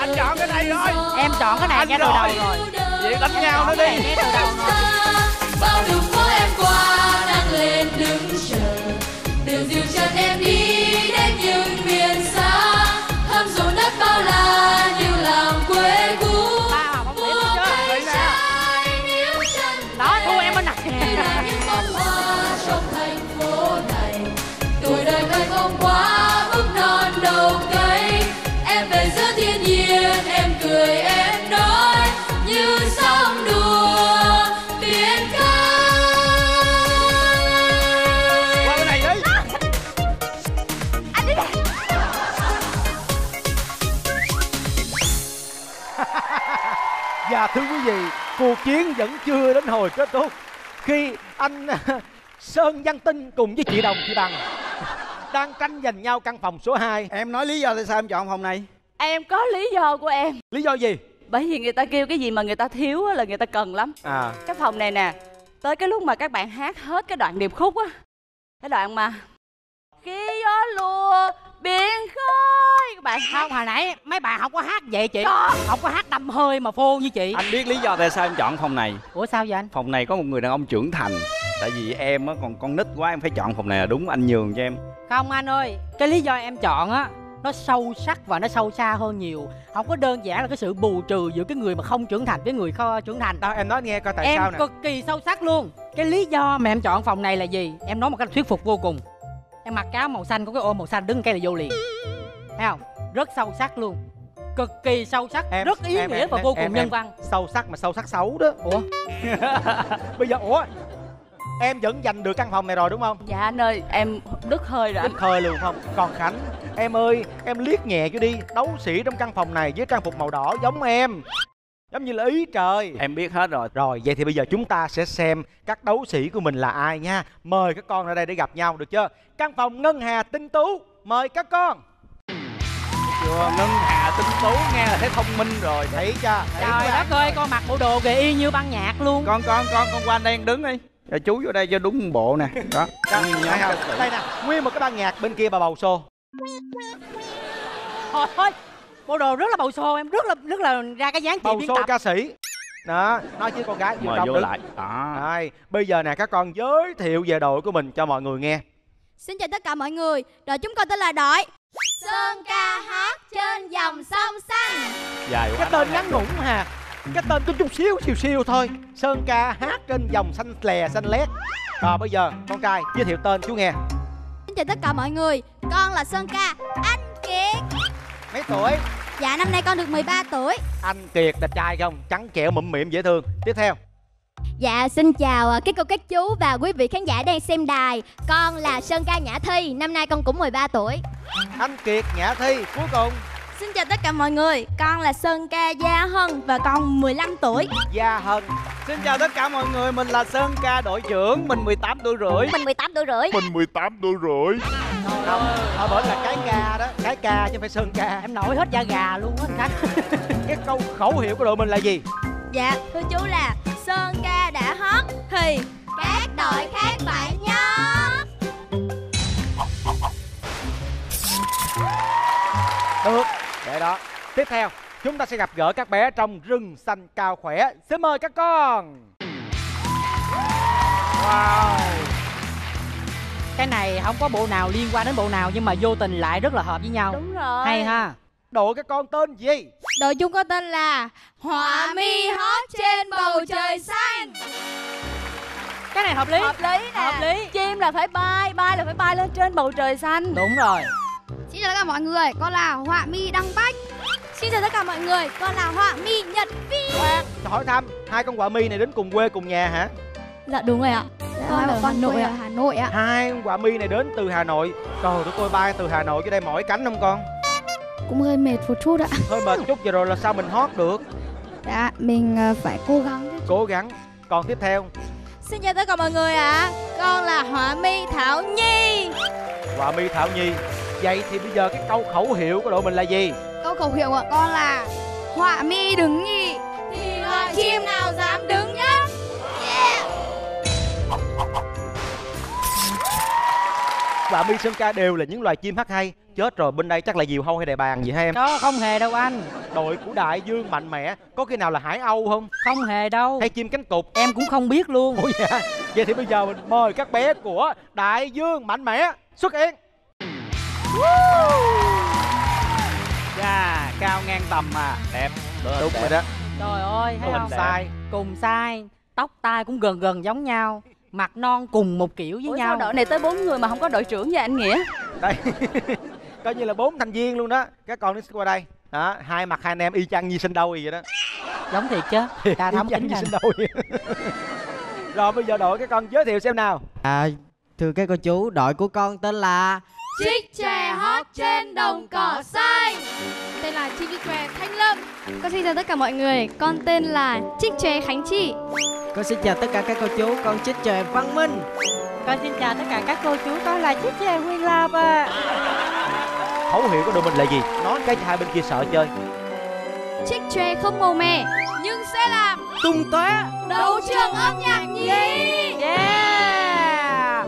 Anh chọn cái này rồi. Em chọn cái này anh nghe từ đầu rồi. Vậy đánh em nhau nó đi. Nghe từ đầu rồi. Bao đường phố em qua đang lên đứng chờ, đường dìu chân em đi đến những miền xa, thăm ruộng đất bao la như làng quê cũ. Mùa cây trái níu chân. Đó thua em bên này. Trong thành phố này tuổi đời mênh mông quá bước non đầu cây, em về giữa thiên nhiên em cười em nói như sóng đùa biển khơi. Qua bên này đi. À, anh đi đây. Và thưa quý vị, cuộc chiến vẫn chưa đến hồi kết thúc khi anh Sơn Văn Tinh cùng với chị Đồng Thị Bằng đang tranh giành nhau căn phòng số hai. Em nói lý do tại sao em chọn phòng này? Em có lý do của em. Lý do gì? Bởi vì người ta kêu cái gì mà người ta thiếu là người ta cần lắm. À. Cái phòng này nè, tới cái lúc mà các bạn hát hết cái đoạn điệp khúc á, cái đoạn mà khi gió lùa biển khơi các bạn hát. Không, hồi nãy mấy bà không có hát vậy chị đó. Không có hát đâm hơi mà phô như chị. Anh biết lý do tại sao em chọn phòng này. Ủa sao vậy anh? Phòng này có một người đàn ông trưởng thành. Tại vì em á còn con nít quá, em phải chọn phòng này là đúng, anh nhường cho em. Không anh ơi, cái lý do em chọn á nó sâu sắc và nó sâu xa hơn nhiều, không có đơn giản là cái sự bù trừ giữa cái người mà không trưởng thành với người kho trưởng thành đâu. Em nói nghe coi tại em sao nè. Em cực kỳ sâu sắc luôn. Cái lý do mà em chọn phòng này là gì? Em nói một cách thuyết phục vô cùng. Em mặc áo màu xanh có cái ô màu xanh đứng cái là vô liền. Thấy không? Rất sâu sắc luôn. Cực kỳ sâu sắc, em, rất ý em, nghĩa em, và vô cùng em, nhân em. văn. Sâu sắc mà sâu sắc xấu đó. Ủa? Bây giờ ủa? Em vẫn giành được căn phòng này rồi đúng không? Dạ anh ơi, em đứt hơi rồi. Đứt hơi luôn không? Còn Khánh, em ơi, em liếc nhẹ cho đi. Đấu sĩ trong căn phòng này với trang phục màu đỏ giống em, giống như là ý trời. Em biết hết rồi. Rồi, vậy thì bây giờ chúng ta sẽ xem các đấu sĩ của mình là ai nha. Mời các con ra đây để gặp nhau được chưa? Căn phòng Ngân Hà Tinh Tú, mời các con. Chưa, Ngân Hà Tinh Tú nghe là thấy thông minh rồi. Thấy chưa? Trời đất ơi, con mặc bộ đồ kìa y như băng nhạc luôn. Con, con, con, con qua đây đứng đi. Để chú vô đây cho đúng bộ nè. Đó. Đó đây nè, nguyên một cái ban nhạc bên kia bà bầu xô. Thôi thôi, bộ đồ rất là bầu xô em, rất là rất là ra cái dáng chị biên tập. Bầu xô ca sĩ. Đó, nói chứ con gái vô trong đứng. Lại. Đó. Đây, bây giờ nè các con giới thiệu về đội của mình cho mọi người nghe. Xin chào tất cả mọi người, đội chúng con tên là đội Sơn Ca Hát Trên Dòng Sông Xanh. Dài quá. Cái tên ngắn ngủn hà. Cái tên có chút xíu xìu xìu thôi. Sơn Ca Hát Trên Dòng Xanh lè xanh lét. Rồi bây giờ con trai giới thiệu tên chú nghe. Xin chào tất cả mọi người, con là Sơn Ca Anh Kiệt. Mấy tuổi? Dạ năm nay con được mười ba tuổi. Anh Kiệt đẹp trai không? Trắng trẻo mụm mịm dễ thương. Tiếp theo. Dạ xin chào các cô các chú và quý vị khán giả đang xem đài. Con là Sơn Ca Nhã Thi, năm nay con cũng mười ba tuổi. Anh Kiệt Nhã Thi. Cuối cùng Xin chào tất cả mọi người, con là Sơn Ca Gia Hân và con mười lăm tuổi. Gia Hân. Xin chào tất cả mọi người, mình là Sơn Ca đội trưởng, mình mười tám tuổi rưỡi. Mình mười tám tuổi rưỡi. Mình mười tám tuổi rưỡi. Không, ở bển là cái ca đó, cái ca chứ không phải Sơn Ca. Em nổi hết da gà luôn á anh Khánh. Cái câu khẩu hiệu của đội mình là gì? Dạ, thưa chú là Sơn Ca đã hot thì các đội khác phải nhớ. Được, vậy đó. Tiếp theo, chúng ta sẽ gặp gỡ các bé trong rừng xanh cao khỏe. Xin mời các con. Wow. Cái này không có bộ nào liên quan đến bộ nào nhưng mà vô tình lại rất là hợp với nhau. Đúng rồi. Hay ha. Đội các con tên gì? Đội chúng có tên là Họa Mi Hót Trên Bầu Trời Xanh. Cái này hợp lý. Hợp lý nè. Hợp lý. Chim là phải bay, bay là phải bay lên trên bầu trời xanh. Đúng rồi. Xin chào tất cả mọi người, con là Họa Mi Đăng Bách. Xin chào tất cả mọi người, con là Họa Mi Nhật Phi. Hỏi thăm, hai con Họa Mi này đến cùng quê cùng nhà hả? Dạ đúng rồi ạ. Con là con nội ở Hà Nội ạ. Hai con Họa Mi này đến từ Hà Nội. Trời đất ơi, bay từ Hà Nội tới đây mỏi cánh không con? Cũng hơi mệt một chút ạ. Hơi mệt chút vậy rồi là sao mình hót được? Dạ, mình phải cố gắng. Cố gắng. Còn tiếp theo. Xin chào tất cả mọi người ạ. À. Con là Họa Mi Thảo Nhi. Họa Mi Thảo Nhi. Vậy thì bây giờ cái câu khẩu hiệu của đội mình là gì? Câu khẩu hiệu của con là Họa Mi đứng nhì thì loài chim nào dám đứng nhất. Yeah. Họa Mi, Sơn Ca đều là những loài chim hát hay. Chết rồi, bên đây chắc là diều hâu hay đại bàng gì hả em? Đó, không hề đâu anh. Đội của Đại Dương mạnh mẽ. Có khi nào là hải âu không? Không hề đâu. Hay chim cánh cụt? Em cũng không biết luôn. Ủa dạ. Vậy thì bây giờ mình mời các bé của Đại Dương mạnh mẽ xuất hiện. Chà, cao ngang tầm à. Đẹp. Đúng rồi đó. Trời ơi, thấy không? Sai. Cùng sai. Tóc tai cũng gần gần giống nhau. Mặt non cùng một kiểu với. Ủa, nhau. Đội này tới bốn người mà không có đội trưởng nha anh Nghĩa. Đây. Coi như là bốn thành viên luôn đó. Các con đi qua đây. Đó, hai mặt hai anh em y chang như sinh đôi vậy đó. Giống thiệt chứ. Ta thấm tính như sinh đôi. Rồi bây giờ đội các con giới thiệu xem nào. À, thưa các cô chú, đội của con tên là Chích Chè Hót Trên Đồng Cỏ Xanh. Tên là Chích Chè Thanh Lâm. Con xin chào tất cả mọi người, con tên là Chích Chè Khánh Chi. Con xin chào tất cả các cô chú, con Chích Chè Văn Minh. Con xin chào tất cả các cô chú, con là Chích Chè Quỳnh Lập. Khẩu hiệu của đội mình là gì? Nói cái hai bên kia sợ chơi. Chích Chè không màu mè nhưng sẽ làm tung tóe đấu trường âm nhạc nhí. Yeah.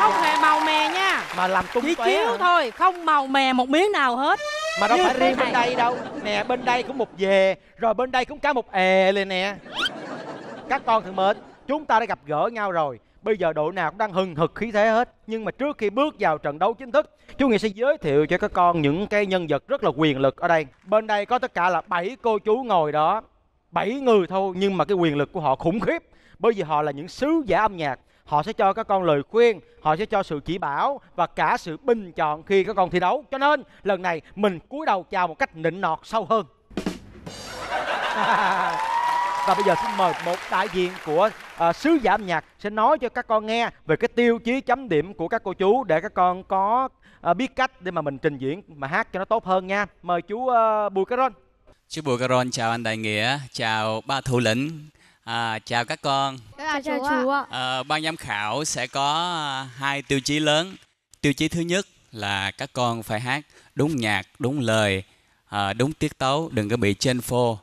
Không hề màu mè nha, mà làm tung tóe. Chỉ chiếu thôi, không màu mè một miếng nào hết. Mà đâu phải riêng bên đây đâu. Nè, bên đây cũng một về, rồi bên đây cũng cả một è lên nè. Các con thân mến, chúng ta đã gặp gỡ nhau rồi. Bây giờ đội nào cũng đang hừng hực khí thế hết. Nhưng mà trước khi bước vào trận đấu chính thức, chú Nghĩa sẽ giới thiệu cho các con những cái nhân vật rất là quyền lực ở đây. Bên đây có tất cả là bảy cô chú ngồi đó. bảy người thôi, nhưng mà cái quyền lực của họ khủng khiếp. Bởi vì họ là những sứ giả âm nhạc. Họ sẽ cho các con lời khuyên, họ sẽ cho sự chỉ bảo và cả sự bình chọn khi các con thi đấu. Cho nên lần này mình cúi đầu chào một cách nịnh nọt sâu hơn. Và bây giờ xin mời một đại diện của uh, sứ giả âm nhạc sẽ nói cho các con nghe về cái tiêu chí chấm điểm của các cô chú để các con có uh, biết cách để mà mình trình diễn mà hát cho nó tốt hơn nha. Mời chú uh, Bùi Caron. Chú Bùi Caron chào anh Đại Nghĩa, chào ba thủ lĩnh. À, chào các con. Chào chú ạ. À, ban giám khảo sẽ có hai tiêu chí lớn. Tiêu chí thứ nhất là các con phải hát đúng nhạc, đúng lời, à, đúng tiết tấu, đừng có bị chênh phô.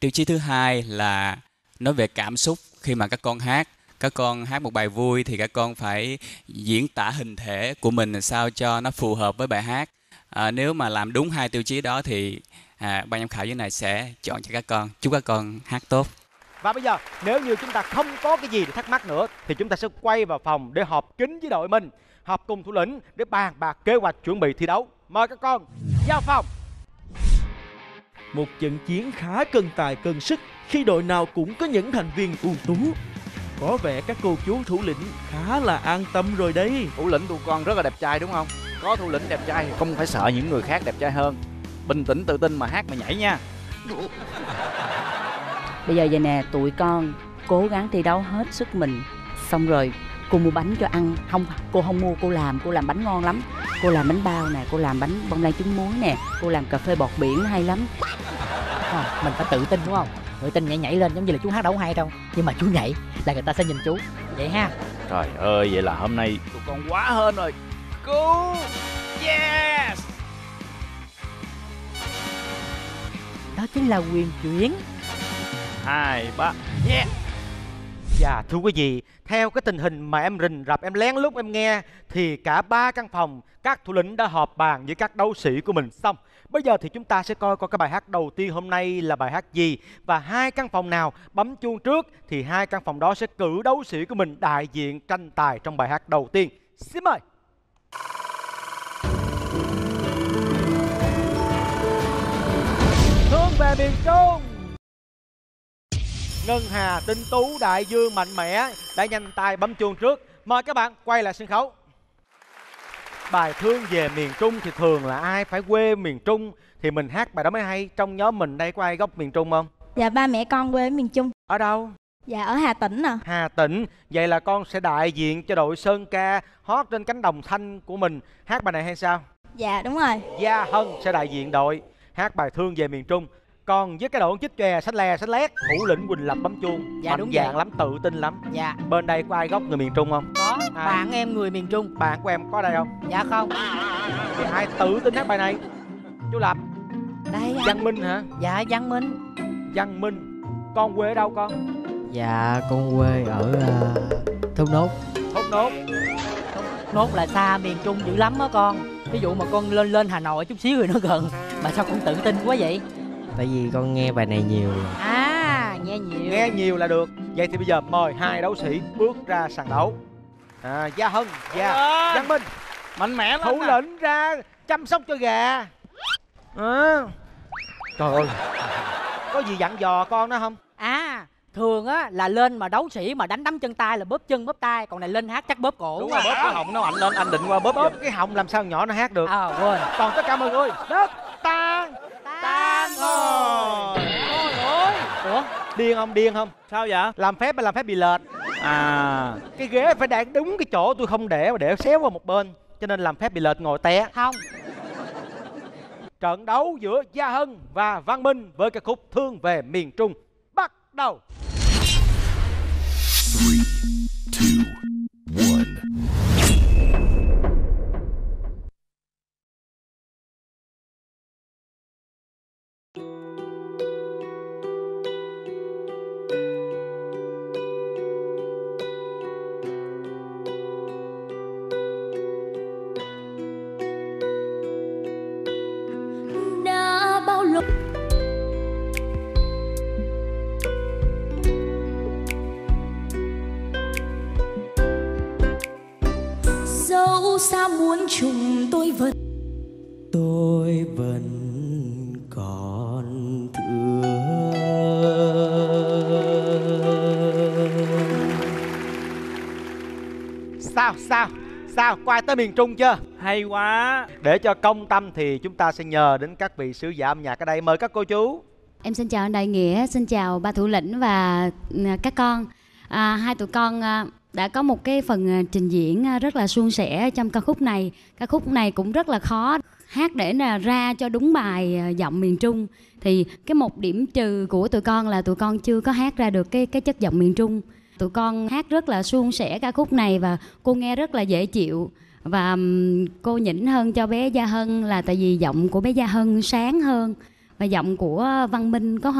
Tiêu chí thứ hai là nói về cảm xúc khi mà các con hát. Các con hát một bài vui thì các con phải diễn tả hình thể của mình sao cho nó phù hợp với bài hát. À, nếu mà làm đúng hai tiêu chí đó thì à, ban giám khảo dưới này sẽ chọn cho các con. Chúc các con hát tốt. Và bây giờ nếu như chúng ta không có cái gì để thắc mắc nữa thì chúng ta sẽ quay vào phòng để họp kín với đội mình, họp cùng thủ lĩnh để bàn bạc kế hoạch chuẩn bị thi đấu. Mời các con vào phòng. Một trận chiến khá cân tài cân sức khi đội nào cũng có những thành viên ưu tú. Có vẻ các cô chú thủ lĩnh khá là an tâm rồi đấy. Thủ lĩnh tụi con rất là đẹp trai đúng không? Có thủ lĩnh đẹp trai thì không phải sợ những người khác đẹp trai hơn. Bình tĩnh tự tin mà hát mà nhảy nha. Bây giờ vậy nè, tụi con cố gắng thi đấu hết sức mình, xong rồi cô mua bánh cho ăn. Không, cô không mua, cô làm, cô làm bánh ngon lắm. Cô làm bánh bao nè, cô làm bánh bông lan trứng muối nè, cô làm cà phê bọt biển hay lắm. À, mình phải tự tin đúng không? Tự tin nhảy nhảy lên giống như là chú hát đâu có hay đâu, nhưng mà chú nhảy là người ta sẽ nhìn chú vậy ha. Trời ơi, vậy là hôm nay tụi con quá hên rồi. Cool. Yes. Đó chính là quyền chuyển. Hai, ba. Yeah. Dạ thưa quý vị, theo cái tình hình mà em rình rập, em lén lút em nghe thì cả ba căn phòng các thủ lĩnh đã họp bàn với các đấu sĩ của mình xong. Bây giờ thì chúng ta sẽ coi coi cái bài hát đầu tiên hôm nay là bài hát gì, và hai căn phòng nào bấm chuông trước thì hai căn phòng đó sẽ cử đấu sĩ của mình đại diện tranh tài trong bài hát đầu tiên. Xin mời. Hướng về miền Trung. Ngân Hà, Tinh Tú, Đại Dương mạnh mẽ đã nhanh tay bấm chuông trước. Mời các bạn quay lại sân khấu. Bài Thương Về Miền Trung thì thường là ai phải quê miền Trung thì mình hát bài đó mới hay. Trong nhóm mình đây có ai gốc miền Trung không? Dạ ba mẹ con quê ở miền Trung. Ở đâu? Dạ ở Hà Tĩnh nè. Hà Tĩnh. Vậy là con sẽ đại diện cho đội Sơn Ca hót trên cánh đồng xanh của mình. Hát bài này hay sao? Dạ đúng rồi. Gia Hân sẽ đại diện đội hát bài Thương Về Miền Trung. Còn với cái đội chích chòe sách le sách lét, thủ lĩnh Quỳnh Lập bấm chuông. Dạ, mạnh đúng dạng vậy. Lắm, tự tin lắm. Dạ. Bên đây có ai gốc người miền Trung không? Có. Ai? Bạn em người miền Trung. Bạn của em có đây không? Dạ không. Thì ai tự tin hát bài này? Chú Lập. Đây. Văn Minh hả? Dạ Văn Minh. Văn Minh. Con quê ở đâu con? Dạ con quê ở uh, Thốt Nốt. Thốt Nốt. Thốt Nốt là xa miền Trung dữ lắm đó con. Ví dụ mà con lên lên Hà Nội chút xíu rồi nó gần. Mà sao con tự tin quá vậy? Tại vì con nghe bài này nhiều. À, nghe nhiều. Nghe nhiều là được. Vậy thì bây giờ mời hai đấu sĩ bước ra sàn đấu. À, Gia Hân, Gia, Văn Minh. Mạnh mẽ lắm. Thủ lĩnh ra chăm sóc cho gà. À. Trời ơi. Có gì dặn dò con đó không? À, thường á là lên mà đấu sĩ mà đánh đấm chân tay là bóp chân bóp tay. Còn này lên hát chắc bóp cổ. Đúng rồi, bóp cái họng nó mạnh lên. Anh định qua bóp bóp cái họng làm sao nhỏ nó hát được. À, quên. Còn tất cả mọi người. Đất ta. Tan rồi. Ôi ôi. Ủa? Điên không? Điên không? Sao vậy? Làm phép mà làm phép bị lệch. À. Cái ghế phải đặt đúng cái chỗ, tôi không để mà để xéo qua một bên. Cho nên làm phép bị lệch ngồi té. Không. Trận đấu giữa Gia Hân và Văn Minh với ca khúc Thương Về Miền Trung bắt đầu. three, two, one. Sao muốn chung tôi vẫn tôi vẫn còn thương. Sao sao sao quay tới miền Trung chưa? Hay quá. Để cho công tâm thì chúng ta sẽ nhờ đến các vị sứ giả âm nhạc ở đây. Mời các cô chú. Em xin chào anh Đại Nghĩa, xin chào ba thủ lĩnh và các con. À, hai tụi con đã có một cái phần trình diễn rất là suôn sẻ trong ca khúc này. Ca khúc này cũng rất là khó hát để là ra cho đúng bài giọng miền Trung. Thì cái một điểm trừ của tụi con là tụi con chưa có hát ra được cái cái chất giọng miền Trung. Tụi con hát rất là suôn sẻ ca khúc này và cô nghe rất là dễ chịu. Và cô nhỉnh hơn cho bé Gia Hân là tại vì giọng của bé Gia Hân sáng hơn. Và giọng của Văn Minh có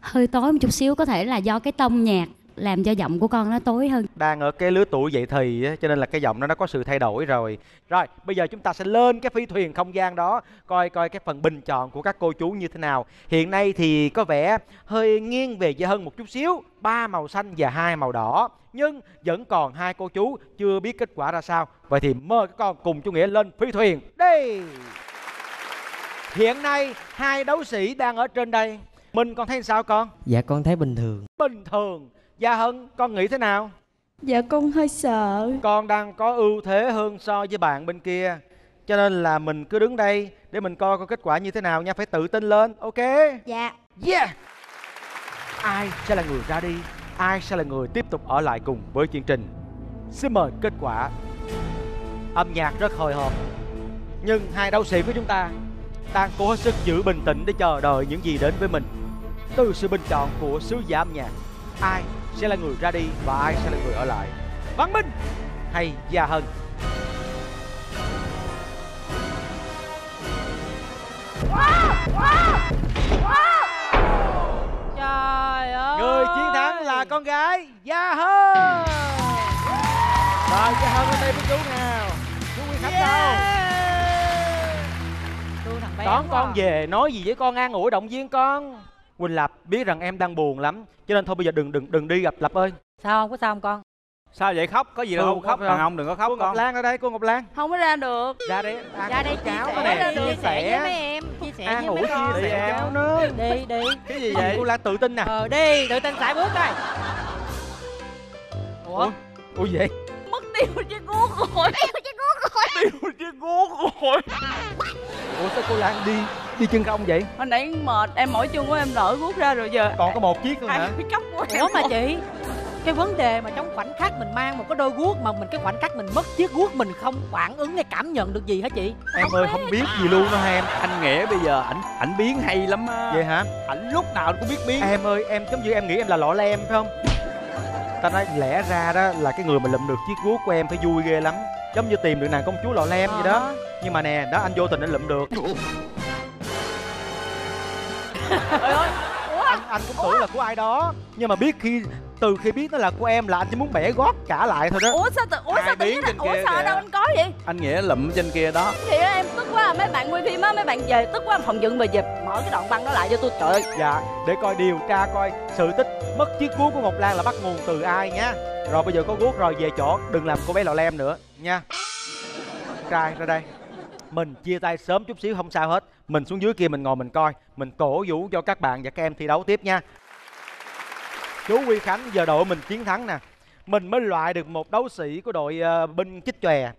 hơi tối một chút xíu, có thể là do cái tông nhạc làm cho giọng của con nó tối hơn. Đang ở cái lứa tuổi dậy thì cho nên là cái giọng nó nó có sự thay đổi rồi. Rồi bây giờ chúng ta sẽ lên cái phi thuyền không gian đó, coi coi cái phần bình chọn của các cô chú như thế nào. Hiện nay thì có vẻ hơi nghiêng về Gia Hân một chút xíu, ba màu xanh và hai màu đỏ, nhưng vẫn còn hai cô chú chưa biết kết quả ra sao. Vậy thì mời các con cùng chú Nghĩa lên phi thuyền đi. Hiện nay hai đấu sĩ đang ở trên đây. Mình con thấy sao con? Dạ con thấy bình thường. Bình thường. Gia Hân, con nghĩ thế nào? Dạ con hơi sợ. Con đang có ưu thế hơn so với bạn bên kia. Cho nên là mình cứ đứng đây để mình coi coi kết quả như thế nào nha. Phải tự tin lên, ok? Dạ. Yeah. Ai sẽ là người ra đi? Ai sẽ là người tiếp tục ở lại cùng với chương trình? Xin mời kết quả. Âm nhạc rất hồi hộp, nhưng hai đấu sĩ của chúng ta đang cố hết sức giữ bình tĩnh để chờ đợi những gì đến với mình từ sự bình chọn của sứ giả âm nhạc. Ai sẽ là người ra đi và ai sẽ là người ở lại? Văn Minh hay Gia Hân? Trời ơi, người chiến thắng là con gái Gia Hân. Rồi, Gia Hân lên đây với chú nào. Chú Nguyên Khánh đâu? Đón con về, nói gì với con, an ủi động viên con. Quỳnh Lập biết rằng em đang buồn lắm, cho nên thôi bây giờ đừng đừng đừng đi gặp Lập ơi. Sao không có sao không con? Sao vậy, khóc có gì đâu? Không khóc, đàn ông đừng có khóc. Cô Ngọc Lan ở đây, cô Ngọc Lan không có ra được. Ra đây, ra đây cháo này, chia sẻ với mấy em, chia sẻ với mấy con. Chia sẻ cháo nữa. Đi đi. Cái gì vậy? Cô Lan tự tin nè. Ờ đi, tự tin sải bước coi. Ủa, ủa vậy? Mất tiêu chứ cuốc rồi. Tiêu chứ cuốc rồi. Ủa sao cô Lan đi đi chân không vậy? Hồi nãy mệt, em mỗi chân của em lỡ guốc ra rồi giờ. Còn có một chiếc thôi hả? Ủa mà chị, cái vấn đề mà trong khoảnh khắc mình mang một cái đôi guốc mà mình cái khoảnh khắc mình mất chiếc guốc mình không phản ứng hay cảm nhận được gì hả chị? Em không ơi biết. Không biết gì luôn đó em. Anh Nghĩa bây giờ ảnh ảnh biến hay lắm á. Vậy hả? Ảnh lúc nào cũng biết biến. Em ơi, em giống như em nghĩ em là lọ lem phải không? Ta nói lẽ ra đó là cái người mà lụm được chiếc guốc của em phải vui ghê lắm, giống như tìm được nàng công chúa lọ lem à. Vậy đó. Nhưng mà nè, đó anh vô tình anh lụm được. Ôi ơi, anh, anh cũng tưởng là của ai đó. Nhưng mà biết khi, từ khi biết nó là của em là anh chỉ muốn bẻ gót trả lại thôi đó. Ủa sao tự, ủa ai sao tự nhiên, ủa sao ở đâu anh có vậy? Anh Nghĩa lụm trên kia đó. Thì em tức quá, mấy bạn quay phim á, mấy bạn về tức quá, phòng dựng về dịp mở cái đoạn băng đó lại cho tôi trời. Dạ, để coi điều tra coi sự tích mất chiếc cuốc của Ngọc Lan là bắt nguồn từ ai nhá. Rồi bây giờ có guốc rồi về chỗ, đừng làm cô bé lọ lem nữa nha. Trai ra đây, mình chia tay sớm chút xíu không sao hết. Mình xuống dưới kia mình ngồi mình coi, mình cổ vũ cho các bạn và các em thi đấu tiếp nha. Chú Huy Khánh, giờ đội mình chiến thắng nè, mình mới loại được một đấu sĩ của đội uh, binh chích chòe.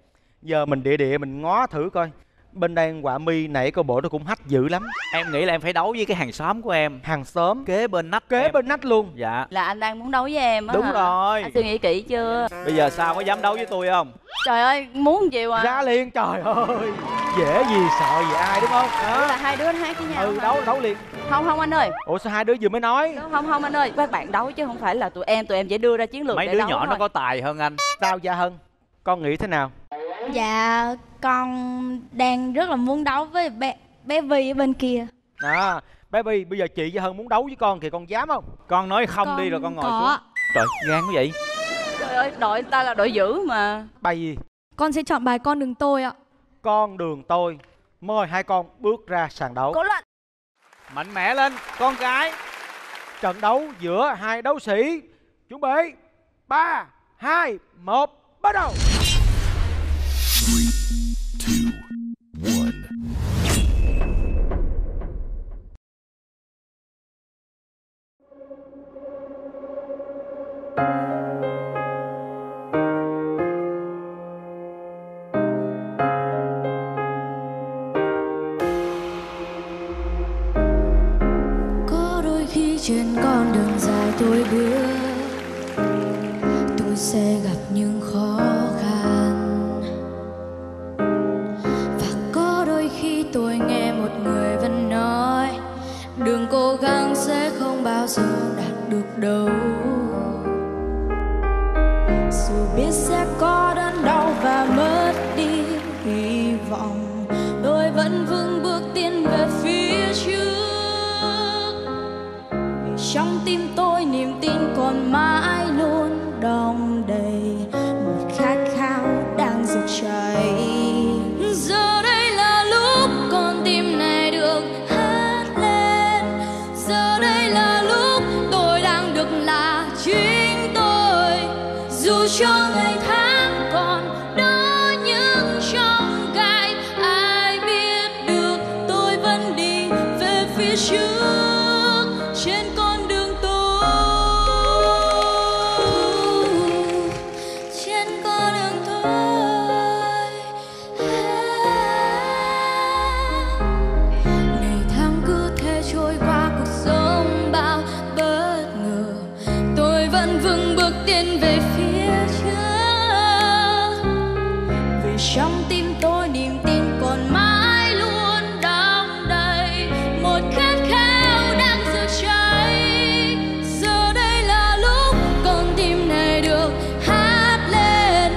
Giờ mình địa địa mình ngó thử coi, bên đây quả mi nãy coi bộ nó cũng hách dữ lắm. Em nghĩ là em phải đấu với cái hàng xóm của em. Hàng xóm kế bên nách, kế em. bên nách luôn. Dạ, là anh đang muốn đấu với em á. Đúng hả? Rồi anh suy nghĩ kỹ chưa? Bây giờ sao, có dám đấu với tôi không? Trời ơi, muốn chịu à, ra liền. Trời ơi, dễ gì sợ gì ai, đúng không? Đó là hai đứa anh hát với nhau. Ừ, đấu đấu liền. Không không anh ơi. Ủa sao hai đứa vừa mới nói? Không không anh ơi, các bạn đấu chứ không phải là tụi em tụi em dễ đưa ra chiến lược. Mấy để đứa nhỏ thôi. Nó có tài hơn anh. Sao Gia Hân, con nghĩ thế nào? Dạ, con đang rất là muốn đấu với bé, bé Vy ở bên kia. À, bé Vy, bây giờ chị Gia Hân muốn đấu với con thì con dám không? Con nói không con đi rồi con ngồi có. xuống. Trời, gan quá vậy. Trời ơi, đội ta là đội dữ mà. Bài gì? Con sẽ chọn bài Con Đường Tôi ạ. Con Đường Tôi. Mời hai con bước ra sàn đấu. Cố lên. Mạnh mẽ lên, con gái. Trận đấu giữa hai đấu sĩ. Chuẩn bị. ba, hai, một, bắt đầu. Trên con đường dài tôi bước, tôi sẽ gặp những khó khăn. Và có đôi khi tôi nghe một người vẫn nói, đường cố gắng sẽ không bao giờ đạt được đâu. Dù biết sẽ có đớn đau và mất đi hy vọng, tôi vẫn vững bước tiến về phía trước. Trong tim tôi niềm tin còn mãi luôn đong đầy, một khát khao đang rực cháy. Giờ đây là lúc con tim này được hát lên, giờ đây là lúc tôi đang được là chính tôi. Dù cho ngày tháng còn đó những trong gai, ai biết được tôi vẫn đi về phía trước trên con. Vẫn vững bước tiến về phía trước. trong tim tôi niềm tin còn mãi luôn đong đầy một khát khao đang rực cháy. Giờ đây là lúc con tim này được hát lên,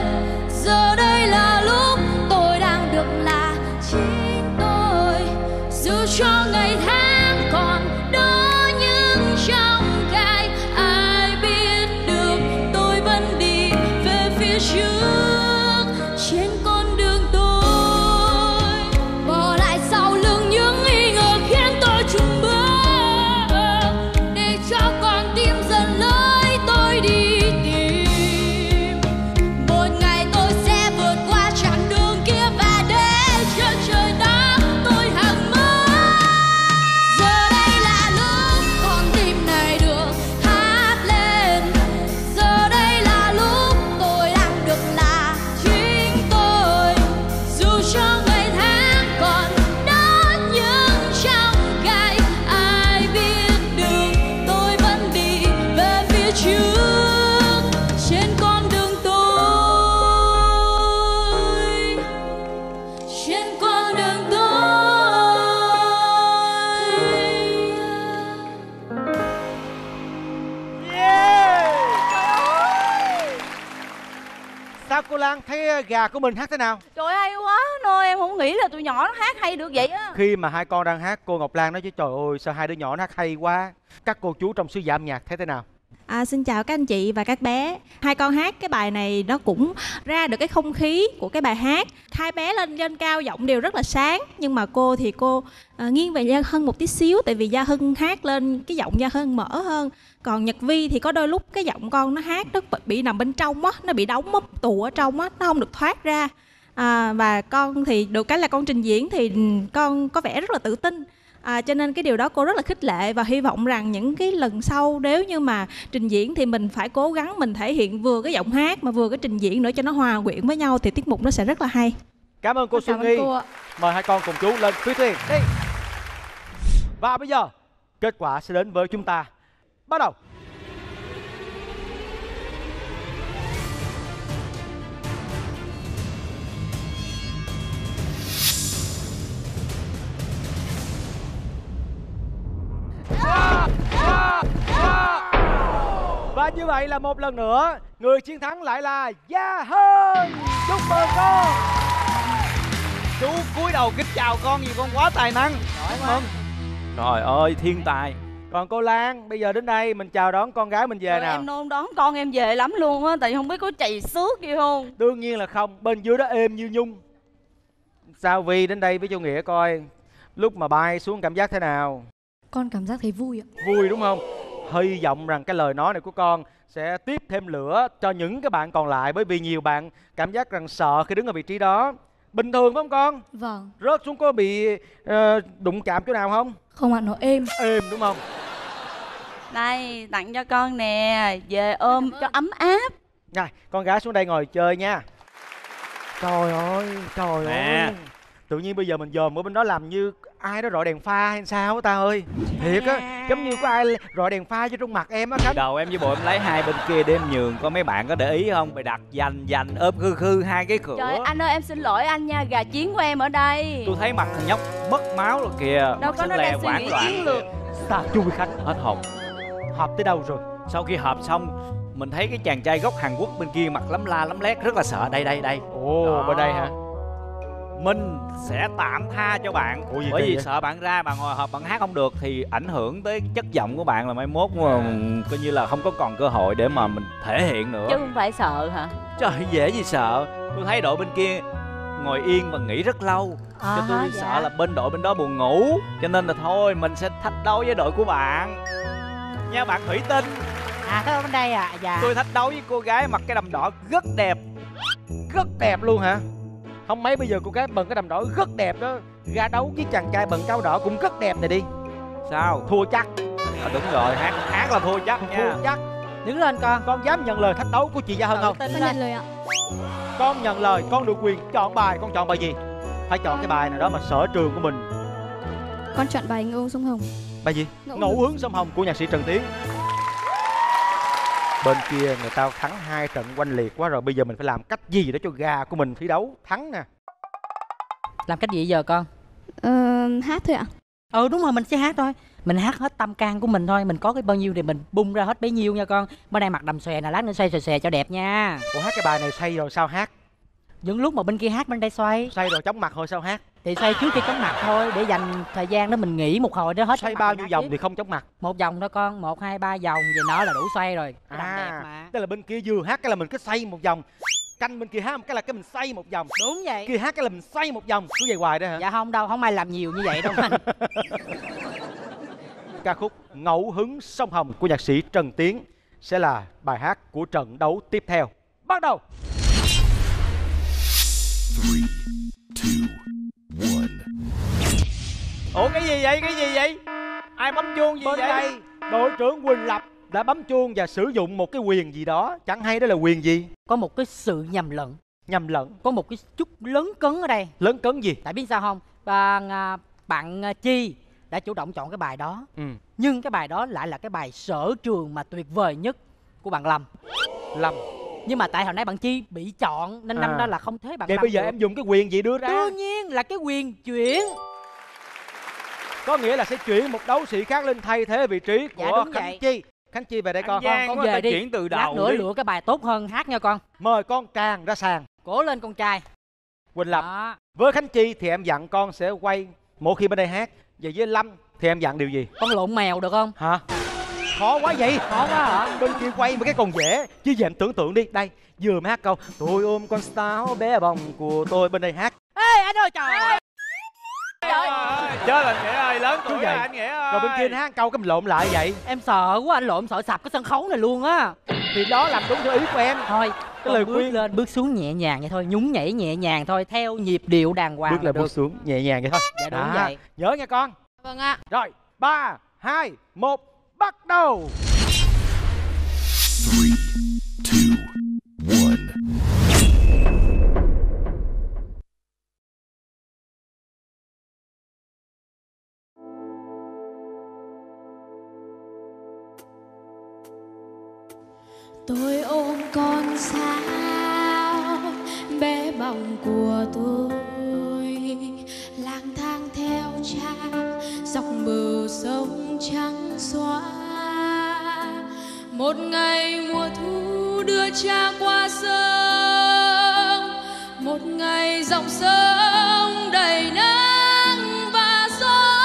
giờ đây là lúc tôi đang được là chính tôi, dù cho ngày tháng còn đó nhưng trong gai ai biết được tôi vẫn đi về phía trước. Thấy gà của mình hát thế nào? Trời ơi, hay quá Nôi, em không nghĩ là tụi nhỏ nó hát hay được vậy á. Khi mà hai con đang hát, cô Ngọc Lan nói chứ trời ơi sao hai đứa nhỏ nó hát hay quá. Các cô chú trong sứ giả âm nhạc thấy thế nào? À, xin chào các anh chị và các bé. Hai con hát cái bài này nó cũng ra được cái không khí của cái bài hát. Hai bé lên lên cao giọng đều rất là sáng. Nhưng mà cô thì cô à, nghiêng về Gia Hân một tí xíu. Tại vì Gia Hân hát lên cái giọng Gia Hân mở hơn. Còn Nhật Vi thì có đôi lúc cái giọng con nó hát nó bị nằm bên trong á. Nó bị đóng á, tù ở trong á, nó không được thoát ra à. Và con thì được cái là con trình diễn thì con có vẻ rất là tự tin. À, cho nên cái điều đó cô rất là khích lệ và hy vọng rằng những cái lần sau nếu như mà trình diễn thì mình phải cố gắng mình thể hiện vừa cái giọng hát mà vừa cái trình diễn nữa cho nó hòa quyện với nhau thì tiết mục nó sẽ rất là hay. Cảm ơn cô Xuân Nghi. Mời hai con cùng chú lên phía thuyền đi. Và bây giờ kết quả sẽ đến với chúng ta. Bắt đầu. Và như vậy là một lần nữa người chiến thắng lại là Gia Hân. Chúc mừng con. Chú cúi đầu kính chào con vì con quá tài năng. Chúc mừng. Trời ơi thiên tài. Còn cô Lan bây giờ đến đây mình chào đón con gái mình về. Trời nào, em nôn đón con em về lắm luôn á. Tại vì không biết có chày xước gì không. Đương nhiên là không. Bên dưới đó êm như nhung. Sao Vi đến đây với Châu Nghĩa coi lúc mà bay xuống cảm giác thế nào? Con cảm giác thấy vui ạ. Vui đúng không? Hy vọng rằng cái lời nói này của con sẽ tiếp thêm lửa cho những cái bạn còn lại. Bởi vì nhiều bạn cảm giác rằng sợ khi đứng ở vị trí đó. Bình thường phải không con? Vâng. Rớt xuống có bị uh, đụng chạm chỗ nào không? Không ạ, nó êm. Êm đúng không? Đây, tặng cho con nè. Về ôm cho ấm áp. Này, con gái xuống đây ngồi chơi nha. Trời ơi, trời nè. Ơi tự nhiên bây giờ mình dòm ở bên đó làm như ai đó rọi đèn pha hay sao ta ơi. Thiệt á, giống như có ai rọi đèn pha vô trong mặt em á. Khánh đầu em với bộ em lấy hai bên kia để em nhường. Có mấy bạn có để ý không? Mày đặt dành dành ôm khư khư hai cái cửa. Trời anh ơi em xin lỗi anh nha, gà chiến của em ở đây. Tôi thấy mặt thằng nhóc mất máu rồi kìa. Đâu có, nó đang suy nghĩ chiến lược. Sao chui Khánh hết hồn. Họp tới đâu rồi? Sau khi họp xong mình thấy cái chàng trai gốc Hàn Quốc bên kia mặt lắm la lắm lét rất là sợ. Đây đây đây. Ồ bên đây hả? Mình sẽ tạm tha cho bạn. Ủa bởi vì vậy? Sợ bạn ra bạn hồi hộp bạn hát không được thì ảnh hưởng tới chất giọng của bạn là mai mốt à. Coi như là không có còn cơ hội để mà mình thể hiện nữa. Chứ không phải sợ hả? Trời dễ gì sợ. Tôi thấy đội bên kia ngồi yên và nghĩ rất lâu à, cho tôi hả, sợ dạ. Là bên đội bên đó buồn ngủ. Cho nên là thôi mình sẽ thách đấu với đội của bạn nha bạn Thủy Tinh. À ở bên đây à dạ. Tôi thách đấu với cô gái mặc cái đầm đỏ rất đẹp. Rất đẹp luôn hả? Không mấy bây giờ cô gái bận cái đầm đỏ rất đẹp đó ra đấu với chàng trai bận cao đỏ cũng rất đẹp này đi. Sao? Thua chắc. À, đúng rồi, hát hát là thua chắc nha. Thua chắc. Đứng lên con. Con dám nhận lời thách đấu của chị Gia Hân không? Con nhận lời ạ. Con nhận lời, con được quyền chọn bài. Con chọn bài gì? Phải chọn cái bài nào đó mà sở trường của mình. Con chọn bài Ngẫu Hương Sông Hồng. Bài gì? Ngẫu Hương Sông Hồng của nhạc sĩ Trần Tiến. bên kia người ta thắng hai trận oanh liệt quá rồi, bây giờ mình phải làm cách gì để cho gà của mình thi đấu thắng nè. Làm cách gì giờ con? Ờ, hát thôi ạ. Ừ đúng rồi, mình sẽ hát thôi, mình hát hết tâm can của mình thôi, mình có cái bao nhiêu thì mình bung ra hết bấy nhiêu nha con. Bữa nay mặc đầm xòe nè, lát nữa xoay xòe xòe cho đẹp nha. Ủa hát cái bài này xoay rồi sao hát? Những lúc mà bên kia hát bên đây xoay. Xoay rồi chóng mặt hồi sao hát? Thì xoay trước khi chóng mặt thôi, để dành thời gian đó mình nghỉ một hồi đó hết. Xoay bao nhiêu vòng thì không chóng mặt? Một vòng thôi con, một hai ba vòng về nó là đủ xoay rồi. Đầm à, đẹp mà. Tức là bên kia vừa hát cái là mình cứ xoay một vòng, canh bên kia hát cái là cái mình xoay một vòng. Đúng vậy. Kia hát cái là mình xoay một vòng, cứ về hoài đó hả? Dạ không đâu, không ai làm nhiều như vậy đâu anh. Ca khúc Ngẫu hứng sông Hồng của nhạc sĩ Trần Tiến sẽ là bài hát của trận đấu tiếp theo. Bắt đầu. three, two, one. Ủa cái gì vậy? Cái gì vậy? Ai bấm chuông gì bên vậy? Đây, đội trưởng Quỳnh Lập đã bấm chuông và sử dụng một cái quyền gì đó, chẳng hay đó là quyền gì. Có một cái sự nhầm lẫn. Nhầm lẫn. Có một cái chút lớn cấn ở đây. Lớn cấn gì? Tại biết sao không? Bạn, bạn Chi đã chủ động chọn cái bài đó. Ừ. Nhưng cái bài đó lại là cái bài sở trường mà tuyệt vời nhất của bạn Lâm. Lâm. Nhưng mà tại hồi nãy bạn Chi bị chọn nên à, năm đó là không thế bạn. Vậy bây giờ được, em dùng cái quyền gì đưa ra? Đương nhiên là cái quyền chuyển. Có nghĩa là sẽ chuyển một đấu sĩ khác lên thay thế vị trí của dạ, Khánh vậy. Chi. Khánh Chi về đây con. Giang, con, con về đi. Chuyển từ đầu. Lát nữa đi, lựa cái bài tốt hơn hát nha con. Mời con càng ra sàn. Cố lên con trai. Quỳnh Lập đó. Với Khánh Chi thì em dặn con sẽ quay mỗi khi bên đây hát. Vậy với Lâm thì em dặn điều gì? Con lộn mèo được không? Hả? Khó quá vậy? Khó quá hả? Bên kia quay mấy cái còn dễ, chứ giờ em tưởng tượng đi. Đây, vừa mới hát câu tôi ôm con sáo bé bồng của tôi, bên đây hát ê anh ơi trời ơi. Trời ơi, chết anh Nghĩa ơi, lớn tuổi vậy. Anh Nghĩa ơi. Rồi bên kia hát câu cái mình lộn lại vậy. Em sợ quá anh, lộn sợ sập cái sân khấu này luôn á. Thì đó làm đúng theo ý của em. Thôi, cái lời bước khuyên lên bước xuống nhẹ nhàng vậy thôi, nhún nhảy nhẹ nhàng thôi, theo nhịp điệu đàng hoàng. Bước lên bước xuống nhẹ nhàng vậy thôi. Dạ đúng à, vậy. Nhớ nha con. Vâng ạ. Rồi, ba, hai, một. Bắt đầu. three, two, one. Tôi ôm con sao bé bỏng của tôi, lang thang theo cha dọc bờ sông trắng xóa. Một ngày mùa thu đưa cha qua sông, một ngày dòng sông đầy nắng và gió.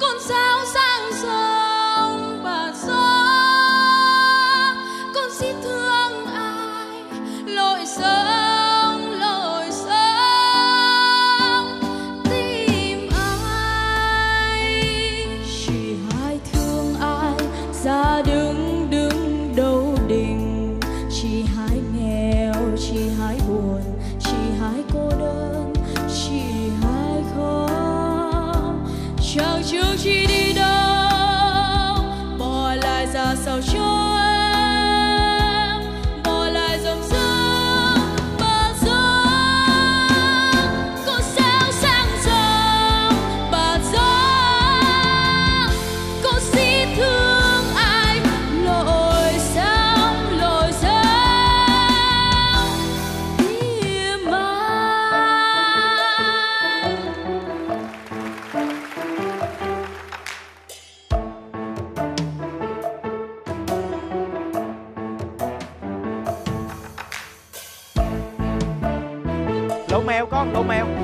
Con sao sang sông và gió, con xin thương ai lội sớm.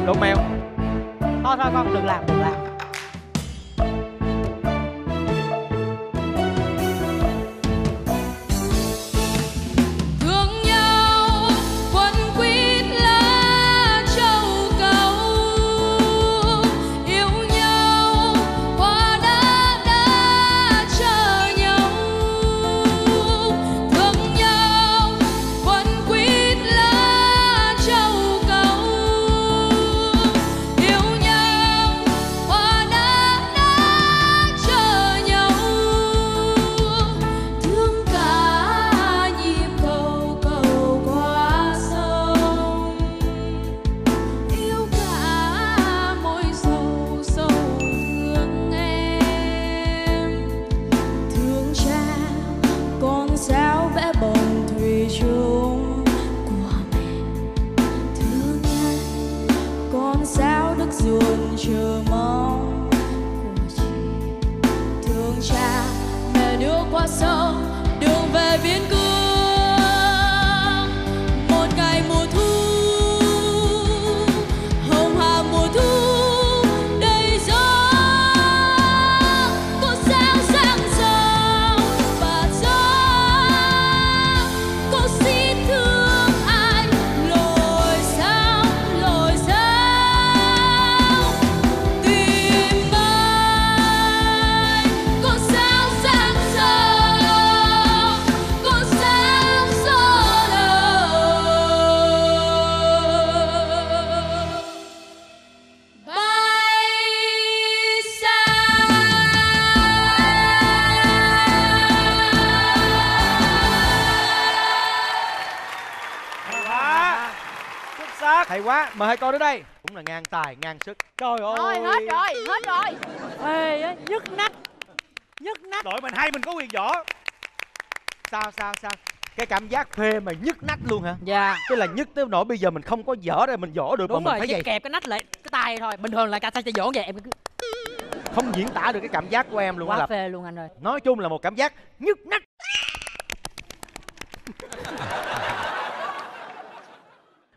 Lộn mèo. Thôi thôi con đừng làm, đừng làm. Thương nhau quấn quýt lá châu cầu, yêu nhau hoa đá đá chờ nhau. Thương nhau quấn quýt lá châu cầu, yêu nhau sau đường về biên cương. Một ngày mùa thu hồng hà, mùa thu đầy gió, có sáng sáng sao và gió. Cô xin thương anh lồi sao lồi sao tìm anh. Có sáng sáng sao, có sáng gió đời bay xa. Hay quá, xuất sắc, hay quá. Mời hai con đến đây, cũng là ngang tài ngang sức. Trời ơi, Rồi hết rồi, hết rồi. Ê, á, nhức nách, nhức nách. đội mình hay, mình có quyền võ. Sao sao sao cái cảm giác phê mà nhức nách luôn hả? Dạ. Cái là nhức tới nỗi bây giờ mình không có võ để mình võ được, mà Đúng mình rồi, phải chỉ vậy. kẹp cái nách lại cái tay thôi. Bình thường là ca tay sẽ vỗ vậy, em cứ Không diễn tả được cái cảm giác của em luôn á. quá Lập. phê luôn anh ơi. Nói chung là một cảm giác nhức nách.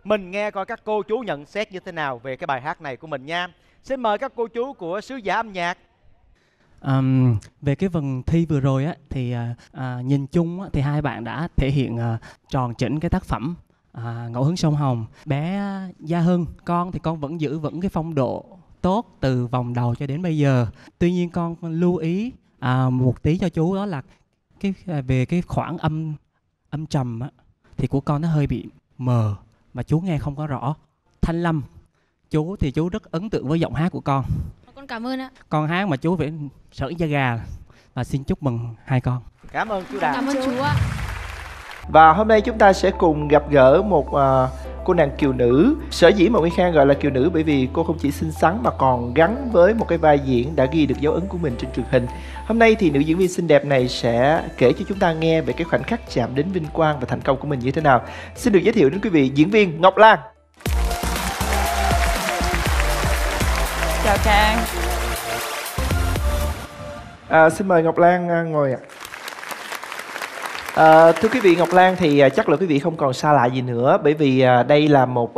Mình nghe coi các cô chú nhận xét như thế nào về cái bài hát này của mình nha. Xin mời các cô chú của sứ giả âm nhạc. Ờm, về cái phần thi vừa rồi á, thì à, à, nhìn chung á, thì hai bạn đã thể hiện à, tròn chỉnh cái tác phẩm à, Ngẫu hứng sông Hồng. Bé Gia Hưng, con thì con vẫn giữ vững cái phong độ tốt từ vòng đầu cho đến bây giờ. Tuy nhiên con lưu ý à, một tí cho chú, đó là cái về cái khoảng âm âm trầm á, thì của con nó hơi bị mờ mà chú nghe không có rõ. Thanh Lâm, chú thì chú rất ấn tượng với giọng hát của con. Con cảm ơn ạ. Con hát mà chú phải sởn da gà. Và xin chúc mừng hai con. Cảm ơn chú Đạt. Cảm ơn chú ạ. Và hôm nay chúng ta sẽ cùng gặp gỡ một à, cô nàng kiều nữ. Sở dĩ mà Nguyên Khang gọi là kiều nữ bởi vì cô không chỉ xinh xắn mà còn gắn với một cái vai diễn đã ghi được dấu ấn của mình trên truyền hình. Hôm nay thì nữ diễn viên xinh đẹp này sẽ kể cho chúng ta nghe về cái khoảnh khắc chạm đến vinh quang và thành công của mình như thế nào. Xin được giới thiệu đến quý vị diễn viên Ngọc Lan. Chào Khang. À, xin mời Ngọc Lan ngồi ạ. À, thưa quý vị, Ngọc Lan thì chắc là quý vị không còn xa lạ gì nữa, bởi vì đây là một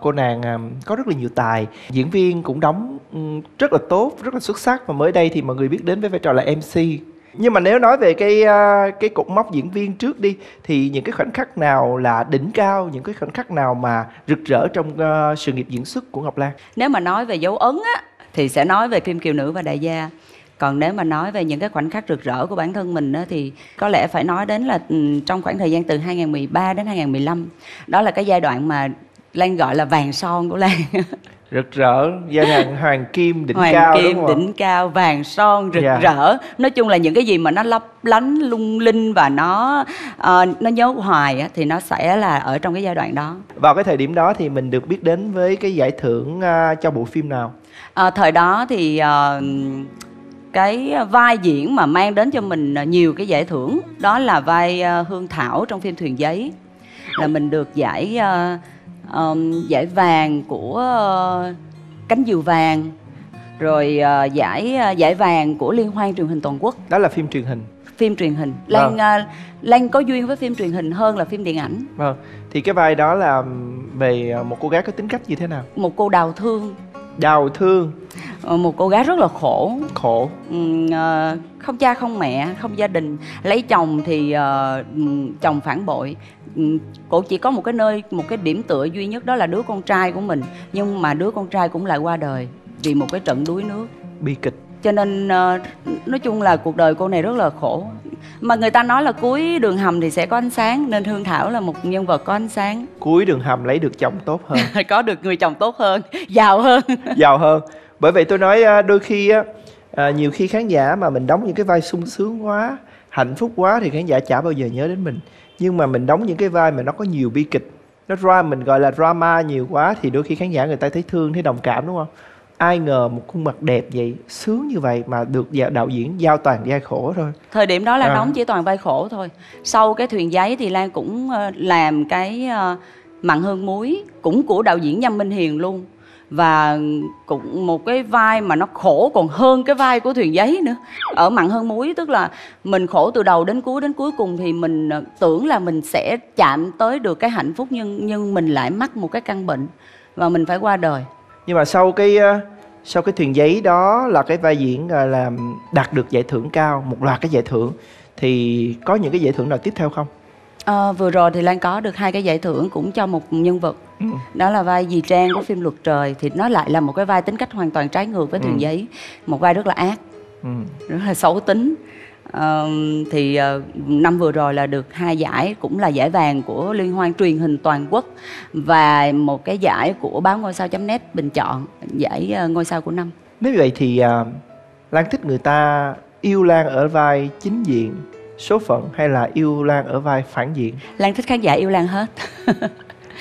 cô nàng có rất là nhiều tài, diễn viên cũng đóng rất là tốt, rất là xuất sắc, và mới đây thì mọi người biết đến với vai trò là em xê. Nhưng mà nếu nói về cái cái cột mốc diễn viên trước đi, thì những cái khoảnh khắc nào là đỉnh cao, những cái khoảnh khắc nào mà rực rỡ trong uh, sự nghiệp diễn xuất của Ngọc Lan? Nếu mà nói về dấu ấn á, thì sẽ nói về phim Kiều Nữ và Đại Gia. Còn nếu mà nói về những cái khoảnh khắc rực rỡ của bản thân mình á, thì có lẽ phải nói đến là trong khoảng thời gian từ hai không một ba đến hai không một lăm. Đó là cái giai đoạn mà Lan gọi là vàng son của Lan. Rực rỡ, giai đoạn hoàng kim đỉnh hoàng cao kim, đúng không? Hoàng kim, đỉnh cao, vàng son, rực yeah. rỡ. Nói chung là những cái gì mà nó lấp lánh, lung linh và nó uh, nó nhớ hoài á, thì nó sẽ là ở trong cái giai đoạn đó. Vào cái thời điểm đó thì mình được biết đến với cái giải thưởng uh, cho bộ phim nào? Uh, thời đó thì uh, cái vai diễn mà mang đến cho mình nhiều cái giải thưởng, đó là vai uh, Hương Thảo trong phim Thuyền Giấy. Là mình được giải... Uh, Um, giải vàng của uh, Cánh Diều Vàng, rồi uh, giải uh, giải vàng của Liên hoan truyền hình toàn quốc. Đó là phim truyền hình. Phim truyền hình. Lan à. uh, Lan có duyên với phim truyền hình hơn là phim điện ảnh. Vâng. Thì cái vai đó là về một cô gái có tính cách như thế nào? Một cô đào thương. Đào thương. Uh, một cô gái rất là khổ. Khổ. Uh, không cha không mẹ, không gia đình, lấy chồng thì uh, chồng phản bội. Cô chỉ có một cái nơi, một cái điểm tựa duy nhất, đó là đứa con trai của mình. Nhưng mà đứa con trai cũng lại qua đời vì một cái trận đuối nước. Bi kịch. Cho nên nói chung là cuộc đời cô này rất là khổ. Mà người ta nói là cuối đường hầm thì sẽ có ánh sáng, nên Hương Thảo là một nhân vật có ánh sáng. Cuối đường hầm lấy được chồng tốt hơn. Có được người chồng tốt hơn, giàu hơn. Giàu hơn. Bởi vậy tôi nói đôi khi, nhiều khi khán giả mà mình đóng những cái vai sung sướng quá, hạnh phúc quá thì khán giả chả bao giờ nhớ đến mình. Nhưng mà mình đóng những cái vai mà nó có nhiều bi kịch, nó ra mình gọi là drama nhiều quá, thì đôi khi khán giả người ta thấy thương, thấy đồng cảm, đúng không? Ai ngờ một khuôn mặt đẹp vậy, sướng như vậy mà được đạo diễn giao toàn vai khổ thôi. Thời điểm đó là à. đóng chỉ toàn vai khổ thôi. Sau cái Thuyền Giấy thì Lan cũng làm cái Mặn Hơn Muối, cũng của đạo diễn Nhâm Minh Hiền luôn. và cũng một cái vai mà nó khổ còn hơn cái vai của Thuyền Giấy nữa. Ở Mặn Hơn Muối tức là mình khổ từ đầu đến cuối, đến cuối cùng thì mình tưởng là mình sẽ chạm tới được cái hạnh phúc, nhưng nhưng mình lại mắc một cái căn bệnh và mình phải qua đời. Nhưng mà sau cái sau cái Thuyền Giấy đó là cái vai diễn là đạt được giải thưởng cao, một loạt cái giải thưởng, thì có những cái giải thưởng nào tiếp theo không? À, vừa rồi thì Lan có được hai cái giải thưởng cũng cho một nhân vật, ừ. đó là vai dì Trang của phim Luật Trời, thì nó lại là một cái vai tính cách hoàn toàn trái ngược với Thuyền ừ. Giấy, một vai rất là ác, ừ. rất là xấu tính. À, thì năm vừa rồi là được hai giải, cũng là giải vàng của Liên hoan truyền hình toàn quốc và một cái giải của báo Ngôi Sao.net bình chọn, giải ngôi sao của năm. Nếu vậy thì uh, Lan thích người ta yêu Lan ở vai chính diện, số phận hay là yêu Lan ở vai phản diện? Lan thích khán giả yêu Lan hết.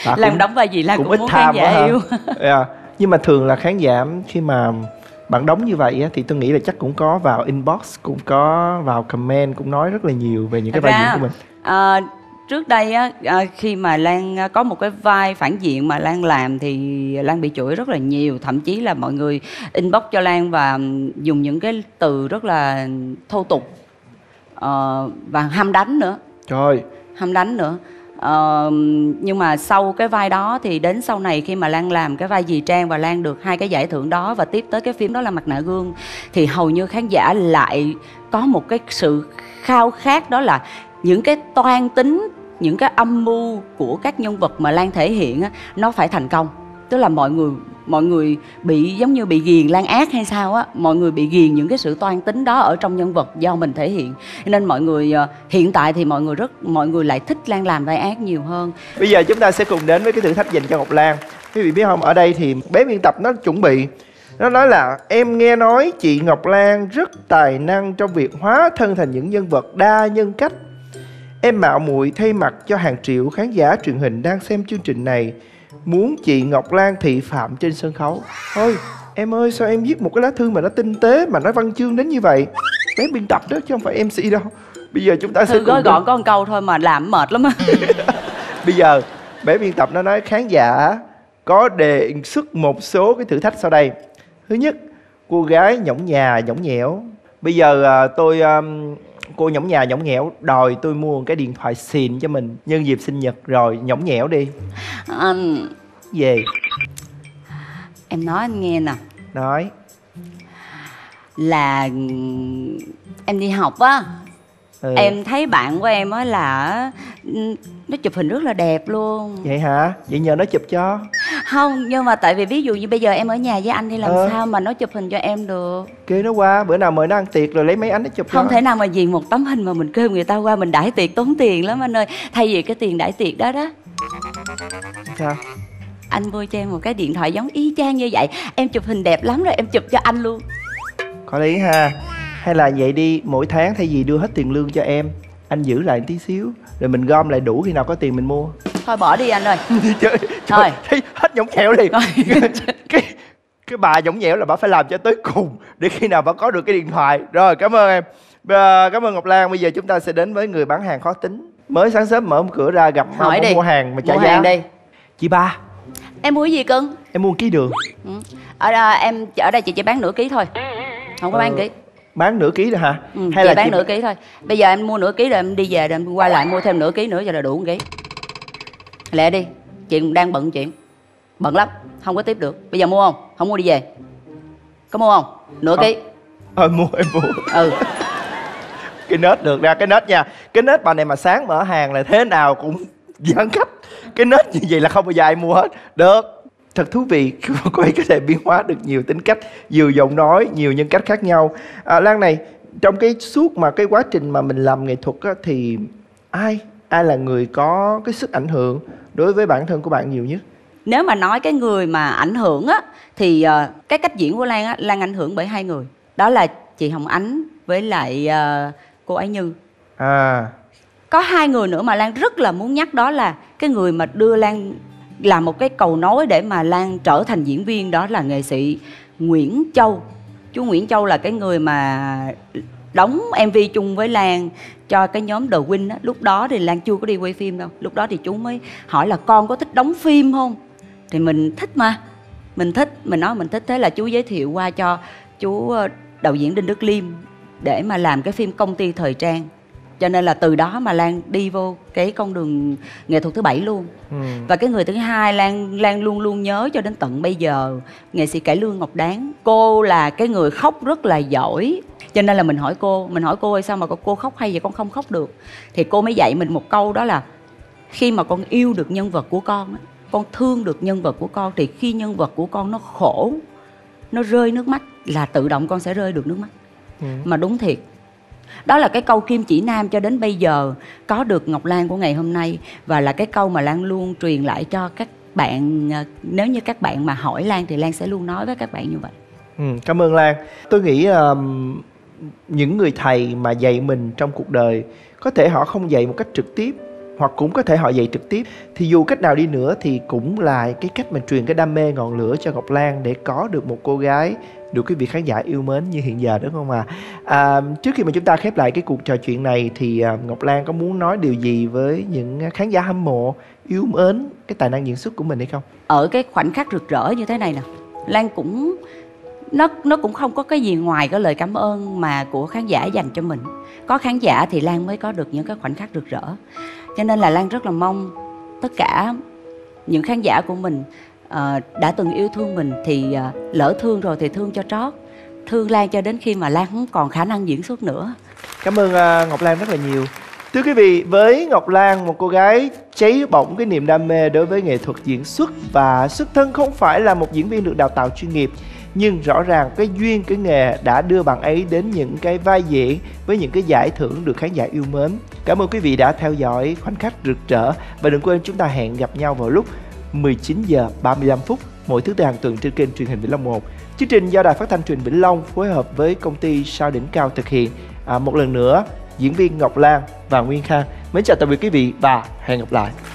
À, Lan đóng vai gì Lan cũng, cũng muốn khán giả yêu. Yeah. Nhưng mà thường là khán giả khi mà bạn đóng như vậy thì tôi nghĩ là chắc cũng có vào inbox, cũng có vào comment, cũng nói rất là nhiều về những cái vai diễn của mình. À, trước đây á, khi mà Lan có một cái vai phản diện mà Lan làm thì Lan bị chửi rất là nhiều. Thậm chí là mọi người inbox cho Lan và dùng những cái từ rất là thô tục. Uh, và ham đánh nữa. Trời, ham đánh nữa. uh, Nhưng mà sau cái vai đó thì đến sau này khi mà Lan làm cái vai dì Trang và Lan được hai cái giải thưởng đó, và tiếp tới cái phim đó là Mặt Nạ Gương, thì hầu như khán giả lại có một cái sự khao khát, đó là những cái toan tính, những cái âm mưu của các nhân vật mà Lan thể hiện á, nó phải thành công. Tức là mọi người mọi người bị giống như bị ghiền Lan ác hay sao á, mọi người bị ghiền những cái sự toan tính đó ở trong nhân vật do mình thể hiện, nên mọi người hiện tại thì mọi người rất mọi người lại thích Lan làm vai ác nhiều hơn. Bây giờ chúng ta sẽ cùng đến với cái thử thách dành cho Ngọc Lan. Quý vị biết không, ở đây thì bé biên tập nó chuẩn bị, nó nói là em nghe nói chị Ngọc Lan rất tài năng trong việc hóa thân thành những nhân vật đa nhân cách. Em mạo muội thay mặt cho hàng triệu khán giả truyền hình đang xem chương trình này, muốn chị Ngọc Lan thị phạm trên sân khấu. Thôi em ơi, sao em viết một cái lá thư mà nó tinh tế, mà nó văn chương đến như vậy? Bé biên tập đó chứ không phải em xê đâu. Bây giờ chúng ta sẽ gói gọn có một câu thôi mà làm mệt lắm á. Bây giờ bé biên tập nó nói khán giả có đề xuất một số cái thử thách sau đây. Thứ nhất, cô gái nhõng nhà nhõng nhẽo. Bây giờ tôi um, cô nhõng nhà nhõng nhẽo đòi tôi mua một cái điện thoại xịn cho mình nhân dịp sinh nhật, rồi nhõng nhẽo đi. Anh về em nói anh nghe nè. Nói là em đi học á, ừ. em thấy bạn của em á là nó chụp hình rất là đẹp luôn. Vậy hả? Vậy nhờ nó chụp cho. Không, nhưng mà tại vì ví dụ như bây giờ em ở nhà với anh thì làm ờ. sao mà nó chụp hình cho em được? Kêu nó qua, bữa nào mời nó ăn tiệc rồi lấy máy ảnh nó chụp. Không thể nào mà vì một tấm hình mà mình kêu người ta qua mình đãi tiệc, tốn tiền lắm anh ơi. Thay vì cái tiền đãi tiệc đó đó, sao? Anh mua cho em một cái điện thoại giống y chang như vậy, em chụp hình đẹp lắm rồi em chụp cho anh luôn. Có lý ha. Hay là vậy đi, mỗi tháng thay vì đưa hết tiền lương cho em, anh giữ lại tí xíu, rồi mình gom lại đủ khi nào có tiền mình mua. Thôi bỏ đi anh ơi. Trời, trời, thấy hết nhõng nhẽo liền. Cái cái bà nhõng nhẽo là bà phải làm cho tới cùng để khi nào bà có được cái điện thoại. Rồi, cảm ơn em. À, cảm ơn Ngọc Lan. Bây giờ chúng ta sẽ đến với người bán hàng khó tính. Mới sáng sớm mở cửa ra gặp hỏi đi, mua hàng mà trả giá. Đi. Chị ba, em mua cái gì cưng? Em mua ký đường. Ừ. Ở đây, em ở đây chị chỉ bán nửa ký thôi. Không có ừ. bán ký. Bán nửa ký rồi hả? Ừ, hay là bán chị... nửa ký thôi. Bây giờ em mua nửa ký rồi em đi về rồi em qua lại mua thêm nửa ký nữa cho là đủ một ký. Lẹ đi, chị cũng đang bận chuyện, bận lắm, không có tiếp được. Bây giờ mua không? Không mua đi về. Có mua không? Nửa ký. Ờ mua em mua. Ừ. Cái nết được ra, cái nết nha. Cái nết bà này mà sáng mở hàng là thế nào cũng giãn khách. Cái nết như vậy là không bao giờ ai mua hết. Được. Thật thú vị, cô ấy có thể biến hóa được nhiều tính cách, nhiều giọng nói, nhiều nhân cách khác nhau. À, Lan này, trong cái suốt mà cái quá trình mà mình làm nghệ thuật á, thì ai ai là người có cái sức ảnh hưởng đối với bản thân của bạn nhiều nhất? Nếu mà nói cái người mà ảnh hưởng á, thì uh, cái cách diễn của Lan á, Lan ảnh hưởng bởi hai người. Đó là chị Hồng Ánh với lại uh, cô Ái Như. À. Có hai người nữa mà Lan rất là muốn nhắc, đó là cái người mà đưa Lan... là một cái cầu nối để mà Lan trở thành diễn viên, đó là nghệ sĩ Nguyễn Châu. Chú Nguyễn Châu là cái người mà đóng em vê chung với Lan cho cái nhóm The Win á. Lúc đó thì Lan chưa có đi quay phim đâu. Lúc đó thì chú mới hỏi là con có thích đóng phim không? Thì mình thích mà, mình thích, mình nói mình thích, thế là chú giới thiệu qua cho chú đạo diễn Đinh Đức Liêm để mà làm cái phim Công ty thời trang. Cho nên là từ đó mà Lan đi vô cái con đường nghệ thuật thứ bảy luôn. ừ. Và cái người thứ hai Lan Lan luôn luôn nhớ cho đến tận bây giờ, nghệ sĩ cải lương Ngọc Đáng. Cô là cái người khóc rất là giỏi, cho nên là mình hỏi cô, mình hỏi cô ơi sao mà cô khóc hay vậy, con không khóc được. Thì cô mới dạy mình một câu, đó là khi mà con yêu được nhân vật của con, con thương được nhân vật của con, thì khi nhân vật của con nó khổ, nó rơi nước mắt là tự động con sẽ rơi được nước mắt. ừ. Mà đúng thiệt, đó là cái câu kim chỉ nam cho đến bây giờ có được Ngọc Lan của ngày hôm nay. Và là cái câu mà Lan luôn truyền lại cho các bạn. Nếu như các bạn mà hỏi Lan thì Lan sẽ luôn nói với các bạn như vậy. ừ, Cảm ơn Lan. Tôi nghĩ um, những người thầy mà dạy mình trong cuộc đời, có thể họ không dạy một cách trực tiếp, hoặc cũng có thể họ dạy trực tiếp, thì dù cách nào đi nữa thì cũng là cái cách mình truyền cái đam mê ngọn lửa cho Ngọc Lan để có được một cô gái được quý vị khán giả yêu mến như hiện giờ, đúng không ạ? À, trước khi mà chúng ta khép lại cái cuộc trò chuyện này thì Ngọc Lan có muốn nói điều gì với những khán giả hâm mộ yêu mến cái tài năng diễn xuất của mình hay không? Ở cái khoảnh khắc rực rỡ như thế này nè, Lan cũng nó nó cũng không có cái gì ngoài cái lời cảm ơn mà của khán giả dành cho mình. Có khán giả thì Lan mới có được những cái khoảnh khắc rực rỡ. Cho nên là Lan rất là mong tất cả những khán giả của mình à, đã từng yêu thương mình thì à, lỡ thương rồi thì thương cho trót, thương Lan cho đến khi mà Lan không còn khả năng diễn xuất nữa. Cảm ơn uh, Ngọc Lan rất là nhiều. Thưa quý vị, với Ngọc Lan, một cô gái cháy bỏng cái niềm đam mê đối với nghệ thuật diễn xuất và xuất thân không phải là một diễn viên được đào tạo chuyên nghiệp, nhưng rõ ràng cái duyên, cái nghề đã đưa bạn ấy đến những cái vai diễn với những cái giải thưởng được khán giả yêu mến. Cảm ơn quý vị đã theo dõi khoảnh khắc rực rỡ. Và đừng quên chúng ta hẹn gặp nhau vào lúc mười chín giờ ba mươi lăm phút mỗi thứ tư hàng tuần trên kênh truyền hình Vĩnh Long một. Chương trình do Đài Phát thanh Truyền Vĩnh Long phối hợp với công ty Sao Đỉnh Cao thực hiện. À, một lần nữa, diễn viên Ngọc Lan và Nguyên Khang. Mến chào tạm biệt quý vị và hẹn gặp lại.